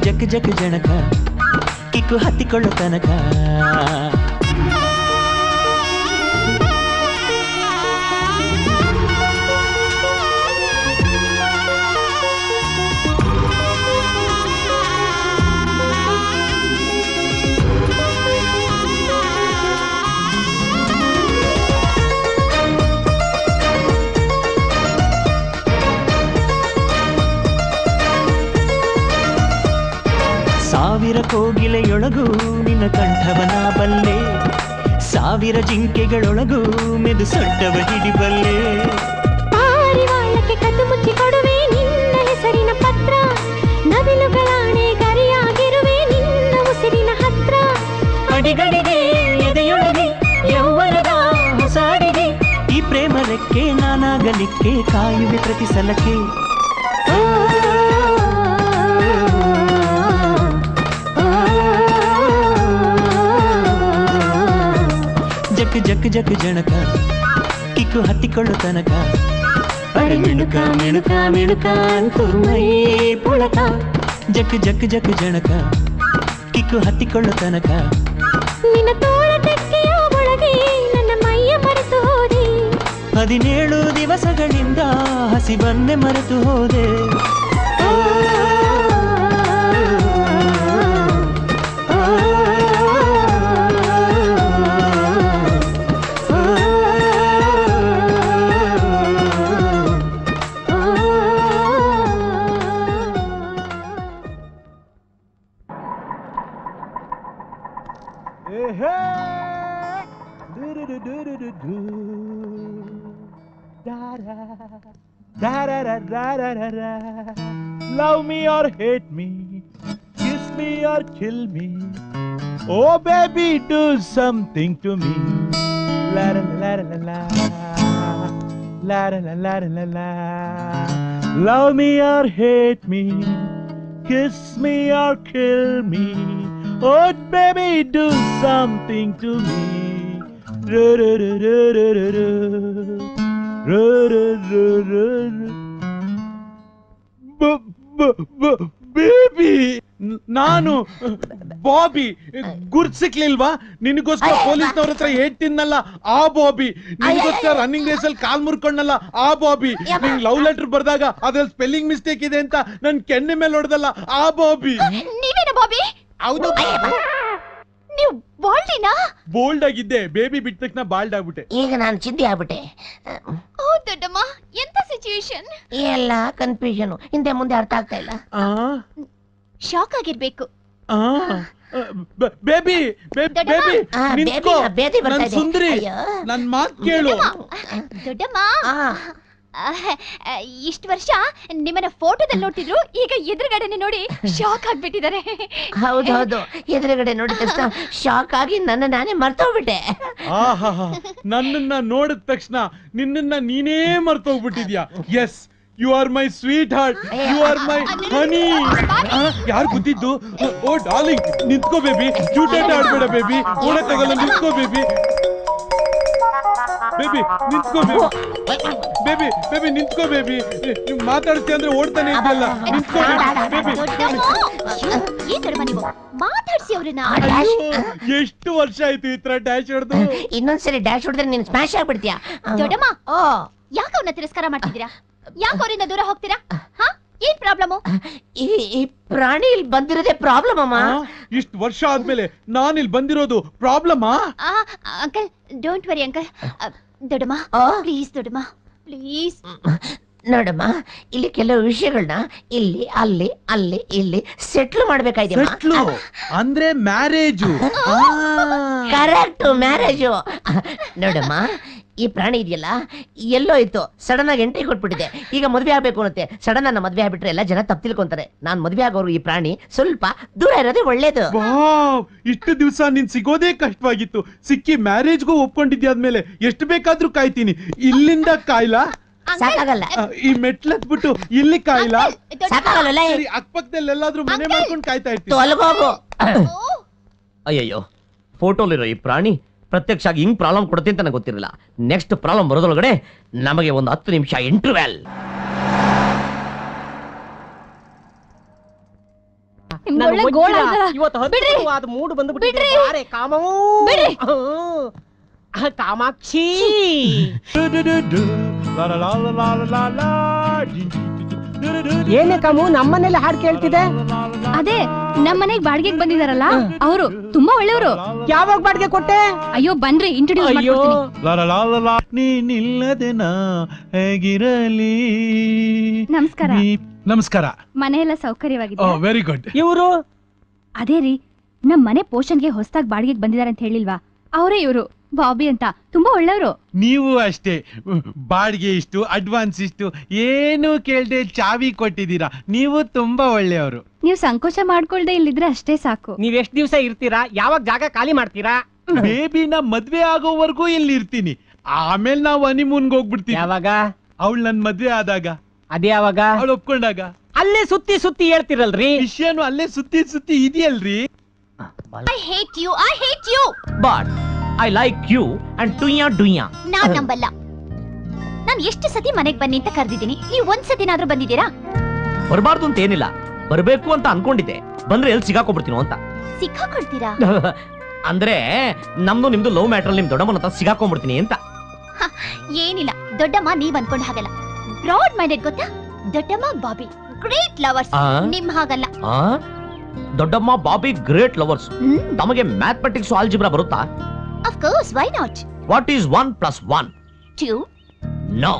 जक जक जनक किक्कु हत्तिकोळ्ळु तनक ಸಾವಿರ ಕೋಗಿಲೆಯೊಳಗೂ ನಿನ್ನ ಕಂಠವನ ಬಲ್ಲೆ ಸಾವಿರ ಜಿಂಕೆಗಳೊಳಗೂ ಮೆದು ಸೊಟ್ಟವ ಹಿಡಿಬಲ್ಲೆ ಪಾರಿವಾಳಕ್ಕೆ ಕದ್ದು ಮುಚ್ಚಿ ಕೊಡುವೆ ನಿನ್ನ ಹೆಸರಿನ ಪತ್ರ ನವಿಲುಗಳಾಣೆ ಗರಿಯಾಗಿರುವೆ ನಿನ್ನ ಉಸಿರಿನ ಹತ್ರ ಅಡಿಗಡಿಗೆ ಎದೆಯೊಳಗೆ ಯೌವನದ ಹೊಸಾಡಿಗೆ ಈ ಪ್ರೇಮಕ್ಕೆ ನಾನಾಗಲಿಕ್ಕೆ ಕಾಯುವೆ ಪ್ರತಿ ಸಲಕ್ಕೆ जक जक जनक किक्कु हत्तिकोळ्ळु तनक मिणुक मिणुक मिणुक अंतु मೈ ಪುಳಕ जक जक जक जनक किक्कु हत्तिकोळ्ळु तनक ನಿನ್ನ ತೋಳ ತೆಕ್ಕೆಯ ಒಳಗೆ ನನ್ನ ಮೈಯ ಮರೆತು ಹೋದೆ 17 ದಿವಸಗಳಿಂದ ಹಸಿವನ್ನೇ ಮರೆತು ಹೋದೆ Love me or hate me, kiss me or kill me. Oh baby, do something to me. La la la la la, la la la la la. Love me or hate me, kiss me or kill me. Oh baby, do something to me. Ru ru ru ru ru ru ru, ru ru ru ru ru. Baby ನಾನು Bobby ಗುರ್ತಿಸ್ಲಿಲ್ವಾ ನಿನಗೋಸ್ಕರ ಪೊಲೀಸ್ನವರ ಹತ್ರ ಹೇಳ್ತೀನಲ್ಲ ಆ ಬಾಬಿ ನಿನಗೋಸ್ಕರ running race ಅಲ್ಲಿ ಕಾಲ್ ಮುರ್ಕೊಂಡಲ್ಲ ಆ ಬಾಬಿ ನಿನ್ ಲವ್ ಲೆಟರ್ ಬರ್ದಾಗ ಅದ್ರಲ್ಲಿ ಸ್ಪೆಲ್ಲಿಂಗ್ ಮಿಸ್ಟೇಕ್ ಇದೆ ಅಂತ ನನ್ನ ಕೆನ್ನೆ ಮೇಲೆ ಹೊಡೆದಲ್ಲ ಆ ಬಾಬಿ ನೀವೇನಾ ಬಾಬಿ ಹೌದು ನೀವು ಬಾಲ್ಡಿನಾ ಬೋಲ್ಡ್ ಆಗಿದ್ದೆ ಬೇಬಿ ಬಿಟ್ಟ ತಕ್ಷಣ ಬಾಲ್ಡ್ ಆಗ್ಬಿಟ್ಟೆ ಈಗ ನಾನು ಚಿದ್ದಿ ಆಗ್ಬಿಟ್ಟೆ ಓ ದೊಡ್ಡಮ್ಮ ಎಂತ ಸಿಚುಯೇಷನ್ ಎಲ್ಲ ಕನ್ಫ್ಯೂಷನ್ ಹಿಂದೆ ಮುಂದೆ ಅರ್ಥ ಆಗ್ತಾ ಇಲ್ಲ ಶಾಕ್ ಆಗಿರಬೇಕು ಬೇಬಿ ಬೇಬಿ ನಿಂತ್ಕೋ ನನ್ನ ಸುಂದರಿ ನನ್ನ ಮಾತು ಕೇಳು ದೊಡ್ಡಮ್ಮ ಇಷ್ಟು ವರ್ಷ ನಿಮ್ಮನ್ನ ಫೋಟೋದಲ್ಲಿ ನೋಡ್ತಿದ್ರು ಈಗ ಎದುರುಗಡೆನೆ ನೋಡಿ ಶಾಕ್ ಆಗ್ಬಿಟ್ಟಿದ್ದಾರೆ ಹೌದು ಹೌದು ಎದುರುಗಡೆ ನೋಡಿದ ತಕ್ಷಣ ಶಾಕ್ ಆಗಿ ನನ್ನ ನಾನೇ ಮರ್ತೋಗ್ಬಿಟ್ಟೆ ಆಹಾ ನನ್ನನ್ನ ನೋಡಿದ ತಕ್ಷಣ ನಿನ್ನನ್ನ ನೀನೇ ಮರ್ತೋಗ್ಬಿಟ್ಟಿದ್ಯಾ yes you are my sweetheart you are my honey ಯಾರು ಗೊತ್ತಿದ್ದು ಓ ಡಾರ್ಲಿಂಗ್ ನಿಂತ್ಕೋ ಬೇಬಿ ಕ್ಯೂಟಾಗಿ ಆಡ್ಬೇಡ ಬೇಬಿ ಓಡಕ್ಕಾಗಲ್ಲ ನಿಂತ್ಕೋ ಬೇಬಿ ಬೇಬಿ ನಿಂತ್ಕೋ ಬೇಬಿ ಬೇಬಿ ಬೇಬಿ ನಿಂತ್ಕೋ ಬೇಬಿ ನೀವು ಮಾತಾಡ್ತೀಯ ಅಂದ್ರೆ ಓಡ್ತಾನೆ ಇದ್ದಲ್ಲ ನಿಂತ್ಕೋ ಬೇಬಿ ಈ ತರ ಬನ್ನಿ ಮಾತಾಡ್ಸಿ ಅವರನ್ನ ಎಷ್ಟು ವರ್ಷ ಆಯ್ತು ಈ ತರ ಡ್ಯಾಶ್ ಹೊಡೆದು ಇನ್ನೊಂದು ಸರಿ ಡ್ಯಾಶ್ ಹೊಡೆದ್ರೆ ನೀನು ಸ್ಮ್ಯಾಶ್ ಆಗ್ಬಿಡ್ತೀಯ ದೊಡ್ಡಮ್ಮ ಓ ಯಾಕ ಅವನ ತಿರಸ್ಕಾರ ಮಾಡ್ತಿದ್ದೀರಾ ಯಾಕ ಅವರಿಂದ ದೂರ ಹೋಗ್ತೀರಾ ಹಾ ಏನ್ ಪ್ರಾಬ್ಲಮ್ ಈ ಪ್ರಾಣಿ ಇಲ್ಲಿ ಬಂದಿರೋದೇ ಪ್ರಾಬ್ಲಮ್ ಅಮ್ಮ ಇಷ್ಟು ವರ್ಷ ಆದ್ಮೇಲೆ ನಾನು ಇಲ್ಲಿ ಬಂದಿರೋದು ಪ್ರಾಬ್ಲಮ್ ಆ ಅಂಕಲ್ ಡೋಂಟ್ ವರಿ ಅಂಕಲ್ ದೊಡ್ಡಮ್ಮ ಪ್ಲೀಸ್ ದೊಡ್ಡಮ್ಮ ಪ್ಲೀಸ್ ನೋಡಮ್ಮ ಇಲ್ಲಿ ಕೆಲವು ವಿಷಯಗಳನ್ನ ಇಲ್ಲಿ ಅಲ್ಲಿ ಅಲ್ಲಿ ಇಲ್ಲಿ ಸೆಟ್ಲ್ ಮಾಡಬೇಕಾಗಿದೆ ಅಂದ್ರೆ ಮ್ಯಾರೇಜು ಕರೆಕ್ಟ್ ಮ್ಯಾರೇಜು ನೋಡಮ್ಮ ಈ ಪ್ರಾಣಿ ಇದೆಯಲ್ಲ ಎಲ್ಲೋ ಇತ್ತು ಸಡನ್ ಆಗಿ ಎಂಟ್ರಿ ಕೊಟ್ಬಿಟ್ಟಿದೆ ಈಗ ಮದುವೆ ಆಗಬೇಕು ಅನ್ನತ್ತೆ ಸಡನ್ ನನ್ನ ಮದುವೆ ಆಗ್ಬಿಟ್ರೆ ಎಲ್ಲ ಜನ ತಪ್ಪು ತಿಳ್ಕೊಂತಾರೆ ನಾನು ಮದುವೆ ಆಗೋರು ಈ ಪ್ರಾಣಿ ಸ್ವಲ್ಪ ದೂರ ಇರೋದೇ ಒಳ್ಳೇದು ಇಷ್ಟು ದಿವಸ ನೀನ್ ಸಿಗೋದೇ ಕಷ್ಟವಾಗಿತ್ತು ಸಿಕ್ಕಿ ಮ್ಯಾರೇಜ್ಗೂ ಒಪ್ಕೊಂಡಿದ್ಯಾದ್ಮೇಲೆ ಎಷ್ಟು ಬೇಕಾದ್ರೂ ಕಾಯ್ತೀನಿ ಇಲ್ಲಿಂದ ಕಾಯ್ಲಾ ಸಾಕಾಗಲ್ಲ ಈ ಮೆಟ್ಲತ್ಬಿಟ್ಟು ಇಲ್ಲಿ ಕಾಯ್ಲಾ ಸಾಕಾಗಲ್ಲ ಅಕ್ಕಪಕ್ಕದಲ್ಲಿ ಎಲ್ಲಾದ್ರೂ ಮನೆ ಮಾಡ್ಕೊಂಡು ಕಾಯ್ತಾ ಇರ್ತೀನಿ ತೊಲಗೋಗು ಅಯ್ಯಯ್ಯೋ ಫೋಟೋಲಿರೋ ಈ ಪ್ರಾಣಿ ಪ್ರತ್ಯಕ್ಷ ಆಗಿ ಹಿಂಗ್ ಪ್ರಾಬ್ಲಮ್ ಕೊಡುತ್ತೆ ಅಂತ ನನಗೆ ಗೊತ್ತಿರಲಿಲ್ಲ ನೆಕ್ಸ್ಟ್ ಪ್ರಾಬ್ಲಮ್ ಬರೋದೊಳಗಡೆ ನಮಗೆ ಒಂದು 10 ನಿಮಿಷ ಇಂಟರ್ವ್ಯಾಲ್ ಕಾಮಾಕ್ಷಿ ಏನೇ ಕಾಮು ನಮ್ಮನೇಲಿ ಹಾಡು ಕೇಳ್ತಿದೆ ಅದೇ ನಮ್ಮನೆಗೆ ಬಾಡಿಗೆಗೆ ಬಂದಿದಾರಲ್ಲ ಅವರು ತುಂಬಾ ಒಳ್ಳೆಯವರು ಯಾವಾಗ ಬಾಡಿಗೆ ಕೊಟ್ಟೆ ಅಯ್ಯೋ ಬನ್ರಿ ಇಂಟ್ರೊಡ್ಯೂಸ್ ಮಾಡ್ತೀನಿ ನೀನಿಲ್ಲದೆನ ಹೇಗಿರಲಿ ನಮಸ್ಕಾರ ನಮಸ್ಕಾರ ಮನೆಯೆಲ್ಲ ಸೌಕರ್ಯವಾಗಿದೆ ಓ ವೆರಿ ಗುಡ್ ಇವರು ಅದೇ ರೀ ನಮ್ಮ ಮನೆ ಪೋಷನ್ಗೆ ಹೊಸದಾಗಿ ಬಾಡಿಗೆಗೆ ಬಂದಿದ್ದಾರೆ ಅಂತ ಹೇಳಿಲ್ವಾ ಅವರೇ ಇವರು ಬಾಬಿ ಅಂತ ತುಂಬಾ ಒಳ್ಳೆಯವರು ನೀವು ಅಷ್ಟೇ ಬಾಡಿಗೆ ಇಷ್ಟು ಅಡ್ವಾನ್ಸ್ ಇಷ್ಟು ಏನು ಕೇಳದೆ ಚಾವಿ ಕೊಟ್ಟಿದ್ದೀರಾ ನೀವು ತುಂಬಾ ಒಳ್ಳೆಯವರು ನೀವು ಸಂಕೋಚ ಮಾಡ್ಕೊಳ್ದೆ ಇಲ್ಲಿದ್ರೆ ಅಷ್ಟೇ ಸಾಕು ನೀವ್ ಎಷ್ಟು ದಿವಸ ಇರ್ತೀರಾ ಯಾವಾಗ ಜಾಗ ಖಾಲಿ ಮಾಡ್ತೀರಾ ಬೇಬಿನ ಮದ್ವೆ ಆಗೋವರೆಗೂ ಇಲ್ಲಿ ಇರ್ತೀನಿ ಆಮೇಲೆ ನಾವು ಹನಿಮೂನ್ಗೆ ಹೋಗ್ಬಿಡ್ತೀವಿ ಯಾವಾಗ ಅವಳು ನನ್ ಮದ್ವೆ ಆದಾಗ ಅದೇ ಯಾವಾಗ ಅವಳು ಒಪ್ಕೊಂಡಾಗ ಅಲ್ಲೇ ಸುತ್ತಿ ಸುತ್ತಿ ಹೇಳ್ತಿರಲ್ರಿ ವಿಷಯನು ಅಲ್ಲೇ ಸುತ್ತಿ ಸುತ್ತಿ ಇದೆಯಲ್ರಿ I hate you, I hate you. But I like you and dunya dunya. ನಾನು ನಂಬಲ್ಲ. ನಾನು ಎಷ್ಟು ಸತಿ ಮನೆಗೆ ಬನ್ನಿ ಅಂತ ಕರೆದಿದ್ದೀನಿ. ನೀವು ಒಂದ್ ಸತಿನಾದ್ರೂ ಬಂದಿದ್ದೀರಾ? ಬರಬಾರ್ದು ಅಂತ ಏನಿಲ್ಲ. ಬರಬೇಕು ಅಂತ ಅನ್ಕೊಂಡಿದ್ದೆ. ಬಂದ್ರೆ ಎಲ್ಲಿ ಸಿಗಾಕೊಂಡ್ಬಿಡ್ತೀನೋ ಅಂತ. ಸಿಕ್ಕಾಕೊಳ್ತೀರಾ? ಅಂದ್ರೆ ನಮ್ದು ನಿಮ್ದು ಲವ್ ಮ್ಯಾಟರ್ ನಿಮ್ ದೊಡ್ಡಮ್ಮನ ಹತ್ರ ಸಿಗಾಕೊಂಡ್ಬಿಡ್ತೀನಿ ಅಂತ. ಏನಿಲ್ಲ ದೊಡ್ಡಮ್ಮ ನೀವ್ ಅನ್ಕೊಂಡ್ ಹಾಗಲ್ಲ. ಬ್ರಾಡ್ ಮೈಂಡೆಡ್ ಗೊತ್ತಾ? ದೊಡ್ಡಮ್ಮ ಬಾಬಿ ಗ್ರೇಟ್ ಲವರ್ಸ್. ನಿಮ್ ಹಾಗಲ್ಲ. ದೊಡ್ಡಮ್ಮ ಬಾಬಿ ಗ್ರೇಟ್ ಲವರ್ಸ್ ನಮಗೆ ಮ್ಯಾಥಮೆಟಿಕ್ಸ್ ಆಲ್ಜಿಬ್ರಾ ಬರುತ್ತಾ of course why not what is 1 + 1 2 no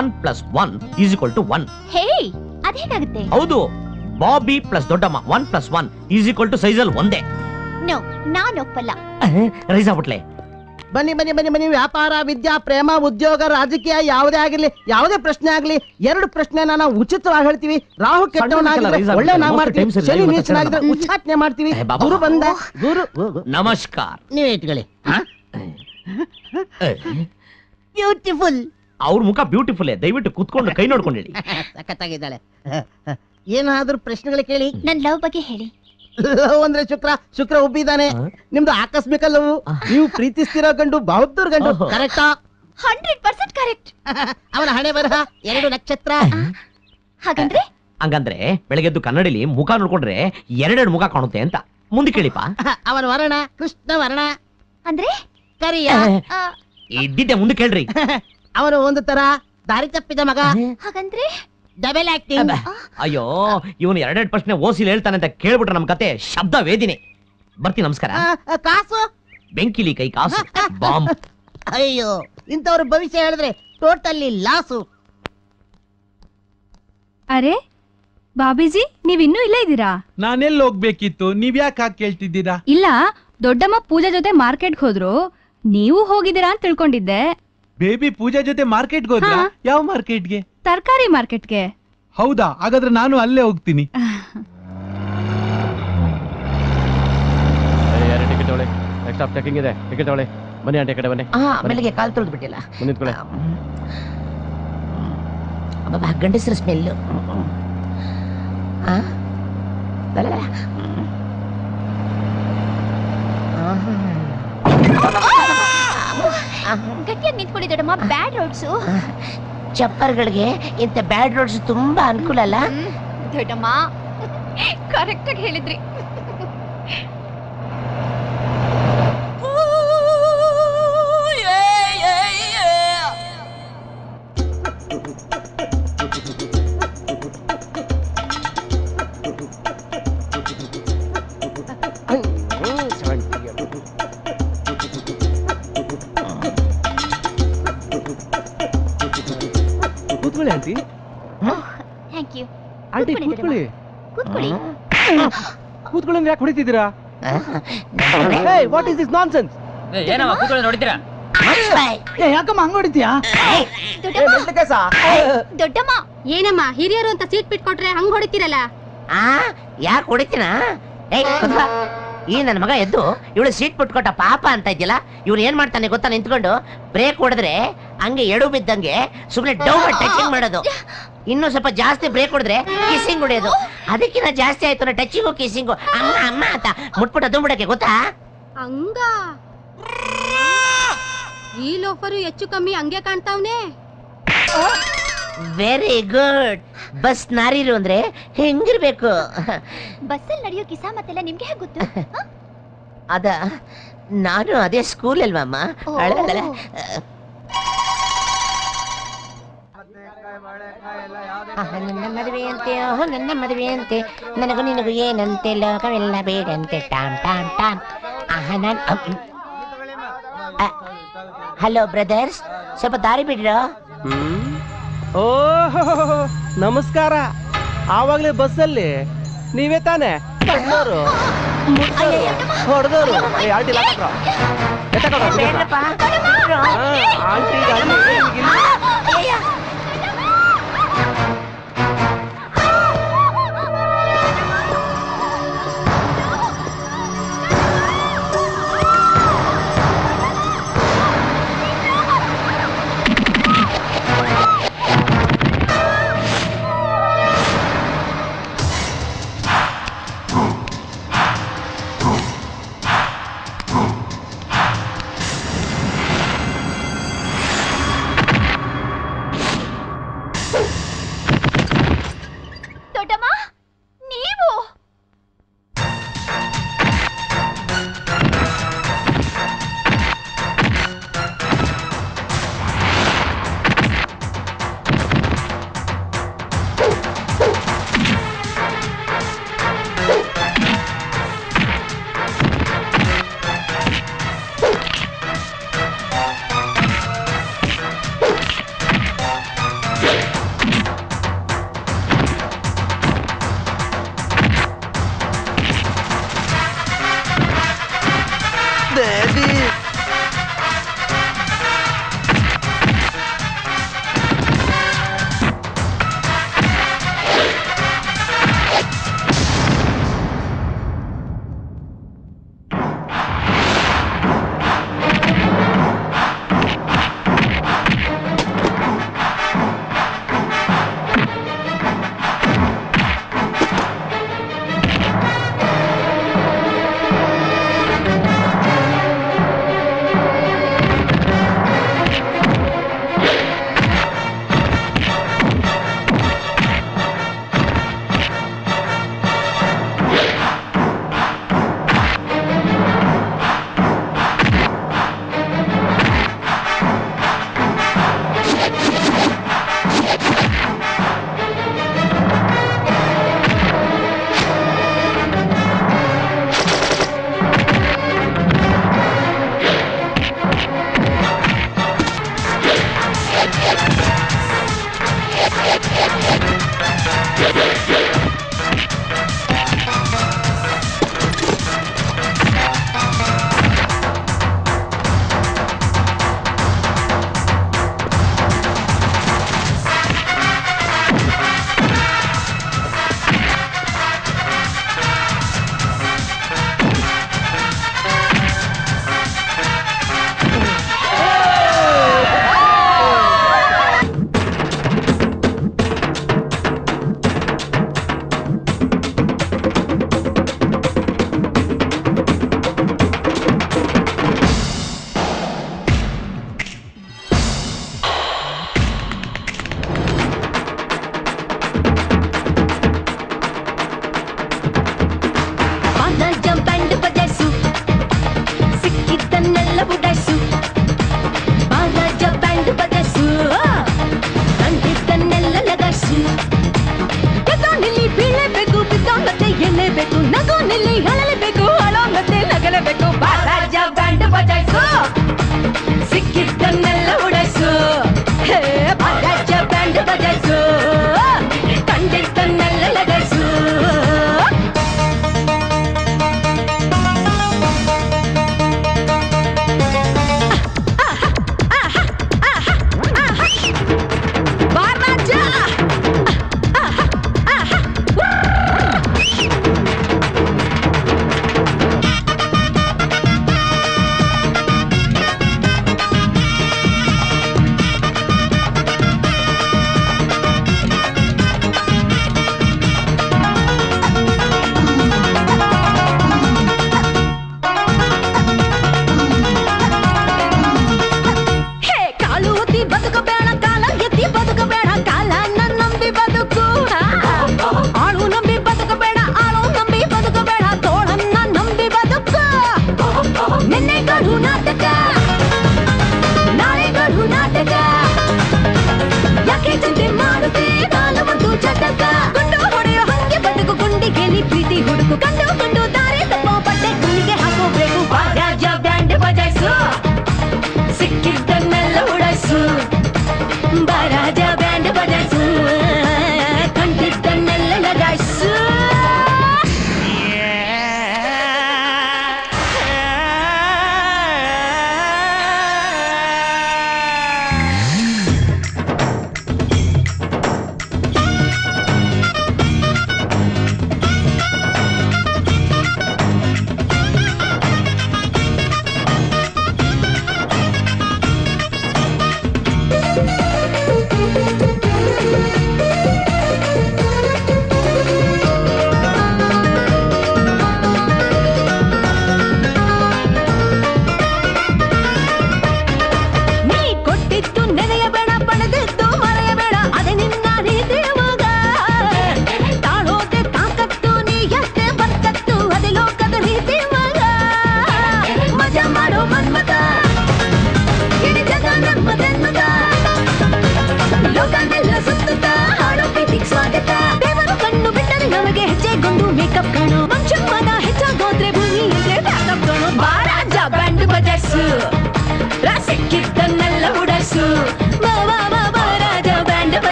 1 + 1 = 1 hey ಅದೇ ಹೇಗಾಗುತ್ತೆ ಹೌದು ಬಾಬಿ ಪ್ಲಸ್ ದೊಡ್ಡಮ್ಮ 1 + 1 ಸೈಜಲ್ ಒಂದೇ ನೋ ನಾನು ಒಪ್ಪಲ್ಲ ರೈಸ್ ಆಗ್ಬಿಟ್ಲೆ ಬನ್ನಿ ಬನ್ನಿ ಬನ್ನಿ ಬನ್ನಿ ವ್ಯಾಪಾರ ವಿದ್ಯಾ ಪ್ರೇಮ ಉದ್ಯೋಗ ರಾಜಕೀಯ ಯಾವುದೇ ಆಗಿರ್ಲಿ ಯಾವುದೇ ಪ್ರಶ್ನೆ ಆಗ್ಲಿ 2 ಪ್ರಶ್ನೆನ ನಾವು ಉಚಿತವಾಗಿ ಹೇಳ್ತೀವಿ ರಾಹು ಕೆಟ್ಟವನಾಗಿದ್ರೆ ಒಳ್ಳೆ ನಾವು ಮಾಡ್ತೀವಿ ಶನಿ ನೀಚನಾಗಿದ್ರೆ ಉಚ್ಚಾಟನೆ ಮಾಡ್ತೀವಿ ಗುರು ಬಂದ ಗುರು ನಮಸ್ಕಾರ ನೀವೇ ಇಟ್ಕೊಳ್ಳಿ ಬ್ಯೂಟಿಫುಲ್ ಅವ್ರ ಮುಖ ಬ್ಯೂಟಿಫುಲ್ ದಯವಿಟ್ಟು ಕುತ್ಕೊಂಡು ಕೈ ನೋಡ್ಕೊಂಡು ಹೇಳಿ ಸಖತ್ತಾಗಿದ್ದಾಳೆ ಏನಾದ್ರೂ ಪ್ರಶ್ನೆಗಳು ಕೇಳಿ ನನ್ನ ಲವ್ ಬಗ್ಗೆ ಹೇಳಿ ಲವ್ ಅಂದ್ರೆ ಶುಕ್ರ ಒಬ್ಬಿದ್ದಾನೆ ನಿಮ್ದು ಆಕಸ್ಮಿಕ ಲವ್ ನೀವು ಪ್ರೀತಿಸ್ತಿರೋ ಗಂಡು ಬಹುದ್ದೂರ್ ಗಂಡು ಕರೆಕ್ಟಾ 100% ಕರೆಕ್ಟ್ ಅವನ ಹಣೆ ಬರಹ 2 ನಕ್ಷತ್ರ ಹಾಗಂದ್ರೆ ಹಂಗಂದ್ರೆ ಬೆಳಗ್ಗೆದ್ದು ಕನ್ನಡಿಲಿ ಮುಖ ನೋಡ್ಕೊಂಡ್ರೆ 2 ಮುಖ ಕಾಣುತ್ತೆ ಅಂತ ಮುಂದೆ ಕೇಳಿಪಾ ಅವನ ವರ್ಣ ಕೃಷ್ಣ ವರ್ಣ ಅಂದ್ರೆ ಕರಿಯ ಇದ್ದಿದ್ದೆ ಮುಂದೆ ಕೇಳ್ರಿ ಅವನು ಒಂದು ತರ ದಾರಿ ತಪ್ಪಿದ ಮಗ ಹಾಗಂದ್ರೆ ಡಬಲ್ ಆಕ್ಟಿಂಗ್ ಅಯ್ಯೋ ಇವನು 2 ಪ್ರಶ್ನೆ ಓಸಿಲ್ ಹೇಳ್ತಾನೆ ಅಂತ ಕೇಳ್ಬಿಟ್ರೆ ನಮ್ ಕತೆ ಶಬ್ದ ವೇದಿನಿ ಬರ್ತೀನಿ ನಮಸ್ಕಾರ ಕಾಸು ಬೆಂಕಿಲಿ ಕೈ ಕಾಸು ಬಾಂಬ್ ಅಯ್ಯೋ ಇಂಥವ್ರ ಭವಿಷ್ಯ ಹೇಳಿದ್ರೆ ಟೋಟಲಿ ಲಾಸು ಅರೆ ಬಾಬಿಜಿ ನೀವ್ ಇನ್ನೂ ಇಲ್ಲ ಇದ್ದೀರಾ ನಾನೆಲ್ಲ ಹೋಗ್ಬೇಕಿತ್ತು ನೀವ್ ಯಾಕೆ ಹಾಕಿ ಕೇಳ್ತಿದ್ದೀರಾ ಇಲ್ಲ ದೊಡ್ಡಮ್ಮ ಪೂಜಾ ಜೊತೆ ಮಾರ್ಕೆಟ್ಗೆ ಹೋದ್ರು ನೀವು ಹೋಗಿದ್ದೀರಾ ಅಂತ ತಿಳ್ಕೊಂಡಿದ್ದೆ ಬೇಬಿ ಪೂಜಾ ಜೊತೆ ಮಾರ್ಕೆಟ್ಗೆ ಹೋದ್ರಾ ಯಾವ ಮಾರ್ಕೆಟ್ಗೆ ತರಕಾರಿ ಮಾರ್ಕೆಟ್ಗೆ ಹೌದಾ ಹಾಗಾದ್ರೆ ನಾನು ಅಲ್ಲೇ ಹೋಗ್ತೀನಿ ಗಂಡಸರ ಸ್ಮೆಲ್ ಗಟ್ಟಿಯಾಗಿ ನಿಂತ್ಕೊಂಡಿದೆ ಅಮ್ಮ ಬ್ಯಾಡ್ ರೋಡ್ಸ್ ಚಪ್ಪರ್ಗಳಿಗೆ ಇಂತ ಬ್ಯಾಡ್ ರೋಡ್ಸ್ ತುಂಬಾ ಅನುಕೂಲ ಅಲ್ಲ ದೊಡ್ಡಮ್ಮ ಕರೆಕ್ಟ್ ಆಗಿ ಹೇಳಿದ್ರಿ ಹಿರಿಯರು ಅಂತ ಸೀಟ್ ಬಿಟ್ಕೊಟ್ರೆ ಹಂಗ ಹೊಡಿತೀರಲ್ಲ ಯಾಕೆ ಹೊಡಿತೀನಾ ಈ ನನ್ನ ಮಗ ಎದ್ದು ಇವಳು ಸೀಟ್ ಬಿಟ್ಕೊಟ್ಟ ಪಾಪ ಅಂತ ಇದ್ದಿಲ್ಲ ಇವ್ರು ಏನ್ ಮಾಡ್ತಾನೆ ಗೊತ್ತಾ ನಿಂತ್ಕೊಂಡು ಬ್ರೇಕ್ ಹೊಡೆದ್ರೆ ಹಂಗೆ ಎಡು ಬಿದ್ದಂಗೆ ಸುಮ್ಮನೆ ಡೌ ಟಚಿಂಗ್ ಮಾಡೋದು ಇನ್ನು ಸ್ವಲ್ಪ ಜಾಸ್ತಿ ಬ್ರೇಕ್ ಹೊಡೆದ್ರೆ ಕಿಸ್ಸಿಂಗ್ ಹೊಡೆಯೋದು ಅದಕ್ಕಿಂತ ಜಾಸ್ತಿ ಆಯ್ತು ಟಚಿಂಗು ಕಿಸ್ಸಿಂಗು ಅಮ್ಮ ಅಮ್ಮ ಅಂತ ಮುಟ್ಬಿಟ್ಟು ತುಂಬಿಡಕ್ಕೆ ಗೊತ್ತಾ ಹಂಗ ಈ ಲೋಫರು ಹೆಚ್ಚು ಕಮ್ಮಿ ಹಂಗೆ ಕಾಣ್ತಾವನೆ ವೆರಿ ಗುಡ್ ಬಸ್ ನಾರಿರು ಅಂದ್ರೆ ಹೆಂಗಿರ್ಬೇಕು ಬಸ್ಸಲ್ಲಿ ನಡೆಯೋ ಕಿಸಾಮತ್ತೆಲ್ಲ ನಿಮ್ಗೆ ಹೇಗೆ ಗೊತ್ತು ಅದ ನಾನು ಅದೇ ಸ್ಕೂಲ್ ಅಲ್ವಮ್ಮ ನನ್ನ ಮದುವೆಯಂತೆ ಓಹೋ ನನ್ನ ಮದುವೆಯಂತೆ ನನಗೂ ನಿನಗೂ ಏನಂತೆ ಲೋಕವೆಲ್ಲ ಬೇಡಂತೆ ಟಾಮ್ ಟಾಮ್ ಟಾಮ್ ಆಹ ನಾನು ಹಲೋ ಬ್ರದರ್ಸ್ ಸ್ವಲ್ಪ ದಾರಿ ಬಿಡ್ರೋ ಓಹೋ ನಮಸ್ಕಾರ ಆವಾಗಲೇ ಬಸ್ಸಲ್ಲಿ ನೀವೇ ತಾನೆ ಕಣ್ಣೋರು ಹೊಡೆದೋರು ಆಂಟಿ ಲಾಕಟ್ರು ಆಂಟಿ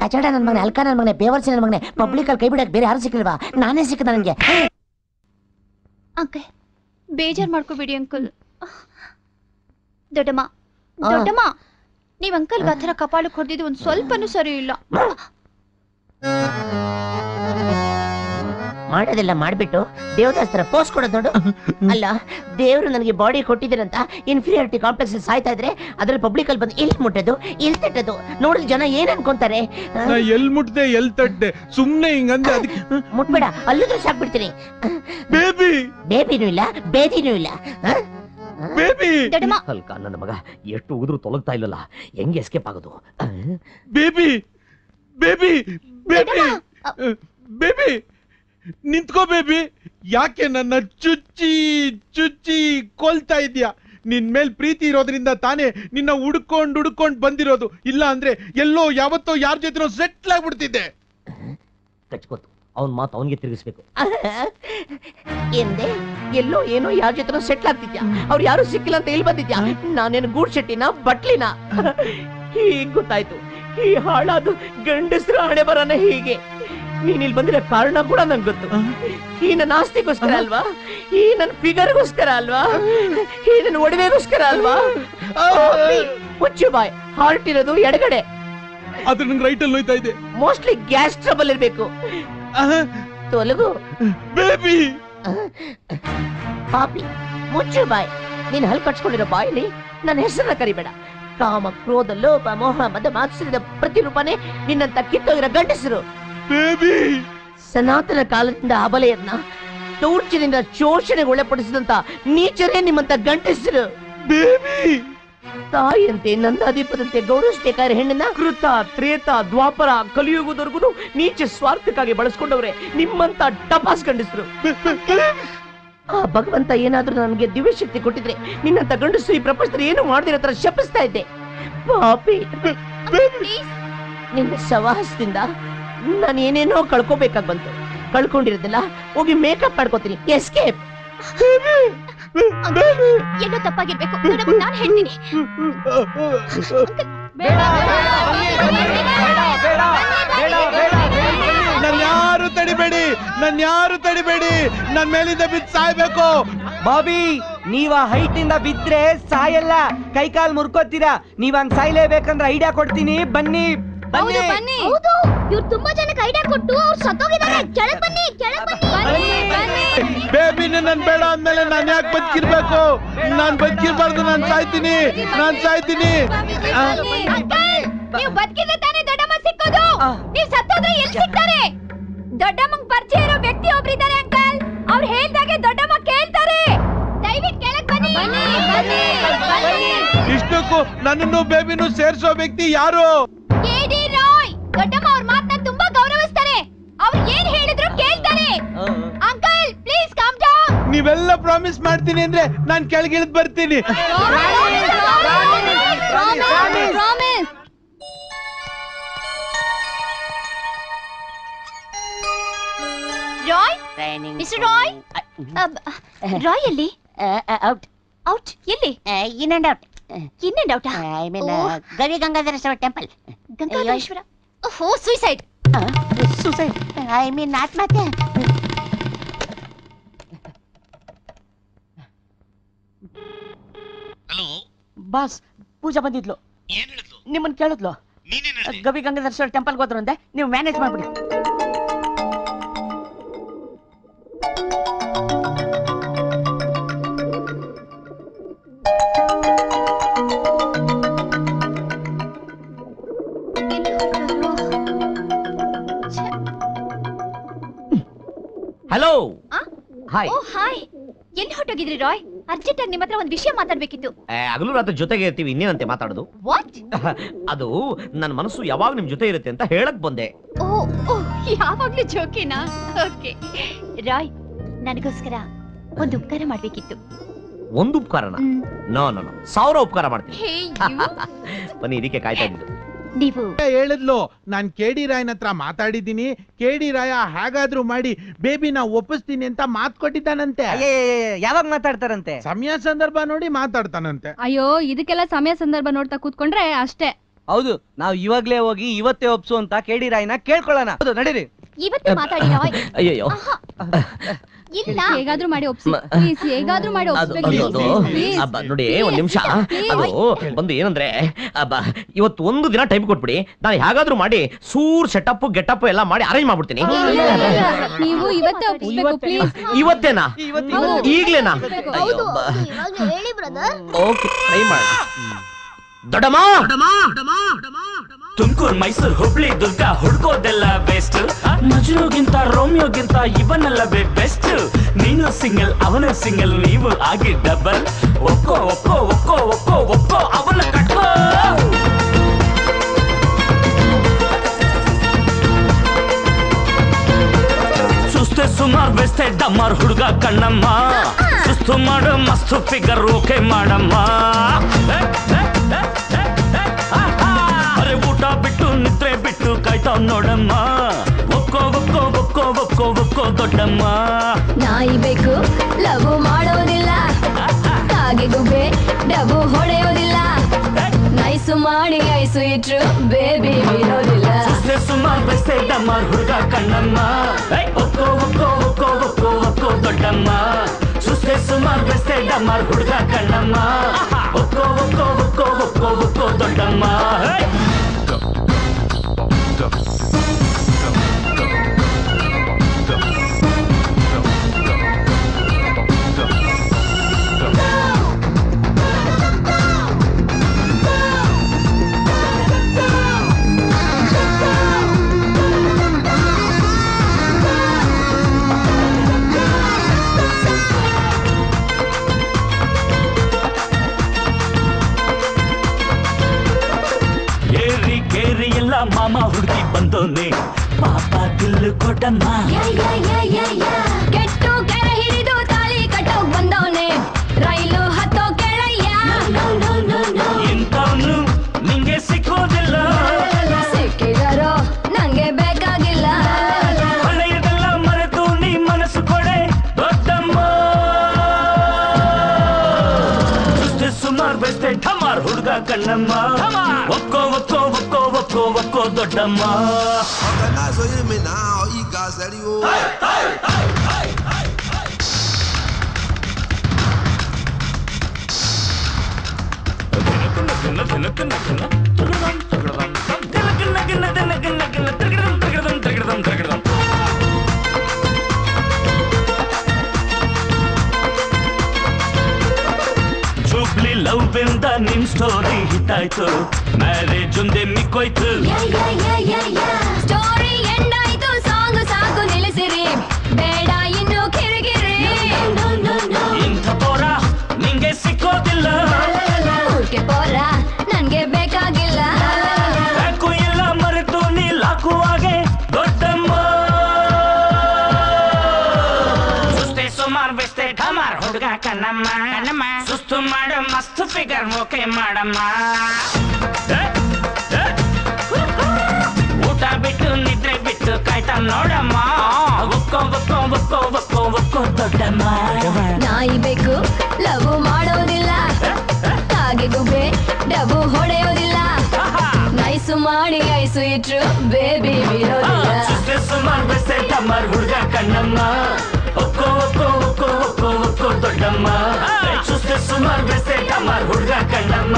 ಕಚಡ ನನ್ನ ಮಗನೇ ಅಲ್ಕ ನನ್ನ ಮಗನೇ ಬೇವರ್ಸಿ ನನ್ನ ಮಗನೇ ಪಬ್ಲಿಕ್ ಅಲ್ಲಿ ಕೈ ಬಿಡಕ್ಕೆ ಬೇರೆ ಯಾರು ಸಿಕ್ಕಿಲ್ವಾ ನಾನೇ ಸಿಕ್ಕದ ನನಗೆ ಅಂಕಲ್ ಬೇಜಾರ್ ಮಾಡ್ಕೋಬೇಡಿ ಅಂಕಲ್ ದೊಡ್ಡಮ್ಮ ದೊಡ್ಡಮ್ಮ ನೀವು ಅಂಕಲ್ ಗಾತ್ರ ಕಪಾಳಕ್ಕೆ ಹೊಡೆದಿದ್ದು ಒಂದು ಸ್ವಲ್ಪನೂ ಸರಿ ಇಲ್ಲ ಮಾಡೋದೆಲ್ಲ ಮಾಡಿಬಿಟ್ಟು ದೇವದಾಸರ ಪೋಸ್ ಕೊಡೋದು ನೋಡು ಅಲ್ಲ ದೇವರು ನನಗೆ ಬಾಡಿ ಕೊಟ್ಟಿದ್ದೀರಂತ ಇನ್ಫೀರಿಯಾರಿಟಿ ಕಾಂಪ್ಲೆಕ್ಸ್ ಅಲ್ಲಿ ಸಾಯ್ತಾ ಇದ್ರೆ ಅದರ ಪಬ್ಲಿಕ್ ಅಲ್ಲಿ ಬಂದು ಇಲ್ಲಿ ಮುಟ್ಟದು ಇಲ್ಲಿ ತಟ್ಟದು ನೋಡಿದ ಜನ ಏನು ಅನ್ಕೊಂತಾರೆ ನಾನು ಎಲ್ಲಿ ಮುಟ್ಟದೆ ಎಲ್ಲಿ ತಟ್ಟದೆ ಸುಮ್ಮನೆ ಹಿಂಗ ಅಂದೆ ಅದಕ್ಕೆ ಮುಟ್ಟಬೇಡ ಅಲ್ಲಿದ್ರು ಶಾಕ್ ಬಿಡ್ತೀನಿ ಬೇಬಿ ಬೇಬಿನೂ ಇಲ್ಲ ಬೇದಿನೂ ಇಲ್ಲ ಬೇಬಿ ದಡಮ ಹಲ್ಕ ನನ್ನ ಮಗ ಎಷ್ಟು ಉಗಿದ್ರು ತೊಲಗ್ತಾ ಇಲ್ಲಲ್ಲ ಹೆಂಗೆ ಎಸ್ಕೇಪ್ ಆಗೋದು ಬೇಬಿ ಬೇಬಿ ಬೇಬಿ ಬೇಬಿ ನಿಂತ್ಕೋ ಬೇಬಿ ಯಾಕೆ ನನ್ನ ಚುಚ್ಚಿ ಚುಚ್ಚಿ ಕೊಲ್ತಾ ಇದೀಯಾ ನಿನ್ ಮೇಲೆ ಪ್ರೀತಿ ಇರೋದ್ರಿಂದ ತಾನೇ ನಿನ್ನ ಹುಡ್ಕೊಂಡು ಹುಡ್ಕೊಂಡು ಬಂದಿರೋದು ಇಲ್ಲ ಅಂದ್ರೆ ಎಲ್ಲೋ ಯಾವತ್ತೋ ಯಾರ ಜೊತೆ ಸೆಟ್ಲ್ ಆಗ್ಬಿಡ್ತಿದ್ದೆ ಕಚ್ಕೋತು ಅವನ್ ಮಾತು ಅವನಿಗೆ ತಿರುಗಿಸ್ಬೇಕು ಎಂದೆ ಎಲ್ಲೋ ಏನೋ ಯಾರ ಜೊತೆ ಸೆಟ್ಲ್ ಆಗ್ತಿದ್ಯಾ ಅವ್ರು ಯಾರು ಸಿಕ್ಕಿಲ್ಲ ಅಂತ ಇಲ್ಲಿ ಬಂದಿದ್ಯಾ ನಾನೇನು ಗೂಡ್ ಶೆಟ್ಟಿನ ಬಟ್ಲಿನ ಹೀಗೆ ಗೊತ್ತಾಯ್ತು ಈ ಹಾಳಾದ ಗಂಡಸ್ರ ಹಣೆ ಬರನ ಹೀಗೆ ನೀನ್ ಇಲ್ಲಿ ಬಂದಿರೋ ಕಾರಣ ಕೂಡ ನಂಗೆ ಗೊತ್ತು ಈ ನನ್ನ ಆಸ್ತಿಗೋಸ್ಕರ ಅಲ್ವಾ ಈ ನನ್ನ ಫಿಗರ್ಗೋಸ್ಕರ ಅಲ್ವಾ ಈ ನನ್ನ ಒಡವೆಗೋಸ್ಕರ ಅಲ್ವಾ ಮುಚ್ಚು ಬಾಯ್ ಹಾರ್ಟ್ ಇರೋದು ಎಡಗಡೆ ಅದು ನಂಗೆ ರೈಟ್ ಅಲ್ಲಿ ಹೋಯ್ತಾ ಇದೆ ಮೋಸ್ಟ್ಲಿ ಗ್ಯಾಸ್ ಟ್ರಬಲ್ ಇರಬೇಕು ತೊಲಗು ಬೇಬಿ ಪಾಪಿ ಮುಚ್ಚು ಬಾಯ್ ನೀನ್ ಹಲ್ ಕಟ್ಸ್ಕೊಂಡಿರೋ ಬಾಯ್ಲಿ ನನ್ನ ಹೆಸರನ್ನ ಕರಿಬೇಡ ಕಾಮ ಕ್ರೋಧ ಲೋಪ ಮೋಹ ಮದ ಮಾತ್ಸರ್ಯದ ಪ್ರತಿರೂಪನೇ ನಿನ್ನಂತ ಕಿತ್ತೋಗಿರೋ ಗಂಡಸರು ಬೇಬಿ ಸನಾತನ ಕಾಲದಿಂದ ಅಬಲೆಯನ್ನ ದೌರ್ಜನ್ಯದಿಂದ ಶೋಷಣೆಗೆ ಒಳಪಡಿಸಿದಂತ ನೀಚರೇ ನಿಮ್ಮಂತ ಗಂಡಸರು ಬೇಬಿ ತಾಯಿಯಂತೆ ನಂದಾಧಿಪದಂತೆ ಗೌರವಿಸಬೇಕಾದ್ರೆ ಹೆಣ್ಣನ್ನ ಕೃತ ತ್ರೇತ ದ್ವಾಪರ ಕಲಿಯುಗದವರೆಗೂ ನೀಚ ಸ್ವಾರ್ಥಕ್ಕಾಗಿ ಬಳಸ್ಕೊಂಡವ್ರೆ ನಿಮ್ಮಂತ ಟಪಾಸ್ ಗಂಡಸರು ಆ ಭಗವಂತ ಏನಾದ್ರೂ ನನ್ಗೆ ದಿವ್ಯ ಶಕ್ತಿ ಕೊಟ್ಟಿದ್ರೆ ನಿನ್ನಂತ ಗಂಡಸರು ಈ ಪ್ರಪಂಚದಲ್ಲಿ ಏನು ಮಾಡದಿರೋ ತರ ಶಪಿಸ್ತಾ ಇದ್ದೆ ಪಾಪಿ ನಿನ್ನ ಸವಾಸದಿಂದ ನಾನು ಏನೇನೋ ಕಳ್ಕೋಬೇಕಾಗಿ ಬಂತು ಕಳ್ಕೊಂಡಿರೋದಿಲ್ಲ ಹೋಗಿ ಮೇಕಪ್ ಮಾಡ್ಕೋತೀನಿ ಎಸ್ಕೇಪ್ ಏನೋ ತಪ್ಪಾಗಿರ್ಬೇಕು ನಾನು ಹೇಳ್ತೀನಿ ನನ್ನ ಯಾರು ತಡಿಬೇಡಿ ನನ್ನ ಮೇಲಿಂದ ಬಿದ್ದು ಸಾಯ್ಬೇಕು ಬಾಬಿ ನೀವ ಹೈಟ್ ಇಂದ ಬಿದ್ರೆ ಸಾಯಲ್ಲ ಕೈಕಾಲ್ ಮುರ್ಕೋತೀರಾ ನೀವ್ ಹಂಗ್ ಸಾಯ್ಲೇಬೇಕಂದ್ರೆ ಐಡಿಯಾ ಕೊಡ್ತೀನಿ ಬನ್ನಿ ಬನ್ನಿ ಬನ್ನಿ ಹೌದು ಇವರು ತುಂಬಾ ಜನಕ್ಕೆ ಐಡಿಯಾ ಕೊಟ್ಟು ಅವರು ಸತ್ತೋಗಿದ್ದಾರೆ ಕೆಳಗೆ ಬನ್ನಿ ಬೇಬಿ ನನ್ನ ಬೇಡ ಅಂದಮೇಲೆ ನಾನು ಯಾಕೆ ಬದುಕಿರಬೇಕು ನಾನು ಬದುಕಿರಬಾರದು ನಾನು ಸಾಯ್ತೀನಿ ನೀವು ಬದುಕಿದ್ರೆ ತಾನೇ ದೊಡ್ಡಮ್ಮ ಸಿಕ್ಕೋದು ನೀವು ಸತ್ತೋದ್ರೆ ಎಲ್ಲಿ ಸಿಗ್ತಾರೆ ದೊಡ್ಡಮ್ಮಂಗೆ ಪರಿಚಯ ಇರೋ ವ್ಯಕ್ತಿ ಒಬ್ರು ಇದ್ದಾರೆ ಅಂಕಲ್ ಅವ್ರು ಹೇಳಿದಾಗೆ ದೊಡ್ಡಮ್ಮ ಕೇಳ್ತಾರೆ ದಯವಿಟ್ಟು ಕೆಳಗೆ ಬನ್ನಿ ಇಷ್ಟಕ್ಕೂ ನನ್ನನ್ನು ಬೇಬಿನೂ ಸೇರಿಸೋ ವ್ಯಕ್ತಿ ಯಾರು ದೊಡ್ಡಮ್ಮ ಅವ್ರ ಮಾತನ್ನ ತುಂಬಾ ಗೌರವಿಸ್ತಾರೆ ಅವ್ರು ಏನ್ ಹೇಳಿದ್ರು ಕೇಳ್ತಾರೆ ಅಂಕಲ್ ಪ್ಲೀಸ್ ಕಮ್ ಡೌನ್ ನೀವೆಲ್ಲ ಪ್ರಾಮಿಸ್ ಮಾಡ್ತೀನಿ ಅಂದ್ರೆ ನಾನು ಕೆಳಗೆ ಇಳಿದು ಬರ್ತೀನಿ ಪ್ರಾಮಿಸ್ ರಾಯ್ ಮಿಸ್ಟರ್ ರಾಯ್ ರಾಯ್ ಎಲ್ಲಿ ಔಟ್ ಎಲ್ಲಿ in and out I mean Gauri Gangadhareshwara temple Gangadhareshwara oh suicide I mean atmahatye hello boss pooja bandidlu yen helidlu nimmann kelidlu neen yen helide Gauri Gangadhareshwara temple ಗೆ ಹೋದ್ರಂತೆ ನೀವು manage ಮಾಡ್ಬಿಡಿ hello hi ಓ hi ಎಲ್ಲಿ ಹೊರಟೋಗಿದ್ರಿ Roy urgent ಆಗಿ ನಿಮ್ಮತ್ರ ಒಂದು ವಿಷಯ ಮಾತಾಡಬೇಕಿತ್ತು ಅಗಲೂ ರಾತ್ರಿ ಜೊತೆಗೆ ಇರ್ತೀವಿ ಇನ್ನೇನಂತೆ ಮಾತಾಡೋದು ವಾಟ್ ಅದು ನನ್ನ ಮನಸ್ಸು ಯಾವಾಗ ನಿಮ್ಮ ಜೊತೆ ಇರುತ್ತೆ ಅಂತ ಹೇಳಕ್ ಬಂದೆ ಓ ಯಾವಾಗಲೂ ಜೋಕಿನಾ ಓಕೆ ರಾಯ್ ನನಗೋಸ್ಕರ ಒಂದು ಉಪಕಾರ ಮಾಡಬೇಕಿತ್ತು ಒಂದು ಉಪಕಾರನ ನೋ ನೋ ನೋ 1000 ಉಪಕಾರ ಮಾಡ್ತೀನಿ ಹೇ ಯು ಬನ್ನಿ ಇದಕ್ಕೆ ಕಾಯ್ತಾ ಇದ್ದೀನಿ ನೀವು ಹೇಳಿದ್ಲು ನಾನು ಕೆಡಿ ರಾಯನ ಹತ್ರ ಮಾತಾಡಿದ್ದೀನಿ ಕೆಡಿ ರಾಯ ಹೇಗಾದ್ರೂ ಮಾಡಿ ಬೇಬಿನ ಒಪ್ಪಿಸ್ತೀನಿ ಅಂತ ಮಾತು ಕೊಟ್ಟಿದ್ದಾನಂತೆ ಯಾವಾಗ ಮಾತಾಡ್ತಾರಂತೆ ಸಮಯ ಸಂದರ್ಭ ನೋಡಿ ಮಾತಾಡ್ತಾನಂತೆ ಅಯ್ಯೋ ಇದಕ್ಕೆಲ್ಲ ಸಮಯ ಸಂದರ್ಭ ನೋಡ್ತಾ ಕೂತ್ಕೊಂಡ್ರೆ ಅಷ್ಟೇ ಹೌದು ನಾವು ಇವಾಗಲೇ ಹೋಗಿ ಇವತ್ತೇ ಒಪ್ಸು ಅಂತ ಕೇಡಿ ರಾಯನ ಕೇಳ್ಕೊಳ್ಳೋಣ ಹೌದು ನಡೀರಿ ಇವತ್ತೇ ಮಾತಾಡಿ ನಾವು ಅಯ್ಯೋ ಇಲ್ಲ ಹೇಗಾದರೂ ಮಾಡಿ ಒಪ್ಸಿ please ಹೇಗಾದರೂ ಮಾಡಿ ಒಪ್ಸಬೇಕು ಅಬ್ಬಾ ನೋಡಿ ಒಂದು ನಿಮಿಷ ಅದು ಬಂದು ಏನಂದ್ರೆ ಅಬ್ಬಾ ಇವತ್ತು ಒಂದು ದಿನ ಟೈಮ್ ಕೊಟ್ಬಿಡಿ ನಾನು ಹೇಗಾದರೂ ಮಾಡಿ ಸೂರ್ ಸೆಟಪ್ ಗೆಟಪ್ ಎಲ್ಲ ಮಾಡಿ ಅರೇಂಜ್ ಮಾಡ್ಬಿಡ್ತೀನಿ ನೀವು ಇವತ್ತೇ ಒಪ್ಸಬೇಕು please ಇವತ್ತೇನಾ ಈಗಲೇನಾ ಹೌದು ಇವಾಗ ಹೇಳಿ ಬ್ರದರ್ ಓಕೆ ಟ್ರೈ ಮಾಡಿ ದೊಡಮ್ಮ ದೊಡಮ್ಮ ದೊಡಮ್ಮ ತುಮಕೂರು ಮೈಸೂರು ಹುಬ್ಳಿ ದುರ್ಗ ಹುಡುಕೋದೆಲ್ಲ ಬೆಸ್ಟ್ ಮಜುನುಗಿಂತ ರೋಮಿಯೋಗಿಂತ ಇವನ್ನೆಲ್ಲ ಬೆಸ್ಟ್ ನೀನು ಸಿಂಗಲ್ ಅವನು ಸಿಂಗಲ್ ನೀವು ಆಗಿ ಡಬಲ್ ಒಕ್ಕೋ ಒಕ್ಕೋ ಒಕ್ಕೋ ಒಕ್ಕೋ ಒಕ್ಕೋ ಅವನ ಕಟ್ಕೋ ಸುಸ್ತೆ ಸುಮಾರು ಬೆಸ್ತೆ ಡಮ್ಮಾರ್ ಹುಡುಗ ಕಣ್ಣಮ್ಮ ಸುಸ್ತು ಮಾಡು ಮಸ್ತು ಫಿಗರ್ ಓಕೆ ಮಾಡಮ್ಮ ಊಟ ಬಿಟ್ಟು ನಿದ್ರೆ ಬಿಟ್ಟು ಕಾಯ್ತಾವ್ ನೋಡಮ್ಮ ಒಕ್ಕೋ ಒಕ್ಕೋ ಒಕ್ಕೋ ಒಕ್ಕೋ ಒಕ್ಕೋ ದೊಡ್ಡಮ್ಮ ನಾಯಿ ಬೇಕು ಲಘು ಮಾಡೋದಿಲ್ಲ ಹಾಗೆ ಗುಬ್ಬೆ ಡಬ್ಬು ಹೊಡೆಯೋದಿಲ್ಲ ನೈಸು ಮಾಡಿ ಐಸು ಇಟ್ರು ಬೇಬಿ ಬಿಡೋದಿಲ್ಲ ಸುಮಾರು ಬೆಸ್ತೆ ಡಮ್ಮಾರ್ ಹುಡುಗ ಕಣ್ಣಮ್ಮ ಒಕ್ಕೋ ಒಕ್ಕೋ ಒಕ್ಕೋ ಒಕ್ಕೋ ಒಕ್ಕೋ ದೊಡ್ಡಮ್ಮ ಸುಸ್ತೆ ಸುಮಾರು ಬೆಸ್ತೆ ಡಮ್ಮಾರ್ ಹುಡುಗ ಕಣ್ಣಮ್ಮ ಒಕ್ಕೋ ಒಕ್ಕೋ ಒಕ್ಕೋ ಒಕ್ಕೋ ಒಕ್ಕೋ ದೊಡ್ಡಮ್ಮ मामा हुड़की बंदों ने पापा दिल कोटम्मा या या या या या गेट्टू कर हिरी दो ताली कटो बंदों ने राइलो हतो केड़या नो नो नो नो इंतानु निंगे सिकोदिल्ल सिक्किदरो नंगे बेकागिल्ल हಳೆಯದೆಲ್ಲ ಮರೆತು ನೀ ಮನಸು ಕೊಡೆ ದೊಡ್ಡಮ್ಮ ಸುಸ್ತೆ ಸುಮಾರು ಬೆಸ್ತೆ ಠಮಾರ್ ಹುಡುಗ Kannamma ಒಕ್ಕೋ ಒಕ್ಕೋ Go, go, Dodama. Organize with me now, I got zero. Hey, hey, hey, hey, hey, hey. Gonna, gonna, gonna, gonna, gonna. Tagaram, tagaram, gonna, gonna, gonna, gonna, gonna, gonna. Tagaram, tagaram, tagaram, tagaram. Jubilee love binda nim story hit aaytu. Marriage unde mikoytu yeah yeah yeah yeah yeah story end aaytu song saagu nilisiri beda innu kirigiri no no no intha pora ninge sikodilla urke pora nange bekagilla yaku illa maretu ni laku aage dottamma suste sumar veste dhamar huduga kannamma kannamma sustu madu mast figure okay madamma ಊಟ ಬಿಟ್ಟು ನಿದ್ರೆ ಬಿಟ್ಟು ಕಾಯ್ತಾ ನೋಡಮ್ಮ ಒಕ್ಕೋ ಒಕ್ಕೋ ಒಕ್ಕೋ ಒಕ್ಕೋ ಒಕ್ಕೋ ದೊಡ್ಡಮ್ಮ ನಾಯಿ ಬೇಕು ಲಘು ಮಾಡೋದಿಲ್ಲ ಹಾಗೆ ಗುಬ್ಬೆ ಡಬ್ಬು ಹೊಡೆಯೋದಿಲ್ಲ ನೈಸು ಮಾಡಿ ಐಸು ಇಟ್ರು ಬೇಬಿ ಬಿಡೋದಿಲ್ಲ ಸುಮಾರು ಬೆಸ್ತೆ ಡಮ್ಮಾರ್ ಹುಡುಗ ಕಣ್ಣಮ್ಮ ಒಕ್ಕೋ ಒಕ್ಕೋ ಒಕ್ಕೋ ಒಕ್ಕೋ ಒಕ್ಕೋ ದೊಡ್ಡಮ್ಮ ಸುಮಾರು ಬೆಸ್ತೆ ಡಮ್ಮಾರ್ ಹುಡುಗ ಕಣ್ಣಮ್ಮ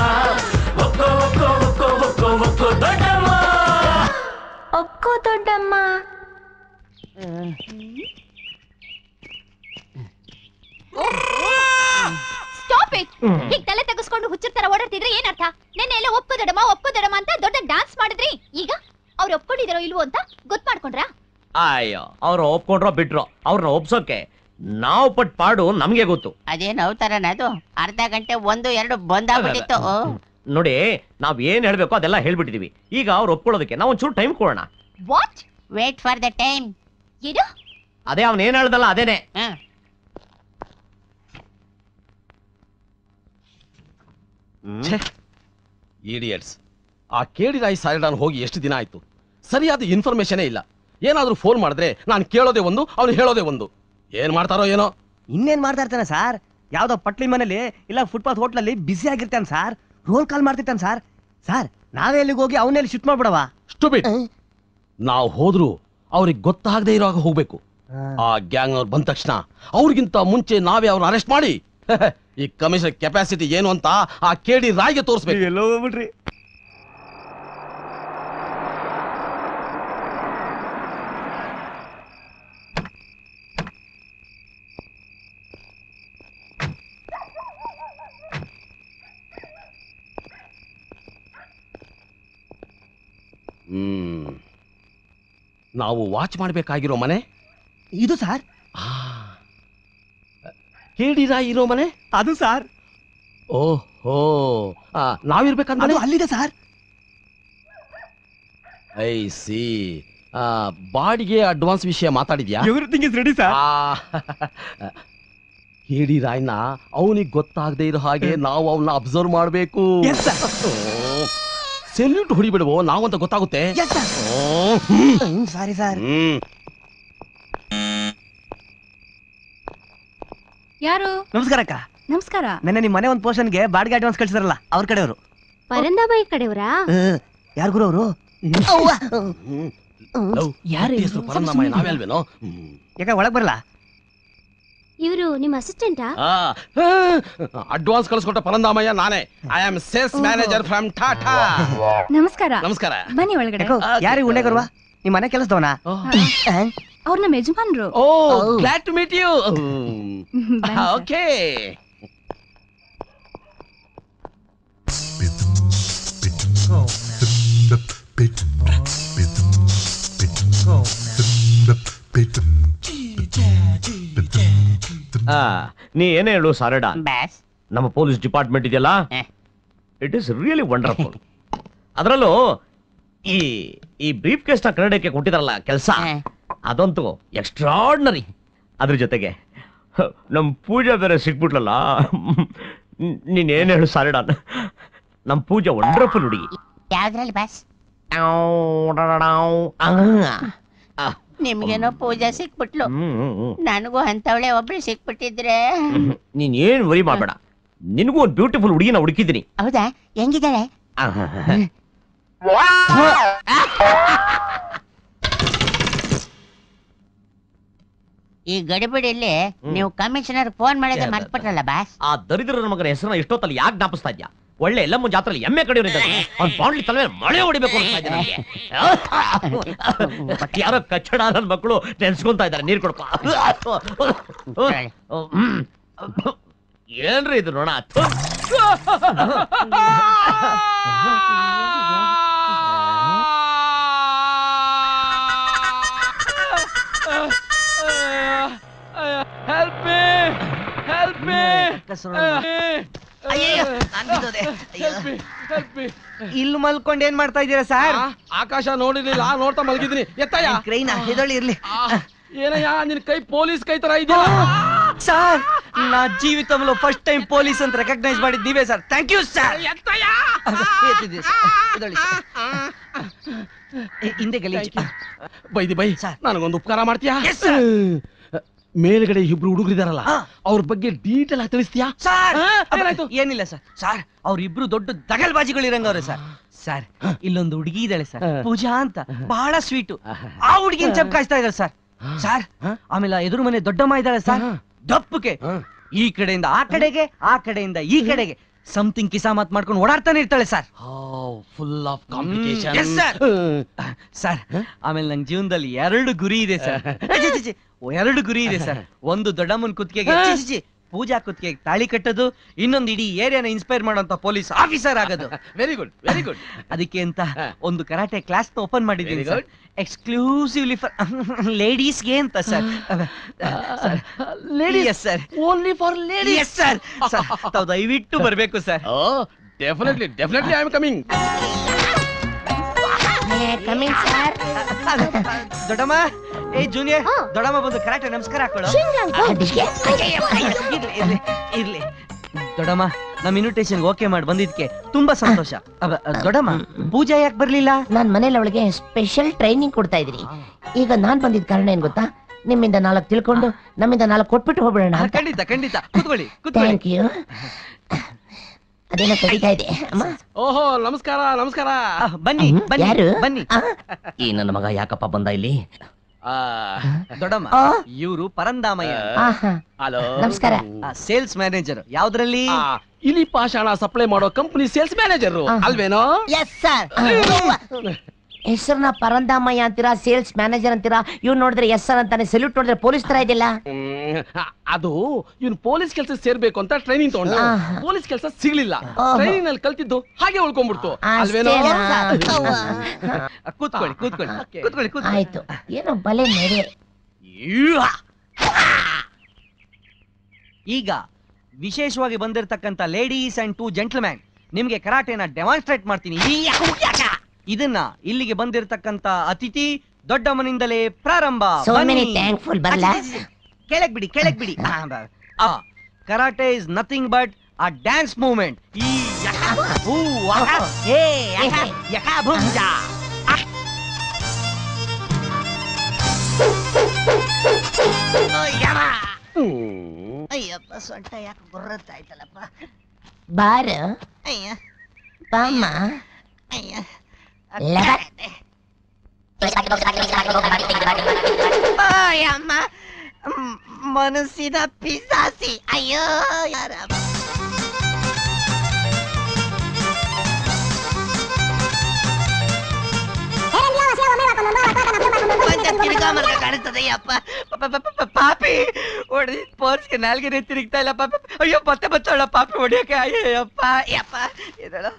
ಒಕ್ಕೋ ಒಕ್ಕೋ ಒಕ್ಕೋ ಒಕ್ಕೋ ಒಕ್ಕೋ ದೊಡ್ಡಮ್ಮ ಒಕ್ಕೋ ದೊಡ್ಡಮ್ಮ ಸ್ಟಾಪ್ ಇಟ್ ಹೀಗೆ ತಲೆ ತಗಸ್ಕೊಂಡು ಹುಚ್ಚರ ತರ ಓಡಾಡ್ತಿದ್ರೆ ಏನರ್ಥ ನೆನ್ನೆ ಎಲ್ಲ ಒಪ್ಪು ದೊಡ್ಡಮ್ಮ ಅಂತ ದೊಡ್ಡ ಡಾನ್ಸ್ ಮಾಡಿದ್ರಿ ಈಗ ಅವ್ರು ಒಪ್ಕೊಂಡಿದಾರೋ ಇಲ್ವೋ ಅಂತ ಗೊತ್ತು ಮಾಡ್ಕೊಂಡ್ರಾ ಅಯ್ಯೋ ಅವ್ರು ಒಪ್ಕೊಂಡ್ರೋ ಬಿಟ್ರೋ ಅವ್ರನ್ನ ಒಪ್ಸೋಕೆ ನಾವು ಪಟ್ ಪಾಡು ನಮಗೆ ಗೊತ್ತು ಅದೇನೋ ತರನ ಅದು ಅರ್ಧ ಗಂಟೆ ಒಂದು ಎರಡು ಬಂದಾಗ್ಬಿಟ್ಟಿತ್ತು ನೋಡಿ ನಾವು ಏನು ಹೇಳಬೇಕು ಅದೆಲ್ಲ ಹೇಳಿಬಿಟ್ಟಿದೀವಿ ಈಗ ಅವರು ಒಪ್ಕೊಳ್ಳೋದಕ್ಕೆ ನಾವು ಒಂಚೂರು ಟೈಮ್ ಕೊಡೋಣ what wait for the time ಏನು ಅದೇ ಅವನು ಏನು ಹೇಳ್ದಲ್ಲ ಅದೇನೇ ಇಡಿಯಟ್ಸ್ ಆ ಕೇಡಿ ರಾಯ್ ಸಾಯಿಡಾನ್ ಹೋಗಿ ಎಷ್ಟು ದಿನ ಆಯ್ತು ಸರಿಯಾದ ಇನ್ಫಾರ್ಮೇಶನೇ ಇಲ್ಲ ಏನಾದರೂ ಫೋನ್ ಮಾಡಿದ್ರೆ ನಾನು ಕೇಳೋದೇ ಒಂದು ಅವನು ಹೇಳೋದೇ ಒಂದು ಏನ್ ಮಾಡ್ತಾರೋ ಏನೋ ಇನ್ನೇನ್ ಮಾಡ್ತಾ ಇರ್ತಾನೆ ಸರ್ ಯಾವ್ದೋ ಪಟ್ಲಿ ಮನೇಲಿ ಇಲ್ಲ ಫುಟ್ಪಾತ್ ಹೋಟ್ಲಲ್ಲಿ ಬಿಸಿ ಆಗಿರ್ತಾನೆ ಸರ್ ರೋಲ್ ಕಾಲ್ ಮಾಡ್ತಿರ್ತಾನೆ ಸರ್ ಸರ್ ನಾವೇ ಎಲ್ಲಿಗೆ ಹೋಗಿ ಅವನೆಲ್ಲಿ ಶಿಟ್ ಮಾಡ್ಬಿಡವಾ ಸ್ಟೂಪಿಡ್ ನಾವು ಹೋದ್ರು ಅವರಿಗೆ ಗೊತ್ತಾಗದೇ ಇರೋಗೆ ಹೋಗಬೇಕು ಆ ಗ್ಯಾಂಗ್ ಅವರು ಬಂದ ತಕ್ಷಣ ಅವರಿಗಿಂತ ಮುಂಚೆ ನಾವೇ ಅವರನ್ನು ಅರೆಸ್ಟ್ ಮಾಡಿ ಈ ಕಮಿಷನ್ ಕೆಪಾಸಿಟಿ ಏನು ಅಂತ ಆ ಕೆಡಿ ರಾಯಿಗೆ ತೋರಿಸಬೇಕು ಎಲ್ಲ ಹೋಗ್ಬಿಡ್ರಿ ನಾವು ವಾಚ್ ಮಾಡಬೇಕಾಗಿರೋ ಮನೆ ಇದು ಸರ್ ಕೆಡಿ ರಾಯ್ ಇರೋ ಮನೆ ಅದು ಸರ್ ಓಹೋ ನಾವಿರ್ಬೇಕಂದ್ರೆ ಅಲ್ಲಿದೆ ಸರ್ ಐ ಸಿ ಬಾಡಿಗೆ ಅಡ್ವಾನ್ಸ್ ವಿಷಯ ಮಾತಾಡಿದ್ಯಾ ಎವ್ರಿಥಿಂಗ್ ಇಸ್ ರೆಡಿ ಸರ್ ಕೆಡಿ ರಾಯ್ನ ಅವನಿಗೆ ಗೊತ್ತಾಗದೇ ಇರೋ ಹಾಗೆ ನಾವು ಅವನ್ನ ಅಬ್ಸರ್ವ್ ಮಾಡಬೇಕು ಸೆಲ್ಯೂಟ್ ಹೊಡಿಬಿಡುವೋ ನಾವಂತ ಗೊತ್ತಾಗುತ್ತೆ ಸಾರಿ ಸರ್ ಯಾರು ನಮಸ್ಕಾರ ಅಕ್ಕ ನಮಸ್ಕಾರ ನೆನ್ನೆ ನಿಮ್ಮ ಮನೆ ಒಂದು ಪೋರ್ಷನ್ಗೆ ಬಾಡಿಗೆ ಅಡ್ವಾನ್ಸ್ ಕಳಿಸಿದ್ರಲ್ಲ ಅವ್ರ ಕಡೆಯವರು ಪರಂದಾಬಾಯಿ ಕಡೆಯವರಾ ಯಾರು ಗುರು ಅವರು ಯಾರು ಹೆಸರು ಪರಂದಾಬಾಯಿ ನಾವೇ ಅಲ್ವೇನೋ ಯಾಕ ಒಳಗೆ ಬರಲ್ಲ ಇವರು ನಿಮ್ಮ ಅಸಿಸ್ಟೆಂಟಾ ಅಡ್ವಾನ್ಸ್ ಕಳಿಸ್ಕೊಟ್ಟ ಪರಂದಾಮಯ್ಯ ನಾನೇ I am sales manager from Tata ನಮಸ್ಕಾರ ನಮಸ್ಕಾರ ಬನ್ನಿ ಒಳಗಡೆ ಯಾರಿಗೆ ಉಣೆಗರ್ವಾ ನಿಮ್ಮ ಮನೆ ಕೆಲಸದವನಾ ಅವರು ನಮ್ಮ ಯಜಮಾನರು oh glad to meet you okay ನೀ ಏನೇ ಹೇಳು ಸಾರಡ ನಮ್ಮ ಪೊಲೀಸ್ ಡಿಪಾರ್ಟ್ಮೆಂಟ್ ಇದೆಯಲ್ಲ ಇಟ್ ಇಸ್ ರಿಯಲಿ ವಂಡರ್ಫುಲ್ ಅದರಲ್ಲೂ ಈ ಈ ಬ್ರೀಫ್ ಕೇಸ್ನ ಕನ್ನಡಕ್ಕೆ ಕೊಟ್ಟಿದಾರಲ್ಲ ಕೆಲಸ ಅದಂತೂ ಎಕ್ಸ್ಟ್ರಾರ್ಡಿನರಿ ಅದ್ರ ಜೊತೆಗೆ ನಮ್ಮ ಪೂಜಾ ಬೇರೆ ಸಿಕ್ಬಿಟ್ಲಲ್ಲ ನೀನೇನು ಹೇಳು ಸಾರಡ ನಮ್ಮ ಪೂಜಾ ವಂಡರ್ಫುಲ್ ಹುಡುಗಿ ಯಾವ್ದ್ರಲ್ಲಿ ಬಾಸ್ ನಿಮ್ಗೇನೋ ಪೂಜಾ ಸಿಕ್ಬಿಟ್ಲು ನನಗೂ ಅಂತವಳೆ ಒಬ್ಳು ಸಿಕ್ಬಿಟ್ಟಿದ್ರೆ ನೀನ್ ಏನ್ ವರಿ ಮಾಡಬೇಡ ನಿನಗೂ ಒಂದು ಬ್ಯೂಟಿಫುಲ್ ಹುಡುಗಿನ ಹುಡುಕಿದ್ದೀನಿ ಹೌದಾ ಹೆಂಗಿದ್ದಾಳೆ ಈ ಗಡಿಬಿಡಿಯಲ್ಲಿ ನೀವು ಕಮಿಷನರ್ ಫೋನ್ ಮಾಡಿದ್ರೆ ಮರ್ತ್ಬಿಟ್ರಲ್ಲ ಬಾಸ್ ಆ ದರಿದ್ರ ಮಗನ ಹೆಸರನ್ನ ಎಷ್ಟೊತ್ತಲ್ಲಿ ಯಾಕೆ ಜ್ಞಾಪಿಸ್ತಾ ಇದ್ಯಾ ಒಳ್ಳೆ ಎಲ್ಲಮ್ಮ ಜಾತ್ರೆಯಲ್ಲಿ ಎಮ್ಮೆ ಕಡಿಯೋರು ಅವ್ನ ಬಾಂಡ್ಲಿ ತಲೆ ಮೇಲೆ ಮಳೆ ಹೊಡಿಬೇಕು ಅಂತ ನನಗೆ ಯಾರೋ ಕಚ್ಚಡ ನನ್ನ ಮಕ್ಕಳು ನೆನ್ಸ್ಕೊಂತ ಇದ್ದಾರೆ ನೀರು ಕೊಡಪ್ಪ ಏನ್ರಿ ಇದು ನೋಡ ಹೆಲ್ಪ್ ಇಲ್ಲಿ ಮಲ್ಕೊಂಡು ಏನ್ ಮಾಡ್ತಾ ಇದೀರಾ ಸರ್ ಆಕಾಶ ನೋಡಿರ್ಲಿಲ್ಲ ನೋಡ್ತಾ ಮಲಗಿದೀನಿ ಎತ್ತಯ್ಯ ಕ್ರೈನ್ ಹೆದಳಿ ಇರ್ಲಿ ಏನಯ್ಯ ನಿನ್ ಕೈ ಪೊಲೀಸ್ ಕೈ ತರ ಇದೆಯಾ ಸರ್ ನಾ ಜೀವಿತಂలో ಫಸ್ಟ್ ಟೈಮ್ ಪೊಲೀಸ್ ಅಂತ ರೆಕಗ್ನೈಸ್ ಮಾಡಿದ್ ನೀವೇ ಸರ್ ಥ್ಯಾಂಕ್ ಯು ಸರ್ ಎತ್ತಯ್ಯ ಹಿಂದೆ ಗಲೀಜು ಬೈದಿ ಬೈ ನನಗೊಂದು ಉಪಕಾರ ಮಾಡ್ತೀಯಾ ಮೇಲ್ಗಡೆ ಇಬ್ರು ಹುಡುಗರಿದಾರಲ್ಲ ಅವ್ರ ಬಗ್ಗೆ ಡೀಟೇಲ್ ಆಗಿ ತಿಳಿಸ್ತೀಯಾ ಸರ್ ಏನಾಯ್ತು ಏನಿಲ್ಲ ಸರ್ ಸರ್ ಅವರಿಬ್ರು ದೊಡ್ಡ ದಗಲ್ಬಾಜಿಗಳು ಇರಂಗವ್ರೆ ಸರ್ ಸರ್ ಇಲ್ಲೊಂದು ಹುಡುಗಿ ಇದ್ದಾಳೆ ಸರ್ ಪೂಜಾ ಅಂತ ಬಹಳ ಸ್ವೀಟು ಆ ಹುಡುಗಿನ ಚಪ್ಕಾಯಿಸ್ತಾ ಇದ್ದಾರೆ ಸರ್ ಸರ್ ಆಮೇಲೆ ಎದುರು ಮನೆ ದೊಡ್ಡಮ್ಮ ಇದ್ದಾಳೆ ಸರ್ ದಪ್ಪಕ್ಕೆ ಈ ಕಡೆಯಿಂದ ಆ ಕಡೆಗೆ ಆ ಕಡೆಯಿಂದ ಈ ಕಡೆಗೆ ಸಮಥಿಂಗ್ ಕಿಸಾ ಮಾತ್ ಮಾಡ್ಕೊಂಡು ಓಡಾಡ್ತಾನೆ ಇರ್ತಾಳೆ sir full of complication sir ಆಮೇಲೆ ನನ್ನ ಜೀವನದಲ್ಲಿ ಎರಡು ಗುರಿ ಇದೆ ಸರ್ ಎರಡು ಗುರಿ ಇದೆ ಸರ್ ಒಂದು ದೊಡ್ಡಮ್ಮನ ಕುತ್ತಿಗೆಗೆ ಪೂಜಾ ಕುತ್ತಿಗೆಗೆ ತಾಳಿ ಕಟ್ಟೋದು ಇನ್ನೊಂದು ಇಡೀ ಏರಿಯಾನ ಇನ್ಸ್ಪೈರ್ ಮಾಡೋಂತ ಪೊಲೀಸ್ ಆಫೀಸರ್ ಆಗೋದು ವೆರಿ ಗುಡ್ ವೆರಿ ಗುಡ್ ಅದಕ್ಕೆ ಅಂತ ಒಂದು ಕರಾಟೆ ಕ್ಲಾಸ್ ಓಪನ್ ಮಾಡಿದ್ದೀನಿ ಸರ್ ಎಕ್ಸ್ಕ್ಲೂಸಿವ್ಲಿ ಫಾರ್ ಲೇಡೀಸ್ಗೆ ಅಂತ sir ladies sir only for ladies sir ತಾವು ದಯವಿಟ್ಟು ಬರಬೇಕು sir definitely definitely I am coming coming sir ದೊಡ್ಡಮ್ಮ ಏ ಜೂನಿಯರ್ ದೊಡ್ಡಮ್ಮ ಬಂದು ಕರಾಟೆ ನಮಸ್ಕಾರ ಹಾಕೊಳ್ಳೋ ಇರ್ಲಿ ಇರ್ಲಿ ದೊಡ್ಡಮ್ಮ ನಮ್ ಇನ್ವಿಟೇಷನ್ ಓಕೆ ಮಾಡಿ ಬಂದಿದ್ಕೆ ತುಂಬಾ ಸಂತೋಷ ದೊಡ್ಡಮ್ಮ ಪೂಜಾ ಯಾಕೆ ಬರ್ಲಿಲ್ಲ ನಾನ್ ಮನೇಲಿ ಅವಳಿಗೆ ಸ್ಪೆಷಲ್ ಟ್ರೈನಿಂಗ್ ಕೊಡ್ತಾ ಇದ್ರಿ ಈಗ ನಾನ್ ಬಂದಿದ್ ಕಾರಣ ಏನ್ ಗೊತ್ತಾ ನಿಮ್ಮಿಂದ ನಾಲ್ಕು ತಿಳ್ಕೊಂಡು ನಮ್ಮಿಂದ ನಾಲ್ಕು ಕೊಟ್ಬಿಟ್ಟು ಹೋಗ್ಬಿಡೋಣ ಖಂಡಿತ ಖಂಡಿತ ಕೂತ್ಕೊಳ್ಳಿ ಥ್ಯಾಂಕ್ ಯು ಅದೇನ ಕಡಿತಾ ಇದೆ ಅಮ್ಮ. ಓಹೋ ನಮಸ್ಕಾರ ನಮಸ್ಕಾರ ಬನ್ನಿ ಬನ್ನಿ ಬನ್ನಿ. ಈ ನನ್ನ ಮಗ ಯಾಕಪ್ಪ ಬಂದ ಇಲ್ಲಿ? ಆ ದೊಡ್ಡಮ್ಮ ಇವರು ಪರಂದಾಮಯ್ಯ. ಹಲೋ ನಮಸ್ಕಾರ. ಸೇಲ್ಸ್ ಮ್ಯಾನೇಜರ್ ಯಾವುದರಲ್ಲಿ? ಇಲ್ಲಿ ಪಾಷಾಣ ಸಪ್ಲೈ ಮಾಡೋ ಕಂಪನಿ ಸೇಲ್ಸ್ ಮ್ಯಾನೇಜರ್ ಅಲ್ವೇನೋ? Yes sir. ಹೆಸರನ್ನ ಪರಂದಾಮಯ್ಯ ಅಂತೀರಾ, ಸೇಲ್ಸ್ ಮ್ಯಾನೇಜರ್ ಅಂತೀರಾ? ಇವ್ ನೋಡಿದ್ರೆ ಎಸ್ ಸರ್ ಅಂತಾನೆ, ಸೆಲ್ಯೂಟ್ ನೋಡಿದ್ರೆ ಪೊಲೀಸ್ ತರ ಇದೆಯಲ್ಲ. ಅದು ಇವ್ನು ಪೊಲೀಸ್ ಕೆಲಸ ಸೇರ್ಬೇಕು ಅಂತ ಟ್ರೈನಿಂಗ್ ತಗೊಂಡ, ಪೊಲೀಸ್ ಕೆಲಸ ಸಿಗ್ಲಿಲ್ಲ, ಟ್ರೈನಿಂಗ್ ಅಲ್ಲಿ ಕಲ್ತಿದ್ದು ಹಾಗೆ ಉಳ್ಕೊಂಡ್ಬಿಡ್ತು ಅಲ್ವೇನೋ? ಕೂತ್ಕೊಳ್ಳಿ ಕೂತ್ಕೊಳ್ಳಿ ಕೂತ್ಕೊಳ್ಳಿ ಕೂತ್ಕೊಳ್ಳಿ. ಆಯ್ತು. ಏನೋ ಬಲೆ ಮೇಲೆ ಈಗ ವಿಶೇಷವಾಗಿ ಬಂದಿರತಕ್ಕಂತ ಲೇಡೀಸ್ ಅಂಡ್ ಟೂ ಜೆಂಟಲ್ಮ್ಯಾನ್, ನಿಮ್ಗೆ ಕರಾಟೆನ ಡೆಮಾನ್ಸ್ಟ್ರೇಟ್ ಮಾಡ್ತೀನಿ. ಇದನ್ನ ಇಲ್ಲಿಗೆ ಬಂದಿರತಕ್ಕಂತ ಅತಿಥಿ ದೊಡ್ಡಮ್ಮನಿಂದಲೇ ಪ್ರಾರಂಭ. ಕೆಳಗ್ ಬಿಡಿ ಕೆಳಗ್ ಬಿಡಿ. Karate is nothing but a dance movement. ಅಯ್ಯಪ್ಪ ಸೊಂಟ ಯಾಕೆ ಬರುತ್ತಾಯ್ತಲ್ಲಪ್ಪ. ಬಾರ ಅಯ್ಯ ಬಾಮ್ಮ ಅಯ್ಯ. ಮನಸ್ಸಿನ ಪಿಸಾಸಿ. ಅಯ್ಯೋ ಯಾರ ಕಾಣಿಸ್ತದೆ ಅಪ್ಪ. ಪಾಪಿ ಹೊಡೆದ ಪೋರ್ಸ್ಗೆ ನಾಲ್ಗೆನೆ ತಿರುಗ್ತಾ ಇಲ್ಲ ಪಾಪ. ಅಯ್ಯೋ ಮತ್ತೆ ಬಚ್ಚೋಳ ಪಾಪಿ ಹೊಡಿಯೋಕೆ. ಅಯ್ಯಪ್ಪ ಯಪ್ಪ ಇದಳು.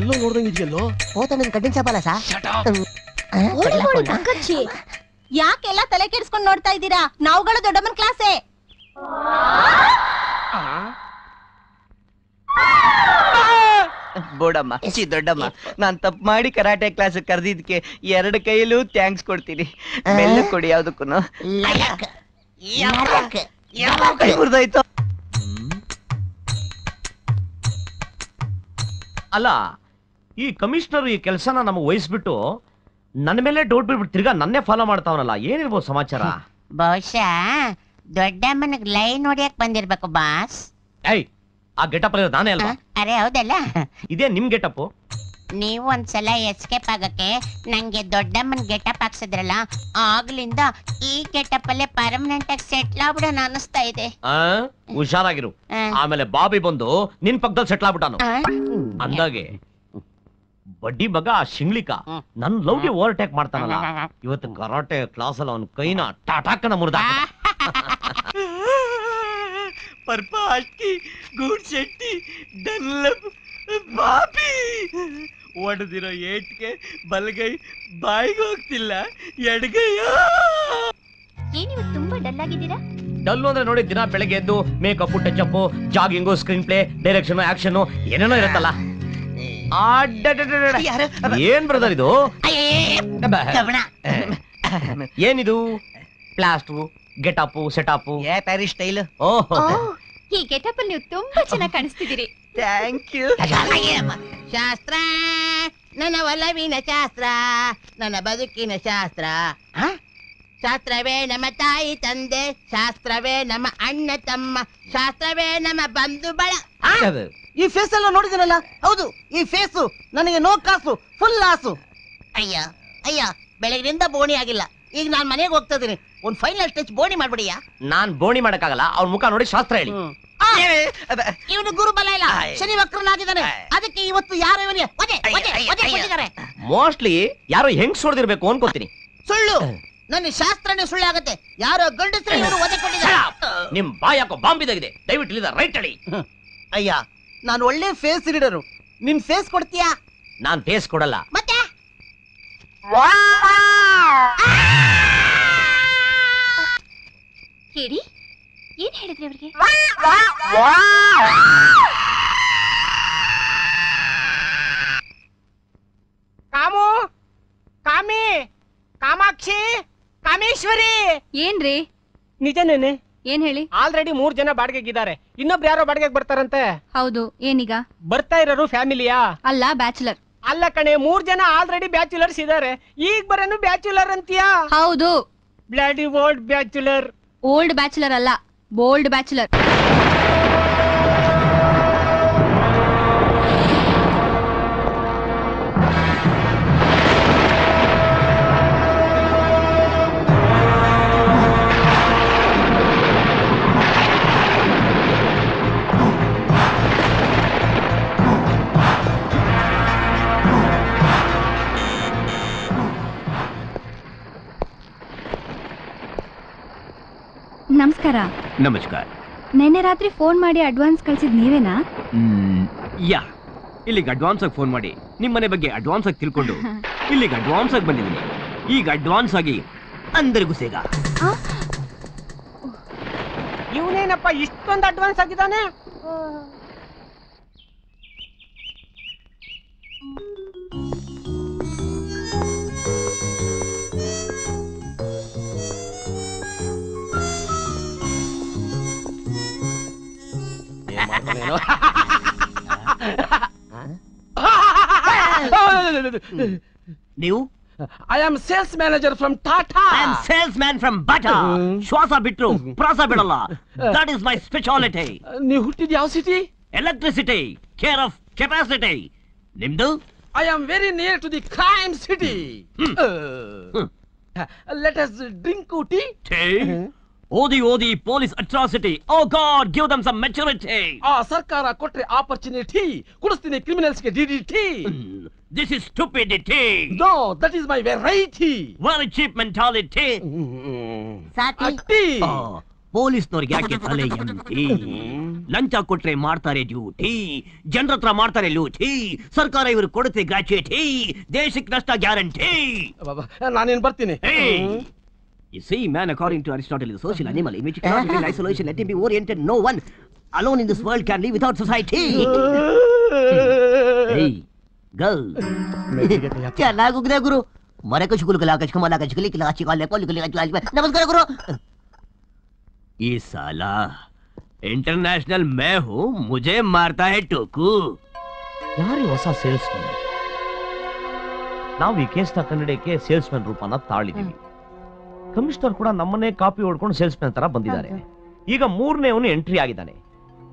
ಎಲ್ಲೋ ನೋಡ್ದಂಗಿದ್ಯಲ್ಲೋ ಹೋತನ ಕಡ್ಡಿನ ಚಾಪಲ ಸಾ. ಯಾಕೆಲ್ಲ ತಲೆ ಕೆಡಿಸ್ಕೊಂಡು ನೋಡ್ತಾ ಇದ್ದೀರಾ? ನಾವುಗಳು ದೊಡ್ಡಮ್ಮನ ಕ್ಲಾಸೆ. ಬೋಡಮ್ಮ ಚಿ ದೊಡ್ಡಮ್ಮ, ನಾನ್ ತಪ್ಪು ಮಾಡಿ ಕರಾಟೆ ಕ್ಲಾಸ್ ಕರೆದಿದ್ಕೆ ಎರಡು ಕೈಯಲ್ಲೂ ಥ್ಯಾಂಕ್ಸ್ ಕೊಡ್ತೀನಿ. ಬೆಲ್ಲ ಕೊಡಿ ಯಾವುದಕ್ಕೂ. ಕೈ ಮುರಿದಾಯ್ತು ಅಲ್ಲ. ಈ ಕಮಿಷನರ್ ಈ ಕೆಲಸನ ನಮಗೆ ವಹಿಸ್ಬಿಟ್ಟು ನನ್ನ ಮೇಲೆ ಡೌಟ್ ಬಿಟ್ಬಿಟ್ಟು ತಿರ್ಗಾ ನನ್ನೇ ಫಾಲೋ ಮಾಡ್ತಾವನಲ್ಲ. ಏನಿರ್ಬೋದು ಸಮಾಚಾರ? ಬಹುಶಃ ದೊಡ್ಡಮ್ಮನಿಗೆ ಲೈನ್ ಹೊಡಿಯಕ್ ಬಂದಿರ್ಬೇಕು ಬಾಸ್. ಏಯ್ ಆ ಗೆಟಪ್ ಅಲ್ಲಿ ನಾನೇ ಅಲ್ವಾ? ಅರೆ ಹೌದಲ್ಲ, ಇದೇ ನಿಮ್ ಗೆಟಪ್. ನೀವು ಒಂದ್ಸಲ ಎಸ್ಕೇಪ್ ಆಗಕ್ಕೆ ನಂಗೆ ದೊಡ್ಡಮ್ಮನ ಗೆಟಪ್ ಹಾಕ್ಸಿದ್ರಲ್ಲ, ಆಗ್ಲಿಂದ ಈ ಗೆಟಪ್ ಅಲ್ಲೇ ಪರ್ಮನೆಂಟ್ ಆಗಿ ಸೆಟ್ಲ್ ಆಗ್ಬಿಡೋಣ ಅನಿಸ್ತಾ ಇದೆ. ಹುಷಾರಾಗಿರು, ಆಮೇಲೆ ಬಾಬಿ ಬಂದು ನಿನ್ ಪಕ್ಕದಲ್ಲಿ ಸೆಟ್ಲ್ ಆಗ್ಬಿಟ್ಟಾನು. ಅಂದಾಗೆ ಬಡ್ಡಿ ಮಗ ಶಿಂಗ್ಲಿಕ ನನ್ ಲವ್ಗೆ ಓವರ್ಟೇಕ್ ಮಾಡ್ತಾನಲ್ಲ, ಇವತ್ತು ಕರಾಟೆ ಕ್ಲಾಸ್ ಅಲ್ಲಿ ಅವನ ಕೈನ ಟಾಟಾಕನ ಮುರಿದ. ಪರ್ಪಾಟಿ ಗೂಡ್ ಶೆಟ್ಟಿ ಡಲ್ಲಬ್ ಬಾಪಿ ಒಡೆದಿರೋ ಏಟ್ಗೆ ಬಲಗೈ ಬಾಯಿಗೆ ಹೋಗ್ತಿಲ್ಲ, ಎಡಗೈಯ. ಏನಿವ ತುಂಬಾ ಡಲ್ ಆಗಿದ್ದೀರಾ? ಡಲ್ಲು ಅಂದ್ರೆ ನೋಡಿ, ದಿನ ಬೆಳಗ್ಗೆ ಎದ್ದು makeup, touch up, jogging, screen play, direction, action ಏನೇನೋ ಇರುತ್ತಲ್ಲ. ಏನ್ ಬ್ರದರ್ ಇದು? ಏನಿದು plaster getup setup Paris style? ಓಹೋ ಈ ಗೆಟಪ್ ಅಲ್ಲಿ ನೀವು ತುಂಬಾ ಚೆನ್ನಾಗಿ ಕಾಣಿಸ್ತಿದ್ದೀರಿ. Thank you. ಶಾಸ್ತ್ರ ನನ್ನ ಒಲವಿನ ಶಾಸ್ತ್ರ, ನನ್ನ ಬದುಕಿನ ಶಾಸ್ತ್ರ. ಶಾಸ್ತ್ರವೇ ನಮ್ಮ ತಾಯಿ ತಂದೆ, ಶಾಸ್ತ್ರವೇ ನಮ್ಮ ಅಣ್ಣ ತಮ್ಮ, ಶಾಸ್ತ್ರವೇ ನಮ್ಮ ಬಂಧು ಬಳ. ಈ ಫೇಸ್ ಎಲ್ಲ ನೋಡಿದಿನಲ್ಲ? ಹೌದು, ಈ ಫೇಸು ನನಗೆ ನೋ ಕಾಸು ಫುಲ್ ಲಾಸು. ಅಯ್ಯ ಅಯ್ಯ ಬೆಳಗ್ಗಿನಿಂದ ಬೋಣಿ ಆಗಿಲ್ಲ, ಈಗ ನಾನು ಮನೆಗೆ ಹೋಗ್ತಾ ಇದೀನಿ. ಒಂದು ಫೈನಲ್ ಟಚ್ ಬೋಣಿ ಮಾಡ್ಬಿಡಿಯ. ನಾನ್ ಬೋಣಿ ಮಾಡಕ್ಕಾಗಲ್ಲ, ಅವ್ರ ಮುಖ ನೋಡಿ ಶಾಸ್ತ್ರ ಹೇಳಿ. ಇವನು ಗುರು ಬಲ ಇಲ್ಲ, ಶನಿ ವಕ್ರನಾಗಿದ್ದಾನೆ, ಅದಕ್ಕೆ ಇವತ್ತು ಯಾರು ಇವನಿಗೆ ಮೋಸ್ಟ್ಲಿ ಯಾರೋ ಹೆಂಗ್ ಸೋಡ್ದಿರ್ಬೇಕು ಅನ್ಕೋತೀನಿ. ಸುಳ್ಳು, ನನ್ನ ಶಾಸ್ತ್ರನೇ ಸುಳ್ಳಾಗತ್ತೆ. ಯಾರೋ ಗಂಡಸ್ರೆ ಇವರು ಒದಕೊಂಡಿದ್ದಾರೆ. ನಿಮ್ ಬಾಯಾಕೋ ಬಾಂಬಿದಾಗಿದೆ, ದಯವಿಟ್ಟು ಇಲ್ಲಿಂದ ರೈಟ್ ಹೇಳಿ. ಅಯ್ಯ ನಾನು ಒಳ್ಳೆ ಫೇಸ್ ರೀಡರು, ನಿನ್ ಫೇಸ್ ಕೊಡ್ತೀಯಾ? ನಾನ್ ಫೇಸ್ ಕೊಡಲ್ಲ. ಮತ್ತೆ ಹೇಳಿ, ಏನ್ ಹೇಳಿದ್ರಿ ಅವ್ರಿಗೆ? ಕಾಮು, ಕಾಮಿ, ಕಾಮಾಕ್ಷಿ, ಕಾಮೇಶ್ವರಿ. ಏನ್ರಿ ನಿಜನೇನೆ? ಏನ್ ಹೇಳಿ ಆಲ್ರೆಡಿ 3 ಜನ ಬಾಡಿಗೆಗೆ ಇದ್ದಾರೆ ಇನ್ನೊಬ್ರು ಯಾರೋ ಬಾಡಿಗೆಗೆ ಬರ್ತಾರಂತೆ ಹೌದು ಏನೀಗ ಬರ್ತಾ ಇರೋರು ಫ್ಯಾಮಿಲಿಯಾ ಅಲ್ಲ ಬ್ಯಾಚುಲರ್ ಅಲ್ಲ ಕಣೆ 3 ಜನ ಆಲ್ರೆಡಿ ಬ್ಯಾಚುಲರ್ಸ್ ಇದ್ದಾರೆ ಈಗ ಬರನು ಬ್ಯಾಚುಲರ್ ಅಂತೀಯಾ ಹೌದು ಬ್ಲಡಿ ಓಲ್ಡ್ ಬ್ಯಾಚುಲರ್ ಅಲ್ಲ ಬೋಲ್ಡ್ ಬ್ಯಾಚುಲರ್ नमस्कार नमस्कार नैने रात्रि फोन माड़ी अड्वांस कल्सिद नीवेना या इल्लिगे अड्वांस आगि फोन माड़ी निम्मने बग्गे अड्वांस आगि तिळ्कोंडु इल्लिगे अड्वांस आगि बंदिदीनि ईग अड्वांस आगि अंदरिगू सेगा इवनेनप्प इष्टोंदु advance आगिदाने You? I am sales manager from Tata. I am salesman from Bata. Shwasa bitru, prasa bidalla. That is my specialty. You huttid yav city? Electricity, care of capacity. Nimdu? I am very near to the crime city. Let us drink tea. Tea? Odi police atrocity. Oh God, give them some maturity. Sarkara kotre opportunity. Kudustine criminals ke DDT. This is stupidity. No, that is my variety. Very cheap mentality. Sati. Police norige yaake tale yanti. Lancha kotre martare duty. Janratra martare luti. Sarkara ivaru kodute gratuity. Deshik nashta guarantee. Baba, naan en bartine. Hey. You see, man, according to Aristotle, is a social animal in which cannot live in isolation. Let him be oriented. No one alone in this world can live without society. Hey, girl. क्या लागू क्या गुरु? मरे कुछ गुल कलाकच कमाला कच गली कलाची काले कोली कली कलाची में नमस्कार गुरु. ये साला इंटरनेशनल मैं हूँ मुझे मारता है टोकू. यार ये वसा सेल्समैन. नाव ये केस था कन्नड़े के सेल्समैन रूपाना ताली दी. कमिश्नर कूड़ा नम्मने कापी ओड्कोंडु सेल्समैन तर बंदिदारे ಈಗ ಮೂರನೇ ಅವನು ಎಂಟ್ರಿ ಆಗಿದಾನೆ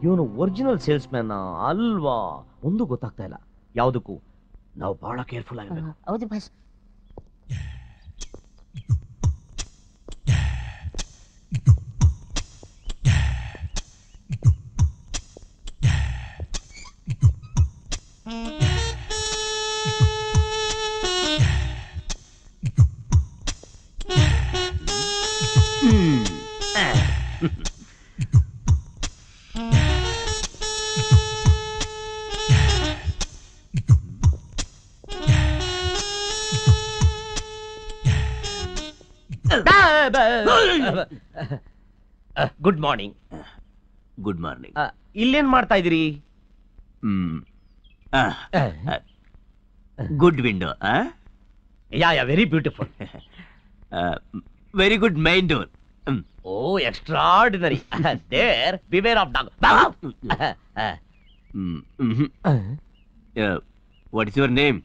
ಇವನು ಒರಿಜಿನಲ್ ಸೇಲ್ಸ್‌ಮನ್ ಅಲ್ವಾ ಒಂದು ಗೊತ್ತಾಗ್ತಾ ಇಲ್ಲ ಯಾವುದಕ್ಕೂ ನಾವು ಬಹಳ ಕೇರ್ಫುಲ್ ಆಗಬೇಕು ಹೌದು ಬಸ್ गुड मॉर्निंग इल्लेन मार्ता इदिरी good window yeah very beautiful very good main door Oh, extraordinary! There, beware of dog. What is your name?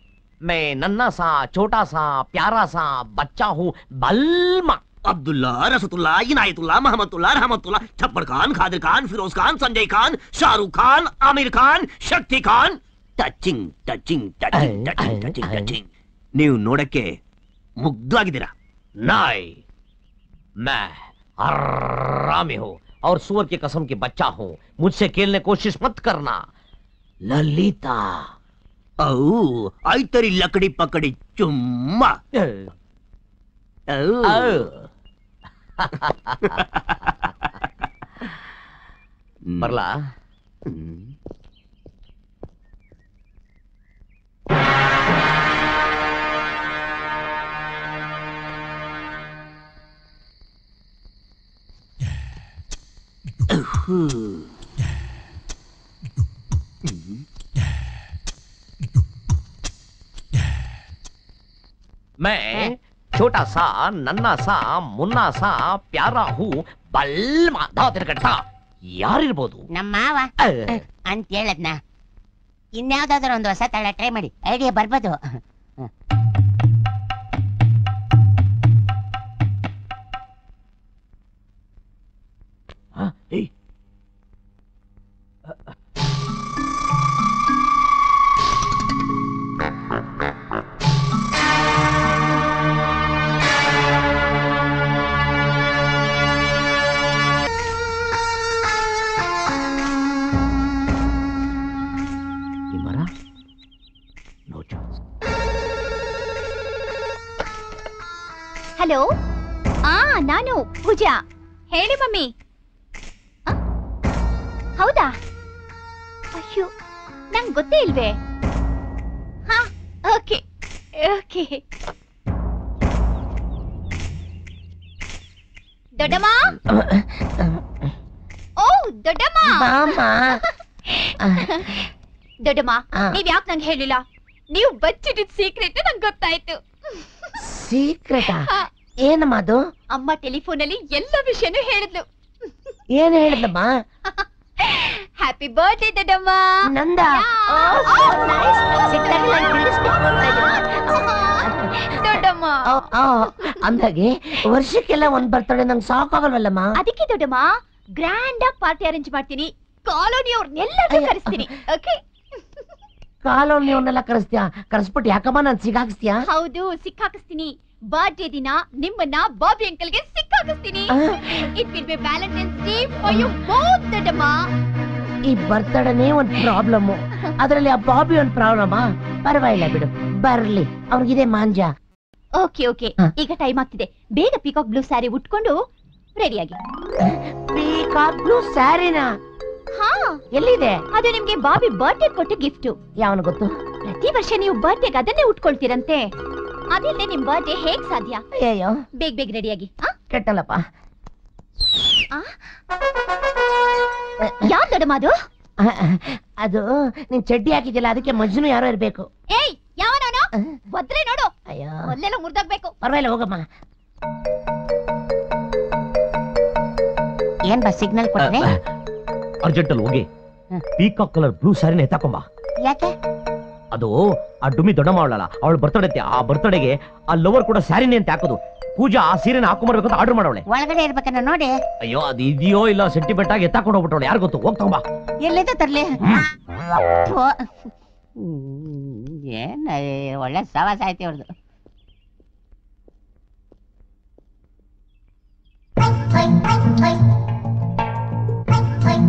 मैं नन्ना सा, छोटा सा, प्यारा सा बच्चा हूँ बल्मा. अब्दुल्ला, रसतुल्ला, इनायतुल्ला, महमतुल्ला, रहमतुल्ला, छप्पर Khan, Khadir Khan, Firoz Khan, Sanjay Khan, Shahrukh Khan, Aamir Khan, Shakti Khan. Touching, touching, touching, touching, touching, touching. ನೀವು ನೋಡಕ್ಕೆ ಮುಗ್ಧವಾಗಿದ್ದೀರಾ. ನಾಯ್. मैं हरामी हूँ और सुअर की कसम की बच्चा हूँ मुझसे खेलने कोशिश मत करना ललिता ओ आई तेरी लकड़ी पकड़ी चुम्मा मरला मैं छोटा सा नन्ना सा मुन्ना सा प्यारा हूँ बल्मा दा यारिरबहुदु नम्म मावा ಅಂತ ಹೇಳಿದ್ನ ಇನ್ಯಾವುದಾದರೂ ಒಂದು ಹೊಸ ತಳ ಟ್ರೈ ಮಾಡಿ ಐಡಿಯಾ ಬರಬಹುದು ಏ हेलो नानु पूजा हेळि मम्मी हौदा अय्यो नंगे गोत्ते इल्वे हां ओके ओके दोडम्मा ओ दोडम्मा मामा दोडम्मा नीवु याके नंगे हेळिल्ल नीवु बच्चिट्ट सीक्रेट नंगे गोत्तायितु सीक्रेट ಏನಮ್ಮ ಅದು ಅಮ್ಮ ಟೆಲಿಫೋನ್ ಅಲ್ಲಿ ಎಲ್ಲ ವಿಷಯನೂ ಹೇಳಿದ್ಲು ಏನು ಹೇಳಿದ್ಲಮ್ಮ ಹ್ಯಾಪಿ ಬರ್ತ್ಡೇ ದಡಮ್ಮ ನಂದ ಓ ನೈಸ್ ಸಿಕ್ಕಿದ್ಲು ದಡಮ್ಮ ಆ ಅಂದಾಗೆ ವರ್ಷಕ್ಕೆಲ್ಲ ಒಂದು ಬರ್ತಡೇ ನಂಗೆ ಸಾಕಾಗಲ್ವಲ್ಲಮ್ಮ ಅದಕ್ಕೆ ದಡಮ್ಮ ಗ್ರ್ಯಾಂಡ್ ಆಗಿ ಪಾರ್ಟಿ ಅರೇಂಜ್ ಮಾಡ್ತೀನಿ ಕಾಲೋನಿ ಅವರನ್ನೆಲ್ಲರೂ ಕರೆಸ್ತೀನಿ ಓಕೆ ಕಾಲೋನಿ ಅವರನ್ನೆಲ್ಲ ಕರೆಸ್ತೀಯಾ ಕರೆಸ್ಬಿಟ್ಟು ಯಾಕಮ್ಮ ನಾನು ಸಿಕ್ಕಾಕ್ಸ್ತೀಯಾ ಹೌದು ಸಿಕ್ಕಾಕ್ಸ್ತೀನಿ बर्थडे दिन निम्मना बॉबी अंकल के सिक्का कस्तीनी it will be Valentine's day for you both दडम्मा ಈ ಬರ್ತಡೇನೇ ಒಂದು ಪ್ರಾಬ್ಲಮ್ ಅದರಲ್ಲಿ ಆ ಬಾಬಿ ಒಂದು ಪ್ರಾಬ್ಲಮ್ ಪರವಾಗಿಲ್ಲ ಬಿಡು ಬರಲಿ ಅವರಿಗೆ ಇದೆ ಮಾಂಜ ಓಕೆ ಓಕೆ ಈಗ ಟೈಮ್ ಆಗ್ತಿದೆ ಬೇಗ ಪೀಕಾಕ್ ಬ್ಲೂ ಸ್ಯಾರಿ ಉಟ್ಕೊಂಡು ರೆಡಿಯಾಗಿ ಪೀಕಾಕ್ ಬ್ಲೂ ಸ್ಯಾರಿನಾ ಹಾ ಎಲ್ಲಿದೆ ಅದು ನಿಮಗೆ ಬಾಬಿ ಬರ್ತ್ಡೇ ಕೊಟ್ಟ ಗಿಫ್ಟ್ ಯಾವನು ಗೊತ್ತು ಪ್ರತಿ ವರ್ಷ ನೀವು ಬರ್ತ್ಡೇಗೆ ಅದನ್ನೇ ಉಟ್ಕೊಳ್ತೀರಂತೆ ಅದಿಲ್ಲೇ ನಿಮ್ಮ ಬರ್ತ್ಡೇ ಹೇಗೆ ಸಾಧ್ಯ ಅಯ್ಯೋ ಬೇಗ ಬೇಗ ರೆಡಿಯಾಗಿ ಹಾ ಕಟ್ಟಲಪ್ಪ ಆ ಯಾ ದಡಮದು ಅದು ನಿನ್ ಚಡ್ಡಿ ಹಾಕಿದ್ಯಲ್ಲ ಅದಕ್ಕೆ ಮಜ್ನು ಯಾರು ಇರಬೇಕು ಏಯ್ ಯಾವನೋನೋ ಒದ್ರೆ ನೋಡು ಅಯ್ಯೋ ಒಲ್ಲೆಲ್ಲ ಮುರ್ದಾಗಬೇಕು ಪರವಾಗಿಲ್ಲ ಹೋಗಮ್ಮ ಏನ್ ಬಾ ಸಿಗ್ನಲ್ ಕೊಡ್ತೇ ಅರ್ಜೆಂಟ್ ಅಲ್ಲಿ ಹೋಗಿ ಪೀಕಾಕ್ ಕಲರ್ ಬ್ಲೂ ಸಾರಿನ ಎತ್ತಾಕೊಂಬಾ ಯಾಕೆ ಅದು ಆ ಡುಮ್ಮಿ ದೊಡ್ಡಮ್ಮ ಅವಳಲ್ಲ ಅವಳು ಬರ್ತಡೇ ಆ ಬರ್ತಡೇಗೆ ಆ ಲವರ್ ಕೂಡ ಸ್ಯಾರಿನೇ ಅಂತ ಹಾಕೋದು ಪೂಜಾ ಆ ಸೀರೆನ ಹಾಕೊಂಡ್ಬರ್ಬೇಕು ಅಂತ ಆರ್ಡರ್ ಮಾಡೋಳೆ ಒಳಗಡೆ ಇರಬೇಕನ್ನ ನೋಡಿ ಅಯ್ಯೋ ಅದು ಇದೆಯೋ ಇಲ್ಲ ಸೆಂಟಿಮೆಂಟ್ ಆಗಿ ಎತ್ತಾಕೊಂಡು ಹೋಗ್ಬಿಟ್ಟೋಳೆ ಯಾರು ಗೊತ್ತು ಹೋಗ್ ತಗೊಂಬಾ ಎಲ್ಲಿದೆ ತರ್ಲಿ ಏನು ಒಳ್ಳೆ ಸವಾಸ ಐತೆ ಅವರದು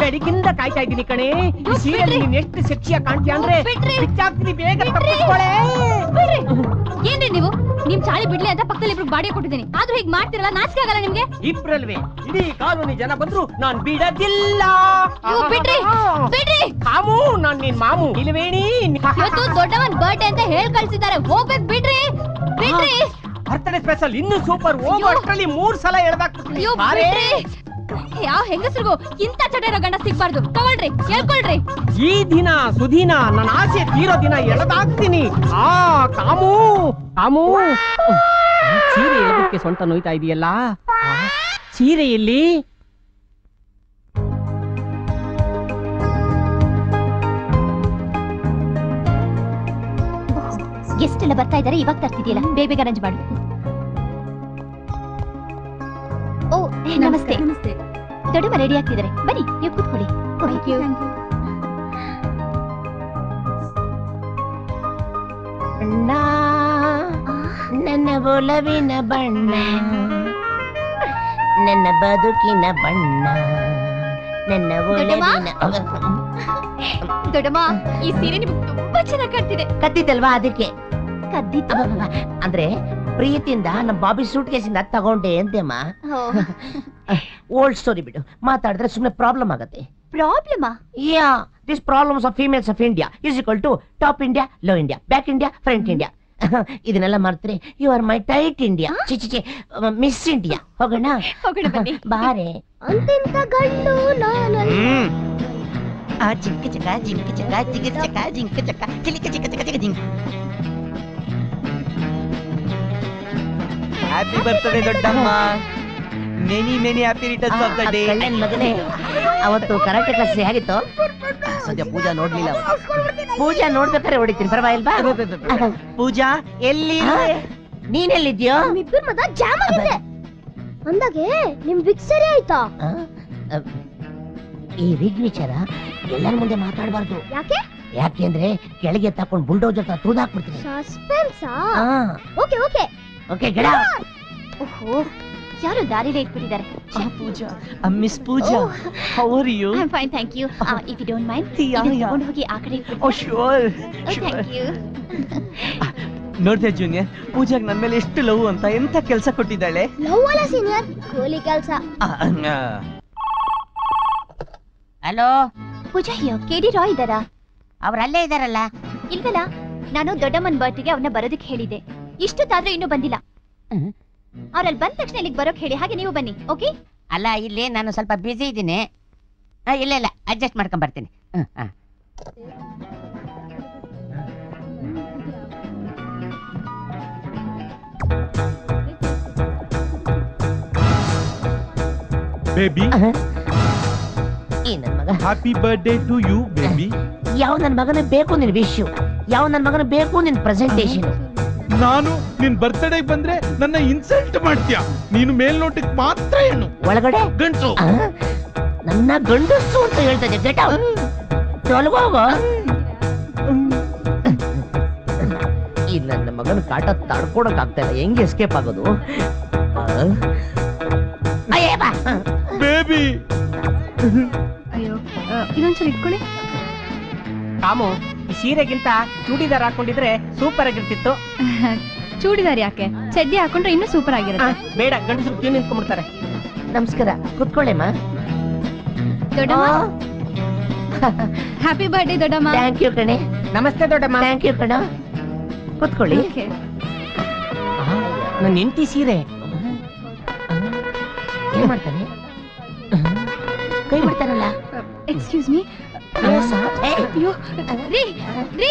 ಬೆಳಗಿಂದ ಕಾಯ್ತಾ ಇದ್ದೀನಿ ಕಣೆ ಈ ಸೀರೆಯಲ್ಲಿ ನೀನು ಎಷ್ಟು ಸೆಕ್ಸಿಯಾಗಿ ಕಾಣ್ತೀಯ ಅಂದ್ರೆ ಬಿಚ್ಚಾಗ್ತೀನಿ ಬೇಗ ತಪ್ಪಿಸ್ಕೊಳೆ ಏನ್ರಿ ನೀವು ನಿಮ್ ಚಾಳಿ ಬಿಡ್ಲಿ ಅಂತ ಪಕ್ಕದಲ್ಲಿ ಇಬ್ರು ಬಾಡಿ ಕೊಟ್ಟಿದ್ದೀನಿ ಆದ್ರೂ ಹೀಗೆ ಮಾಡ್ತಿರಲ್ಲ ನಾಚಿಕೆ ಆಗಲ್ಲ ನಿಮ್ಗೆ ಇಬ್ರಲ್ವೇ ಇಡೀ ಕಾಲೋನಿ ಜನ ಬಂದ್ರು ನಾನು ಬಿಡೋದಿಲ್ಲ ಬಿಡ್ರಿ ಬಿಡ್ರಿ ಮಾಮು ನಾನು ನಿನ್ ಮಾಮು ಇಲ್ವೇಣಿ ಇವತ್ತು ದೊಡ್ಡವನ್ ಬರ್ತ್ಡೇ ಅಂತ ಹೇಳಿ ಕಳ್ಸಿದ್ದಾರೆ ಹೋಗ್ಬೇಕು ಬಿಡ್ರಿ ಬಿಡ್ರಿ ಬರ್ತಡೇ ಸ್ಪೆಷಲ್ ಇನ್ನು ಸೂಪರ್ ಹೋಗೋ ಅಷ್ಟರಲ್ಲಿ 3 ಸಲ ಹೇಳ್ದಾಕ್ಬಿಡ್ತೀನಿ ಬಾರೇ ಯಾವ ಹೆಂಗಸರಿಗೂ ಇಂತ ಚಟೇರೋ ಗಂಡ ಸಿಗ್ಬಾರ್ದು ತಗೊಳ್ರಿ ಹೇಳ್ಕೊಳ್ರಿ ಈ ದಿನ ಸುದಿನ ನನ್ನ ಆಸೆ ತೀರೋ ದಿನ ಎಳೆದಾಗ್ತೀನಿ ಆ ಕಾಮು ಕಾಮು ಸೀರೆ ಎಳೆದಕ್ಕೆ ಸೊಂಟ ನೋಯ್ತಾ ಇದೆಯಲ್ಲ ಸೀರೆಯಲ್ಲಿ ಗೆಸ್ಟ್ ಎಲ್ಲ ಬರ್ತಾ ಇದ್ದಾರೆ ಇವಾಗ ತರ್ತಿದೆಯಲ್ಲ ಬೇಗ ಅರೇಂಜ್ ಮಾಡಿ ಓ ನಮಸ್ತೆ ನಮಸ್ತೆ ದೊಡ್ಡಮ್ಮ ರೆಡಿ ಆಗ್ತಿದ್ದಾರೆ ಬನ್ನಿ ನೀವು ಕೂತ್ಕೊಳ್ಳಿ ಥ್ಯಾಂಕ್ ಯು ಬಣ್ಣ ನನ್ನ ಒಲವಿನ ಬಣ್ಣ ನನ್ನ ಬದುಕಿನ ಬಣ್ಣ ನನ್ನ ಒಲವಿನ ದೊಡ್ಡಮ್ಮ ಈ ಸೀರೆ ನಿಮಗೆ ತುಂಬಾ ಚೆನ್ನಾಗಿ ಕಾಣ್ತಿದೆ ಕತ್ತಿತಲ್ವಾ ಅದಕ್ಕೆ ಕದ್ದಿತ್ತು ಅಂದ್ರೆ ಪ್ರೀತಿಯಿಂದ ನಮ್ಮ ಬಾಬಿ ಸೂಟ್ ಕೇಸಿನ ತಗೊಂಡೆ ಅಂತೇಮ್ಮ. ಓಲ್ಡ್ ಸ್ಟೋರಿ ಬಿಡು, ಮಾತಾಡಿದ್ರೆ ಸುಮ್ಮನೆ ಪ್ರಾಬ್ಲಮ್ ಆಗುತ್ತೆ. ಪ್ರಾಬ್ಲಮಾ? Yeah, this problems of females of India is equal to top India, low India, back India, front India. ಇದನ್ನೆಲ್ಲ ಮಾಡ್ತಾರೆ. You are my tight India, ಚಿಚಿ ಮಿಸ್ ಇಂಡಿಯಾ. ಹೋಗೋಣ ಹೋಗೋಣ ಬನ್ನಿ. ಬಾರೆ ಅಂತೆಂತ ಗಂಡು ನಾನು. ಆ ಚಿಕ್ಕ ಚಿಕ್ಕ ಚಿಕ್ಕ ಚಿಕ್ಕ ಚಿಕ್ಕ ಚಿಕ್ಕ ಚಿಕ್ಕ ಚಿಕ್ಕ ಚಿಕ್ಕ ಚಿಕ್ಕ ಚಿಕ್ಕ ಚಿಕ್ಕ ಚಿಕ್ಕ. ಹ್ಯಾಪಿ ಬರ್ತ್ಡೇ ದೊಡ್ಡಮ್ಮ. Many many happy returns of the day. ಕಳ್ಳನ ಮಗನೇ, ಅವತ್ತು ಕರಾಟೆ ಕ್ಲಾಸ್ ಹೇಗಿತ್ತು? ಸದ್ಯ ಪೂಜಾ ನೋಡ್ಲಿಲ್ಲ. ಪೂಜಾ ನೋಡ್ಬೇಕಾದ್ರೆ ಹೊಡಿತೀನಿ, ಪರವಾಗಿಲ್ವಾ? ಪೂಜಾ ಎಲ್ಲಿ? ನೀನೆಲ್ಲಿದ್ಯೋ? ನಿಮ್ಮಿಬ್ಬರ ಮದ ಜಾಮ್ ಆಗಿದೆ. ಅಂದಾಗೆ ನಿಮ್ ವಿಕ್ ಸರಿ ಆಯ್ತಾ? ಈ ವಿಗ್ ವಿಚಾರ ಎಲ್ಲರ ಮುಂದೆ ಮಾತಾಡಬಾರ್ದು. ಯಾಕೆ? ಯಾಕೆಂದ್ರೆ ಕೆಳಗೆ ತಕೊಂಡು ಬುಲ್ಡೋಜರ್ ತರ ತುಳಿದಾಕ್ಬಿಡ್ತೀನಿ. ಸಸ್ಪೆನ್ಸಾ? Okay okay okay get out. ಓಹೋ, ಯಾರು ದಾರಿಲೇ ಇಟ್ಬಿಟ್ಟಿದ್ದಾರೆ. Pooja, miss Pooja, how are you? I am fine, thank you. If you don't mind ಇದನ್ನ ಹೋಗಿ ಆ ಕಡೆ. Oh sure sure, thank you. ನೋಡ್ದೆ ಜೂನಿಯರ್, ಪೂಜಾಗ್ ನನ್ನ ಮೇಲೆ ಎಷ್ಟು ಲವ್ ಅಂತ, ಎಂತ ಕೆಲಸ ಕೊಟ್ಟಿದ್ದಾಳೆ. ಲವ್ ಅಲ್ಲ ಸೀನಿಯರ್, ಕೂಲಿ ಕೆಲಸ. ಹಲೋ ಪೂಜಾ, ಅಯ್ಯೋ ಕೆಡಿ ರಾಯ್ ಇದ್ದಾರಾ? ಅವ್ರಲ್ಲೇ ಇದ್ದಾರಲ್ಲ. ಇಲ್ವಲ್ಲ, ನಾನು ದೊಡ್ಡಮ್ಮನ ಬರ್ತ್ಗೆ ಅವನ್ನ ಬರೋದಕ್ಕೆ ಹೇಳಿದೆ, ಇಷ್ಟೊತ್ತಾದ್ರೂ ಇನ್ನೂ ಬಂದಿಲ್ಲ. ಅವ್ರಲ್ಲಿ ಬಂದ ತಕ್ಷಣ ಇಲ್ಲಿಗೆ ಬರೋಕ್ ಹೇಳಿ, ಹಾಗೆ ನೀವು ಬನ್ನಿ. ಓಕೆ? ಅಲ್ಲ, ಇಲ್ಲಿ ನಾನು ಸ್ವಲ್ಪ ಬ್ಯುಸಿ ಇದ್ದೀನಿ. ಇಲ್ಲ ಇಲ್ಲ, ಅಡ್ಜಸ್ಟ್ ಮಾಡ್ಕೊಂಡ್ ಬರ್ತೀನಿ. Baby, happy birthday to you baby. ಯಾವ ನನ್ನ ಮಗನೇ ಬೇಕು ನಿನ್ ವಿಶ್, ಯಾವ ನನ್ನ ಮಗನೇ ಬೇಕು ನಿನ್ ಪ್ರೆಸೆಂಟೇಷನ್. ನಾನು ನಿನ್ ಬರ್ತ್ಡೇ ಬಂದ್ರೆ ನನ್ನ ಇನ್ಸಲ್ಟ್ ಮಾಡ್ತೀಯ ನೀನು? ಮೇಲ್ನೋಟಕ್ಕೆ ಮಾತ್ರ ಏನು, ಒಳಗಡೆ ಗಂಟು ನನ್ನ ಗಂಡಸು ಅಂತ ಹೇಳ್ತದೆ. ಗೆಟ್ ಔಟ್, ತೊಲಗೋಗ. ಈ ನನ್ನ ಮಗನ ಕಾಟ ತಡ್ಕೊಡಕ್ ಆಗ್ತಾ ಇಲ್ಲ, ಹೆಂಗೆ ಎಸ್ಕೇಪ್ ಆಗೋದು? ಬೇಬಿ ಅಯ್ಯೋ, ಇದೊಂದ್ಸಲ ಇಟ್ಕೊಳ್ಳಿ. ಕಾಮು, ಈ ಸೀರೆಗಿಂತ ಚೂಡಿದಾರ್ ಹಾಕೊಂಡಿದ್ರೆ ಸೂಪರ್ ಆಗಿರ್ತಿತ್ತು. ಚೂಡಿದಾರ್ ಯಾಕೆ? ಚಡ್ಡಿ ಹಾಕೊಂಡ್ರೆ ಇನ್ನೂ ಸೂಪರ್ ಆಗಿರುತ್ತೆ. ಬೇಡ, ಗಂಡಸರು ಕ್ಯೂ ನಿಂತ್ಕೊಂಡ್ಬಿಡ್ತಾರೆ. ನಮಸ್ಕಾರ, ಕುತ್ಕೊಳ್ಳಿಮ್ಮ. ದೊಡ್ಡಮ್ಮ, ಹ್ಯಾಪಿ ಬರ್ತ್ಡೇ ದೊಡ್ಡಮ್ಮ. ಥ್ಯಾಂಕ್ ಯು ಕಣೆ. ನಮಸ್ತೆ ದೊಡ್ಡಮ್ಮ. ಥ್ಯಾಂಕ್ ಯು ಕಣ, ಕುತ್ಕೊಳ್ಳಿ. ನನ್ನ ಹೆಂಡತಿ ಸೀರೆ ಏನ್ ಮಾಡ್ತಾರೆ? ಕೈ ಬಿಡ್ತಾರಲ್ಲ. Excuse me. ಅಯ್ಯೋ ರೀ ರೀ,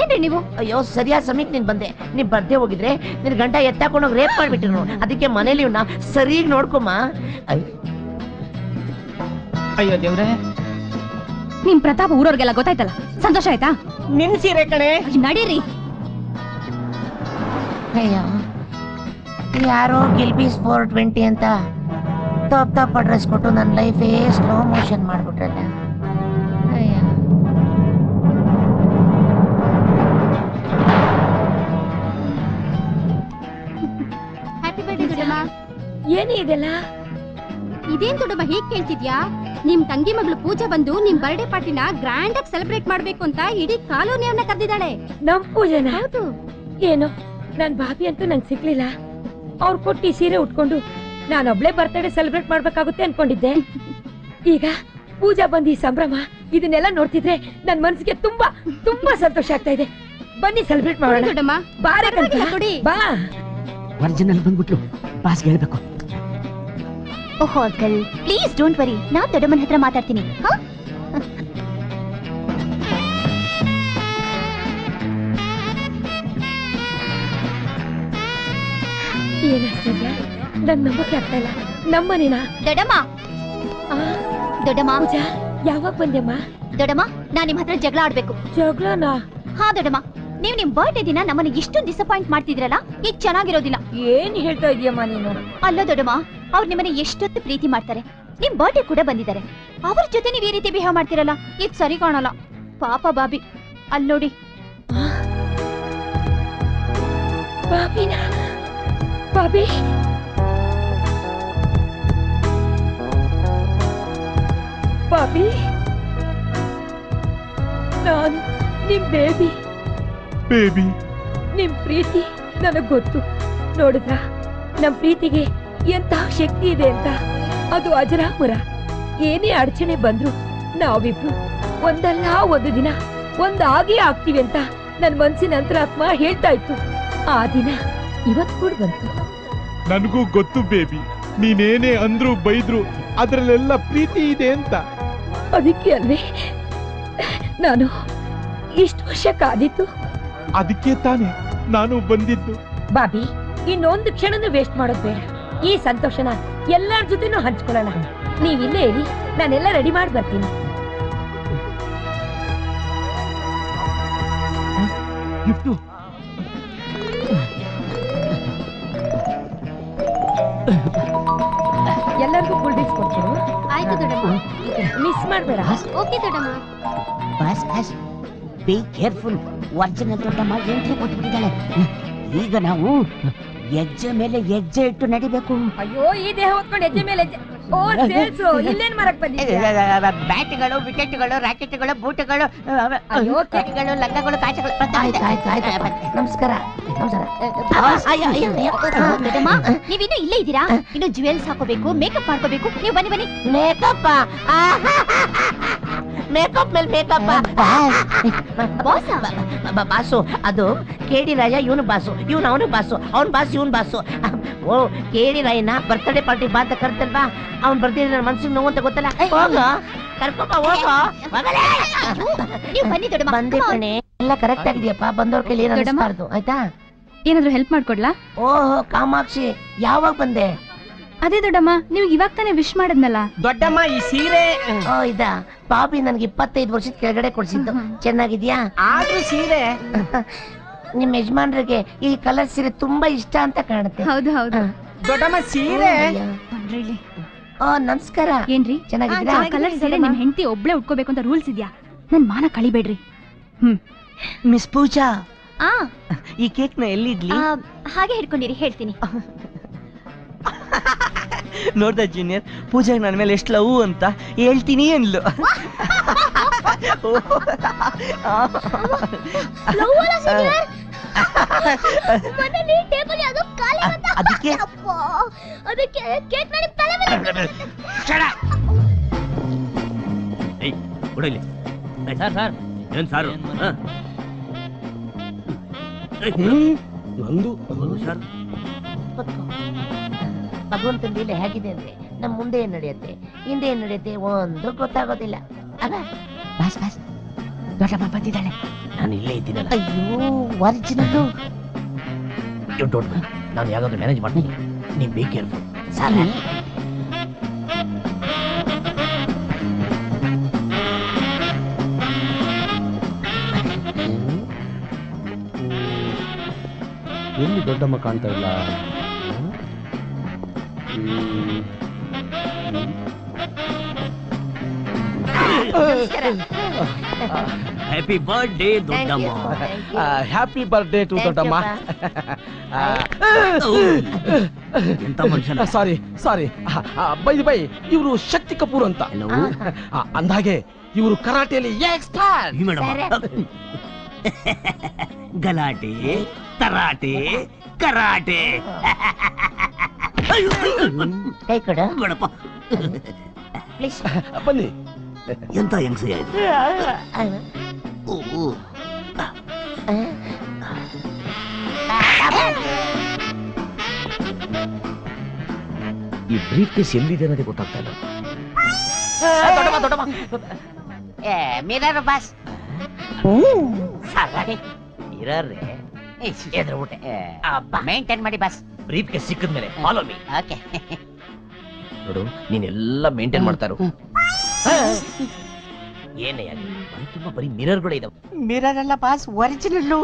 ಏನ್ರಿ ನೀವು? ಅಯ್ಯೋ, ಸರಿಯಾದ ಸಮಯಕ್ಕೆ ನೀನ್ ಬಂದೆ. ನೀನ್ ಬರ್ದೇ ಹೋಗಿದ್ರೆ ನಿನ್ ಗಂಟ ಎತ್ತಾಕೊಂಡೋಗಿ ರೇಪ್ ಮಾಡ್ಬಿಟ್ಟಿರು. ಅದಕ್ಕೆ ಮನೇಲಿ ಇವ್ನ ಸರಿಯಾಗಿ ನೋಡ್ಕೊಮ್ಮ. ಅಯ್ಯೋ ದೇವ್ರೆ, ನಿಮ್ ಪ್ರತಾಪ ಊರವ್ರಿಗೆಲ್ಲ ಗೊತ್ತಾಯ್ತಲ್ಲ, ಸಂತೋಷ ಆಯ್ತಾ? ನಿನ್ ಸೀರೆ ಕಣೆ. ನಡೀರಿ. ಅಯ್ಯೋ, ಯಾರೋ ಗಿಲ್ಬಿ ಸ್ಪೋರ್ಟ್ 20 ಅಂತ ತಪ್ಪ ತಪ್ಪ ಡ್ರೆಸ್ ಕೊಟ್ಟು ನನ್ನ ಲೈಫೇ ಸ್ಲೋ ಮೋಷನ್ ಮಾಡ್ಬಿಟ್ರಲ್ಲ. ಹ್ಯಾಪಿ ಬರ್ತ್ಡೇ ದೊಡ್ಡಮ್ಮ. ಏನೇ ಇದೆಲ್ಲ? ಇದೇನ್ ದೊಡ್ಡಮ್ಮ ಹೀಗೆ ಕೇಳ್ತಿದ್ಯಾ? ನಿಮ್ ತಂಗಿ ಮಗಳು ಪೂಜಾ ಬಂದು ನಿಮ್ ಬರ್ತ್ಡೇ ಪಾರ್ಟಿನ ಗ್ರ್ಯಾಂಡ್ ಆಗಿ ಸೆಲೆಬ್ರೇಟ್ ಮಾಡ್ಬೇಕು ಅಂತ ಇಡೀ ಕಾಲೋನಿಯನ್ನ ಕರೆದಿದ್ದಾಳೆ. ನಮ್ ಪೂಜಾನ? ಹೌದು. ಏನು, ನನ್ ಭಾಭಿ ಅಂತೂ ನಂಗೆ ಸಿಗ್ಲಿಲ್ಲ. ಅವ್ರು ಕೊಟ್ಟಿ ಸೀರೆ ಉಟ್ಕೊಂಡು ನಾನೊಬ್ಳೆ ಬರ್ತ್ಡೇ ಸೆಲೆಬ್ರೇಟ್ ಮಾಡ್ಬೇಕಾಗುತ್ತೆ ಅನ್ಕೊಂಡಿದ್ದೆ. ಈಗ ಪೂಜಾ ಬಂದು ಈ ಸಂಭ್ರಮ ಇದನ್ನೆಲ್ಲ ನೋಡ್ತಿದ್ರೆ ನನ್ ಮನ್ಸಿಗೆ ತುಂಬಾ ತುಂಬಾ ಸಂತೋಷ ಆಗ್ತಾ ಇದೆ. ಬನ್ನಿ ಸೆಲೆಬ್ರೇಟ್ ಮಾಡೋಣ. ಬಾ, ಒರಿಜಿನಲ್ ಬಂದ್ಬಿಟ್ಲು, ಬಾಸ್ ಹೇಳ್ಬೇಕು. ಓಹೋ ಅಂಕಲ್, ಪ್ಲೀಸ್ ಡೋಂಟ್ ವರಿ, ನಾನ್ ದೊಡ್ಡಮ್ಮನ ಹತ್ರ ಮಾತಾಡ್ತೀನಿ. ಏನಾಗ್ತಿದ್ಯಾ? ನನ್ ನಂಬಕ್ಕೆ ಆಗ್ತಾ ಇಲ್ಲ. ನಮ್ಮನೇನಾ ದೊಡ್ಡಮ್ಮ? ದೊಡ್ಡಮ್ಮ, ಪೂಜಾ ಯಾವಾಗ ಬಂದೆಮ್ಮ? ದೊಡ್ಡಮ್ಮ, ನಾನ್ ನಿಮ್ ಹತ್ರ ಜಗಳ ಆಡ್ಬೇಕು. ಜಗಳನಾ? ಹಾ ದೊಡ್ಡಮ್ಮ, ನೀವ್ ನಿಮ್ ಬರ್ತ್ಡೇ ದಿನ ನಮ್ಮನ್ನ ಇಷ್ಟೊಂದು ಡಿಸಪಾಯಿಂಟ್ ಮಾಡ್ತಿದ್ರಲ್ಲ, ಈಗ ಚೆನ್ನಾಗಿರೋದಿಲ್ಲ. ಏನ್ ಹೇಳ್ತಾ ಇದೀಯಮ್ಮ ನೀನು? ಅಲ್ಲ ದೊಡ್ಡಮ್ಮ, ಅವ್ರು ನಿಮ್ಮನ್ನ ಎಷ್ಟೊತ್ತು ಪ್ರೀತಿ ಮಾಡ್ತಾರೆ, ನಿಮ್ ಬರ್ತ್ಡೇ ಕೂಡ ಬಂದಿದ್ದಾರೆ, ಅವ್ರ ಜೊತೆ ನೀವ್ ಈ ರೀತಿ ಬಿಹೇವ್ ಮಾಡ್ತಿರಲ್ಲ, ಇದು ಸರಿ ಕಾಣಲ್ಲ. ಪಾಪ ಬಾಬಿ, ಅಲ್ಲಿ ನೋಡಿ. ಬಾಬಿನಾ? ಬಾಬಿ ಬಾಬಿ, ನಾನು ನಿಮ್ ಬೇಬಿ. ಬೇಬಿ, निम प्रीति नन गोत्तु नोडिद्रा नम प्रीतिगे एंत शक्ति इदे अंत अदु अजरामर ಏನೇ ಅಡಚಣೆ ಬಂದ್ರು ನಾವಿಬ್ರು ಒಂದಲ್ಲ ಒಂದು ದಿನ ಒಂದಾಗಿ ಆಗ್ತೀವಿ ಅಂತ ನನ್ನ ಮನಸ್ಸಿನ ಅಂತರಾತ್ಮ ಹೇಳ್ತಾ ಇತ್ತು. ಆ ದಿನ ಇವತ್ತು ಕೂಡ ಬಂತು. ನನಗೂ ಗೊತ್ತು ಬೇಬಿ, ನೀನೇನೇ ಅಂದ್ರು ಬೈದ್ರು ಅದರಲ್ಲೆಲ್ಲ ಪ್ರೀತಿ ಇದೆ ಅಂತ. ಅದಕ್ಕೆ ಅಲ್ವೇ ನಾನು ಇಷ್ಟು ವರ್ಷ ಕಾದಿತ್ತು, ಅದಕ್ಕೆ ತಾನೇ ನಾನು ಬಂದಿದ್ದು. ಬಾಬಿ, ಇನ್ನೊಂದು ಕ್ಷಣನೂ ವೇಸ್ಟ್ ಮಾಡೋದು ಬೇಡ. ಈ ಸಂತೋಷನ ಎಲ್ಲರ ಜೊತೆನೂ ಹಂಚಿಕೊಳ್ಳೋಣ. ನೀವಿಲ್ಲೇ ಇರಿ, ನಾನೆಲ್ಲ ರೆಡಿ ಮಾಡಿ ಬರ್ತೀನಿ. ಎಲ್ಲರಿಗೂ ಕೂಲ್ ಡ್ರಿಂಕ್ಸ್ ಕೊಡ್ತೀನಿ. ಆಯ್ತು ದೊಡ್ಡಮ್ಮ, ಮಿಸ್ ಮಾಡಬೇಡ. ಓಕೆ ದೊಡ್ಡಮ್ಮ. ಬಸ್ ಬಸ್, ಬಿ ಕೇರ್ಫುಲ್. ವರ್ಜನ ದೊಡ್ಡಮ್ಮ ಎಂಟ್ರಿ ಕೊಟ್ಬಿಟ್ಟಿದ್ದಾಳೆ. ಈಗ ನಾವು ಹೆಜ್ಜೆ ಮೇಲೆ ಹೆಜ್ಜೆ ಇಟ್ಟು ನಡಿಬೇಕು. ಅಯ್ಯೋ, ಈ ದೇಹ ಹೊತ್ಕೊಂಡು ಹೆಜ್ಜೆ ಮೇಲೆ ಹೆಜ್ಜೆ. ಓ ಸೇಲ್ಸು, ಇಲ್ಲೇನ್ ಮರಕ್ ಬಂದಿದ್ದೀರಾ? ಬ್ಯಾಟ್ಗಳು, ವಿಕೆಟ್ಗಳು, ರಾಕೆಟ್ಗಳು, ಬೂಟುಗಳು, ಅಯ್ಯೋ ಕೆಟ್ಗಳು, ಲಗ್ಗಗಳು, ಕಾಚಗಳು. ನಮಸ್ಕಾರ ನಮಸ್ಕಾರ. ನೀವಿನ್ನೂ ಇಲ್ಲೇ ಇದ್ದೀರಾ? ಇನ್ನು ಜುವೆಲ್ಸ್ ಹಾಕೋಬೇಕು, ಮೇಕಪ್ ಮಾಡ್ಕೋಬೇಕು. ನೀವು ಬನ್ನಿ ಬನ್ನಿ. ಮೇಕಪ್ ಮೇಕಪ್ ಮೇಲೆ ಮೇಕಪ್. ಬಾಸು ಅದು ಕೇಡಿ ರಾಯ, ಇವನು ಬಾಸು, ಇವನು ಅವನು ಬಾಸು, ಅವ್ನು ಬಾಸು ಇವನು ಬಾಸು. ಓ ಕೇಡಿ ರಾಯನ ಬರ್ತ್ಡೇ ಪಾರ್ಟಿ ಬಾ ಅಂತ ಕರ್ತಲ್ವಾ, ಅವ್ನು ಬರ್ತೀನಿ. ನನ್ನ ಮನ್ಸಿಗೆ ನೋವು ಅಂತ ಗೊತ್ತಲ್ಲ. ಹೋಗ ಕರ್ಕೊಪ್ಪ, ಹೋಗ ಬಂದಿ ಕಣೆ. ಎಲ್ಲ ಕರೆಕ್ಟ್ ಆಗಿದೆಯಪ್ಪ. ಬಂದವ್ರ ಕೈಲಿ ಏನಾದ್ರು ಆಯ್ತಾ, ಏನಾದ್ರು ಹೆಲ್ಪ್ ಮಾಡ್ಕೊಡ್ಲಾ? ಓಹೋ ಕಾಮಾಕ್ಷಿ, ಯಾವಾಗ ಬಂದೆ? ಅದೇ ದೊಡ್ಡಮ್ಮ, ನೀವು ಇವಾಗ ತಾನೇ ವಿಶ್ ಮಾಡದ್ನಲ್ಲ ದೊಡ್ಡಮ್ಮ. ಈ ಸೀರೆ ಇದಾ ಬಾಬಿ ನನ್ಗೆ 25 ವರ್ಷದ ಕೆಳಗಡೆ ಕೊಡ್ಸಿದ್ದು. ಚೆನ್ನಾಗಿದ್ಯಾ? ಆದ್ರೂ ಸೀರೆ ನಿಮ್ ಯಜಮಾನ್ರಿಗೆ ಈ ಕಲರ್ ಸೀರೆ ತುಂಬಾ ಇಷ್ಟ ಅಂತ ಕಾಣುತ್ತೆ. ಹೌದು ಹೌದು ದೊಡ್ಡಮ್ಮ, ಸೀರೆ ಬನ್ರಿ. ಓ ನಮಸ್ಕಾರ. ಏನ್ರಿ ಚೆನ್ನಾಗಿದ್ದೀರಾ? ಕಲರ್ ಸೀರೆ ನಿಮ್ ಹೆಂಡತಿ ಒಬ್ಳೆ ಉಟ್ಕೋಬೇಕು ಅಂತ ರೂಲ್ಸ್ ಇದ್ಯಾ? ನನ್ ಮಾನ ಕಳಿಬೇಡ್ರಿ. ಮಿಸ್ ಪೂಜಾ, ಈ ಕೇಕ್ ನ ಎಲ್ಲಿಡ್ಲಿ? ಹಾಗೆ ಹಿಡ್ಕೊಂಡಿರಿ, ಹೇಳ್ತೀನಿ. ನೋಡ್ದ ಜೂನಿಯರ್, ಪೂಜಾಗೆ ನನ್ನ ಮೇಲೆ ಎಷ್ಟು ಲವ್ ಅಂತ ಹೇಳ್ತೀನಿ ಅನ್ಲು. ಭಗವಂತನ ಲೀಲೆ ಹೇಗಿದೆ ಅಂದ್ರೆ ನಮ್ಮ ಮುಂದೆ ಏನ್ ನಡೆಯುತ್ತೆ, ಹಿಂದೆ ಏನ್ ನಡೆಯುತ್ತೆ ಒಂದು ಗೊತ್ತಾಗೋದಿಲ್ಲ. ದೊಡ್ಡಮ್ಮ ಬಂದಿದ್ದಾಳೆ, ನಾನು ಇಲ್ಲೇ ಇದ್ದೀನಲ್ಲ. ಅಯ್ಯೋ ವರ್ಜಿನಲ್ಲು. ನಾನು ಯಾವ್ದಾದ್ರು ಮ್ಯಾನೇಜ್ ಮಾಡ್ತೀನಿ, ನೀವು ಬೇಕಿರ್ಬೋದು. ಸರಿ ಎಲ್ಲಿ ದೊಡ್ಡಮ್ಮ ಕಾಣ್ತಾ ಇಲ್ಲ? ಹ್ಯಾಪಿ ಬರ್ತ್ಡೇ ದೊಡ್ಡಮ್ಮ. ಹ್ಯಾಪಿ ಬರ್ತ್ಡೇ ಟು ದೊಡ್ಡಮ್ಮ. ಸಾರಿ ಸಾರಿ. ಬೈ ಬೈ, ಇವರು ಶಕ್ತಿ ಕಪೂರ್ ಅಂತ. ಅಂದಾಗೆ ಇವರು ಕರಾಟೆಯಲ್ಲಿ ಎಕ್ಸ್ಪರ್ಟ್. ಗಲಾಟೆ, ತರಾಟೆ, ಕರಾಟೆ. ಕೈ ಕಡ ಗಣಪ ಬನ್ನಿ. ಎಂತ ಹೆಂಗ್ ಸರಿ ಆಯ್ತು? ಈ ಬ್ರೀಫ್ ಕೇಸ್ ಎಲ್ಲಿದೆ ಅನ್ನೋದೇ ಗೊತ್ತಾಗ್ತಾ ಇಲ್ಲ. ಮಿರರ್ ಬಾಸ್, ಮಿರರ್ ಮೇಂಟೈನ್ ಮಾಡಿ ಬಾಸ್. ಬ್ರೀಫ್ ಕೇಸ್ ಸಿಕ್ಕಿದ್ಮೇಲೆ ಫಾಲೋ ಮೀ. ಓಕೆ ನೋಡು, ನೀನೆಲ್ಲ ಮೇಂಟೈನ್ ಮಾಡ್ತಾರು. ಏನೇ ಆಗಲಿ ತುಂಬಾ ಬರೀ ಮಿರರ್ಗಳು ಇದಾವೆ. ಮಿರರ್ ಅಲ್ಲ ಬಾಸ್, ಒರಿಜಿನಲ್ಲು.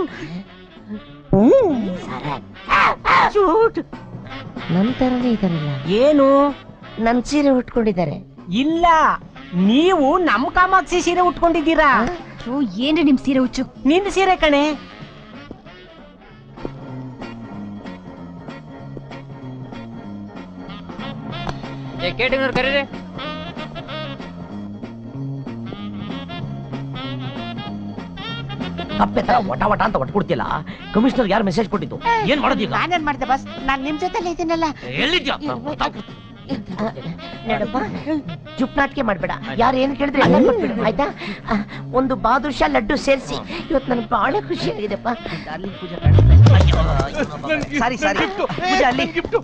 ನನ್ ತರನೇ ಇದಾರಲ್ಲ. ಏನು ನನ್ ಸೀರೆ ಉಟ್ಕೊಂಡಿದ್ದಾರೆ? ಇಲ್ಲ, ನೀವು ನಮ್ ಕಾಮಾಕ್ಷಿ ಸೀರೆ ಉಟ್ಕೊಂಡಿದ್ದೀರಾ. ಏನ್ರಿ ನಿಮ್ ಸೀರೆ ಹುಚ್ಚು? ನಿನ್ ಸೀರೆ ಕಣೆ. ಕೇಟಿಂಗ್ ಕರೀರಿ. ಕಪ್ಪೆ ತರ ವಟ ವಟ ಅಂತ ಹೊಟ್ಟುಕೊಡ್ತಿಲ್ಲ ಕಮಿಷನರ್ ಯಾರು ಮೆಸೇಜ್ ಕೊಟ್ಟಿದ್ದು ಏನು ಮಾಡೋದು ಈಗ ನಾನು ಏನು ಮಾಡ್ತೆ ಬಸ್ ನಾನು ನಿಮ್ಮ ಜೊತೆಲೇ ಇದ್ದೀನಲ್ಲ ಎಲ್ಲಿದ್ದೀಯಾ ನೋಡಪ್ಪ ಚುಪ್ನಾಟಕೆ ಮಾಡಬೇಡ ಯಾರು ಏನು ಕೇಳಿದ್ರೆ ಅದನ್ನ ಕೊಡ್ಬಿಡು ಆಯ್ತಾ ಒಂದು ಬಾದುಷಾ ಲಡ್ಡು ಸೇರಿಸಿ ಇವತ್ತು ನನಗೆ ಬಹಳ ಖುಷಿ ಆಗಿದೆಪ್ಪ ನಾನು ಪೂಜೆ ಮಾಡ್ತೀನಿ ಸಾರಿ ಸಾರಿ ಪೂಜೆ ಅಲ್ಲಿ ಗಿಫ್ಟ್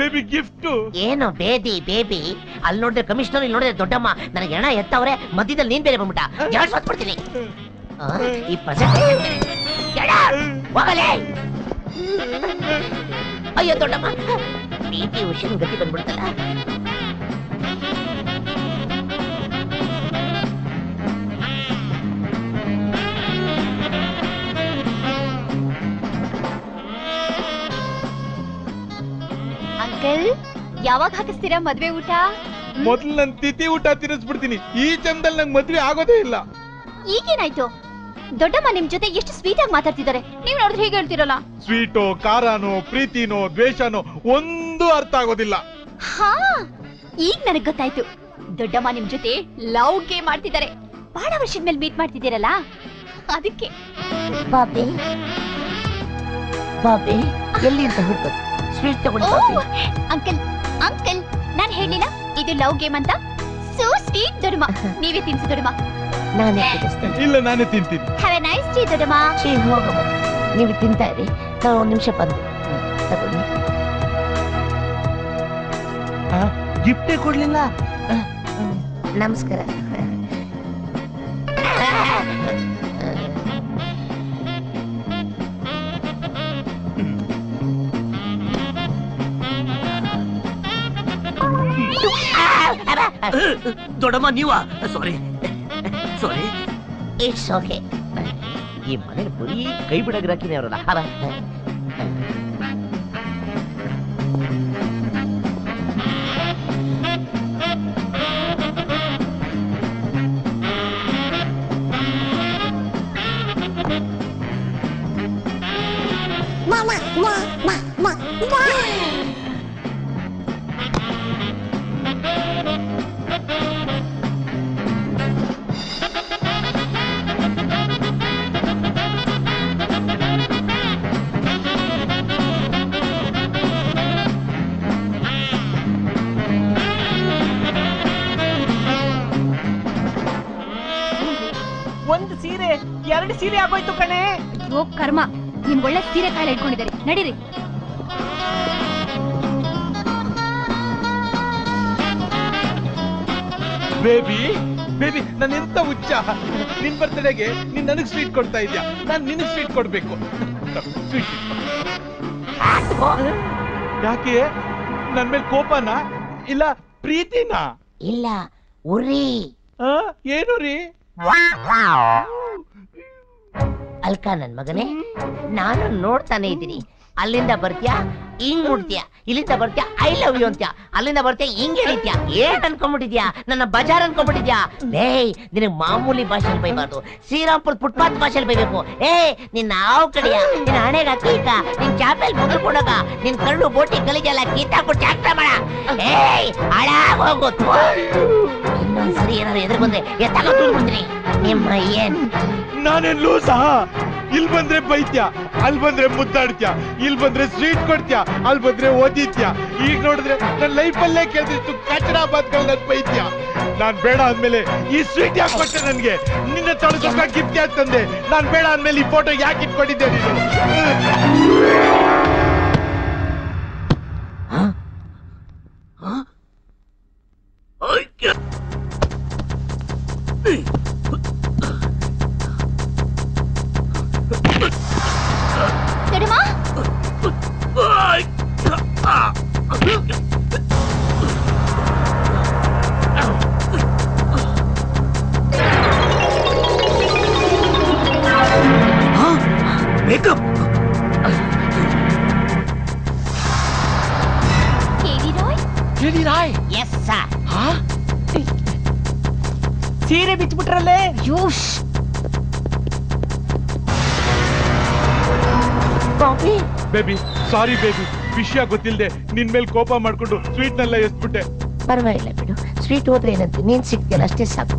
ಬೇಬಿ ಗಿಫ್ಟ್ ಏನು ಬೇಬಿ ಅಲ್ಲಿ ನೋಡಿದ್ರೆ ಕಮಿಷನರ್ ಇಲ್ಲಿ ನೋಡಿದ್ರೆ ದೊಡ್ಡಮ್ಮ ನನಗೆ ಹೆಣ ಎತ್ತವರೇ ಮಧ್ಯದಲ್ಲಿ ನೀನು ಬೇರೆ ಬಂದ್ಬಿಟ ಯಾರು ಸತ್ತು ಬಿಡ್ತೀನಿ ಈ ಪ್ರಸಕ್ತಿ ಎಡ ಹೋಗಲೇ ಅಯ್ಯೋ ದೊಡ್ಡಮ್ಮ ನೀತಿ ಉಷನ್ ಗತಿ ಬಂದ್ಬಿಡ್ತಲ್ಲ ಅಂಕಲ್ ಯಾವಾಗ ಹಾಕಿಸ್ತೀರಾ ಮದ್ವೆ ಊಟ ಮೊದಲು ನನ್ ತಿಥಿ ಊಟ ತಿನ್ನಿಸ್ಬಿಡ್ತೀನಿ ಈ ಚಮದಲ್ಲಿ ನಂಗೆ ಮದ್ವೆ ಆಗೋದೇ ಇಲ್ಲ ಈಗೇನಾಯ್ತು ದೊಡ್ಡಮ್ಮ ನಿಮ್ ಜೊತೆ ಎಷ್ಟು ಸ್ವೀಟ್ ಆಗಿ ಮಾತಾಡ್ತಿದ್ದಾರೆ ನೀವು ನೋಡಿದ್ರೆ ಹೀಗೆ ಹೇಳ್ತಿರಲ್ಲ ಸ್ವೀಟೋ ಕಾರಾನೋ ಪ್ರೀತಿನೋ ದ್ವೇಷನೋ ಒಂದು ಅರ್ಥ ಆಗೋದಿಲ್ಲ ಹಾ ಈಗ ನನಗೆ ಗೊತ್ತಾಯ್ತು ದೊಡ್ಡಮ್ಮ ನಿಮ್ ಜೊತೆ ಲವ್ ಗೇಮ್ ಮಾಡ್ತಿದ್ದಾರೆ ಬಹಳ ವರ್ಷದ ಮೇಲೆ ಮೀಟ್ ಮಾಡ್ತಿದ್ದೀರಲ್ಲ ಅದಕ್ಕೆ ಬಾಬಿ ಬಾಬಿ ಎಲ್ಲಿ ಅಂತ ಹುಡುಕಿ ಸ್ವೀಟ್ ತಗೊಂಡು ಅಂಕಲ್ ಅಂಕಲ್ ನಾನು ಹೇಳಿಲ್ಲ ಇದು ಲವ್ ಗೇಮ್ ಅಂತ ಸೋ ಸ್ವೀಟ್ ದೊಡ್ಡಮ್ಮ ನೀವೇ ತಿನ್ಸಿ ದೊಡ್ಡಮ್ಮ ನಾನೇ ಇಲ್ಲ ನಾನೇ ತಿಂತೀನಿ ಹ್ಯಾವ್ ಎ ನೈಸ್ ಡೇ ದೊಡ್ಡಮ್ಮ ಚೇ ಹೋಗಮ್ಮ ನೀವು ತಿಂತಾ ಇರಿ ನಾನು ಒಂದು ನಿಮಿಷ ಬಂದು ತಗೊಳ್ಳಿ ಗಿಫ್ಟೇ ಕೊಡ್ಲಿಲ್ಲ ನಮಸ್ಕಾರ ದೊಡ್ಡಮ್ಮ ನೀವಾ ಸಾರಿ ಸಾರಿ ಇಟ್ಸ್ ಓಕೆ ಈ ಮನೇಲಿ ಬರೀ ಕೈ ಬಿಡಗಿರಾಕಿನಿ ಅವರಲ್ಲ ಅಲ್ಲ ಸೀರೆ ಆಗೋಯ್ತು ಕಣೆ ಓ ಕರ್ಮ ನಿಮ್ ಒಳ್ಳೆ ಸೀರೆ ಕಾಲ ಇಟ್ಕೊಂಡಿದ್ದಾರೆ ನಡೀರಿ ಬೇಬಿ ಬೇಬಿ ನಾನು ಎಂತ ಹುಚ್ಚ ನಿನ್ ಬರ್ತಡೆಗೆ ನೀನ್ ನನಗ್ ಸ್ವೀಟ್ ಕೊಡ್ತಾ ಇದ್ಯಾ ನಾನ್ ನಿನಗ್ ಸ್ವೀಟ್ ಕೊಡ್ಬೇಕು ಯಾಕೆ ನನ್ ಮೇಲೆ ಕೋಪನಾ ಇಲ್ಲ ಪ್ರೀತಿನಾ ಇಲ್ಲ ಉರಿ ಏನು ರೀ ಅಲ್ಕಾ ನನ್ ಮಗನೇ ನಾನು ನೋಡ್ತಾನೆ ಇದ್ದೀನಿ ಅಲ್ಲಿಂದ ಬರ್ತೀಯಾ ಹಿಂಗ್ ನೋಡ್ತೀಯಾ ಇಲ್ಲಿಂದ ಬರ್ತೀಯಾ ಐ ಲವ್ ಯು ಅಂತ್ಯಾ ಅಲ್ಲಿಂದ ಬರ್ತೀಯಾ ಹಿಂಗ್ ಹೇಳಿದ್ಯಾ ಏಟ್ ಅನ್ಕೊಂಡ್ಬಿಟ್ಟಿದ್ಯಾ ನನ್ನ ಬಜಾರ್ ಅನ್ಕೊಂಡ್ಬಿಟ್ಟಿದ್ಯಾ ಲೇ ನಿನಗ್ ಮಾಮೂಲಿ ಭಾಷೆಯಲ್ಲಿ ಬೈಬಾರ್ದು ಶ್ರೀರಾಮ್ಪುರ್ ಫುಟ್ಪಾತ್ ಭಾಷೆಯಲ್ಲಿ ಬೈಬೇಕು ಏ ನಿನ್ನ ಹಾವು ಕಡಿಯ ನಿನ್ನ ಹಣೆಗ ಕೀಟ ನಿನ್ ಚಾಪೆಲ್ ಮುಗಿಕೊಂಡಾಗ ನಿನ್ ಕರಳು ಬೋಟಿ ಕಲಿಗೆಲ್ಲ ಕೀತಾಕ್ಬಿಟ್ಟು ಚಾಕ್ರ ಮಾಡ ಏಯ್ ಹಾಳಾಗ ಹೋಗೋದು ಇನ್ನೊಂದ್ಸರಿ ಏನಾದ್ರು ಎದುರು ಬಂದ್ರೆ ಎತ್ತಾಗ ತುಳ್ಬಿಡ್ತೀನಿ ನಿಮ್ಮ ಏನ್ ನಾನೇನ್ ಲೂಸಾ ಇಲ್ ಬಂದ್ರೆ ಬೈತ್ಯ ಅಲ್ ಬಂದ್ರೆ ಮುದ್ದಾಡ್ತ್ಯ ಇಲ್ ಬಂದ್ರೆ ಸ್ವೀಟ್ ಕೊಡ್ತ್ಯ ಅಲ್ ಬಂದ್ರೆ ಓದಿತ್ಯ ಈಗ ನೋಡಿದ್ರೆ ನನ್ನ ಲೈಫ್ ಅಲ್ಲೇ ಕೇಳಿದಿಷ್ಟು ಕಚರಾ ಬಾತ್ಗಳನ್ನ ಬೈತ್ಯ ನಾನ್ ಬೇಡ ಅಂದ್ಮೇಲೆ ಈ ಸ್ವೀಟ್ ಯಾಕೆ ಕೊಟ್ಟೆ ನನ್ಗೆ ನಿನ್ನ ತೊಳೆದ ಗಿಫ್ಟ್ ಯಾಕೆ ತಂದೆ ನಾನ್ ಬೇಡ ಅಂದ್ಮೇಲೆ ಈ ಫೋಟೋ ಯಾಕೆ ಇಟ್ಕೊಂಡಿದ್ದೆ ನೀನು ಸಾರಿ ಬೇಬಿ ವಿಷಯ ಗೊತ್ತಿಲ್ಲದೆ ನಿನ್ ಮೇಲೆ ಕೋಪ ಮಾಡ್ಕೊಂಡು ಸ್ವೀಟ್ ನೆಲ್ಲ ಎಸ್ಬಿಟ್ಟೆ ಪರವಾಗಿಲ್ಲ ಬಿಡು ಸ್ವೀಟ್ ಹೋದ್ರೆ ಏನಂತ ನೀನ್ ಸಿಗ್ತೀಯಲ್ಲ ಅಷ್ಟೇ ಸಾಕು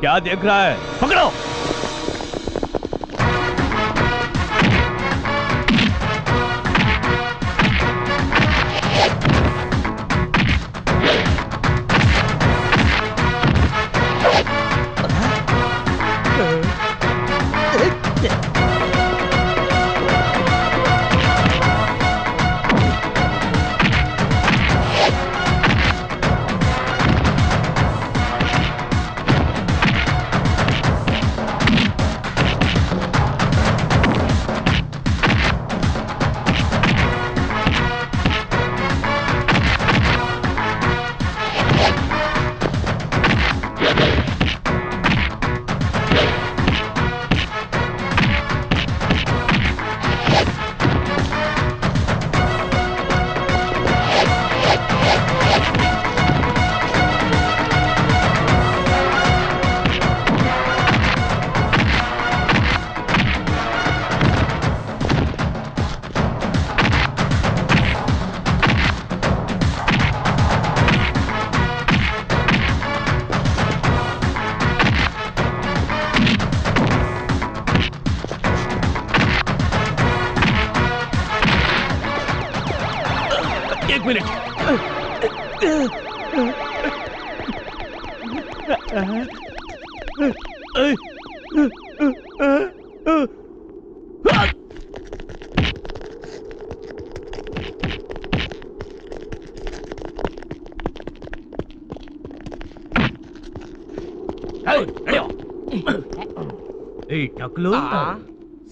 क्या देख रहा है? पकड़ो।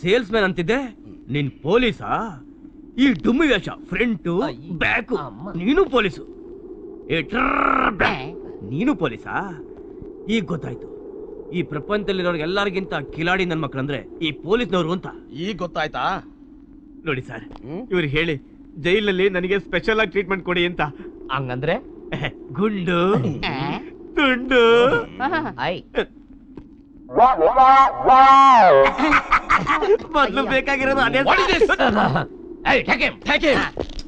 सेल्समैन अंतिदे नीन पोलीसा डुम्मी वेश फ्रंट बैक नीनू पोलीसु नीनू पोलीसा गोत्तायितु प्रपंचदल्लिरोर्गे एल्लारिगिंत किलाडी नन्न मक्कळंद्रे ई पोलीसनवरु अंत ई गोत्तायिता नोडि सर इवरु हेळि जैलल्लि ननगे स्पेशल आगि ट्रीटमेंट कोडि अंत हंगंद्रे गुंडु तुंडु ऐ बदलू बेकागिरोದು ಅದೇ. Hey, take him, take him.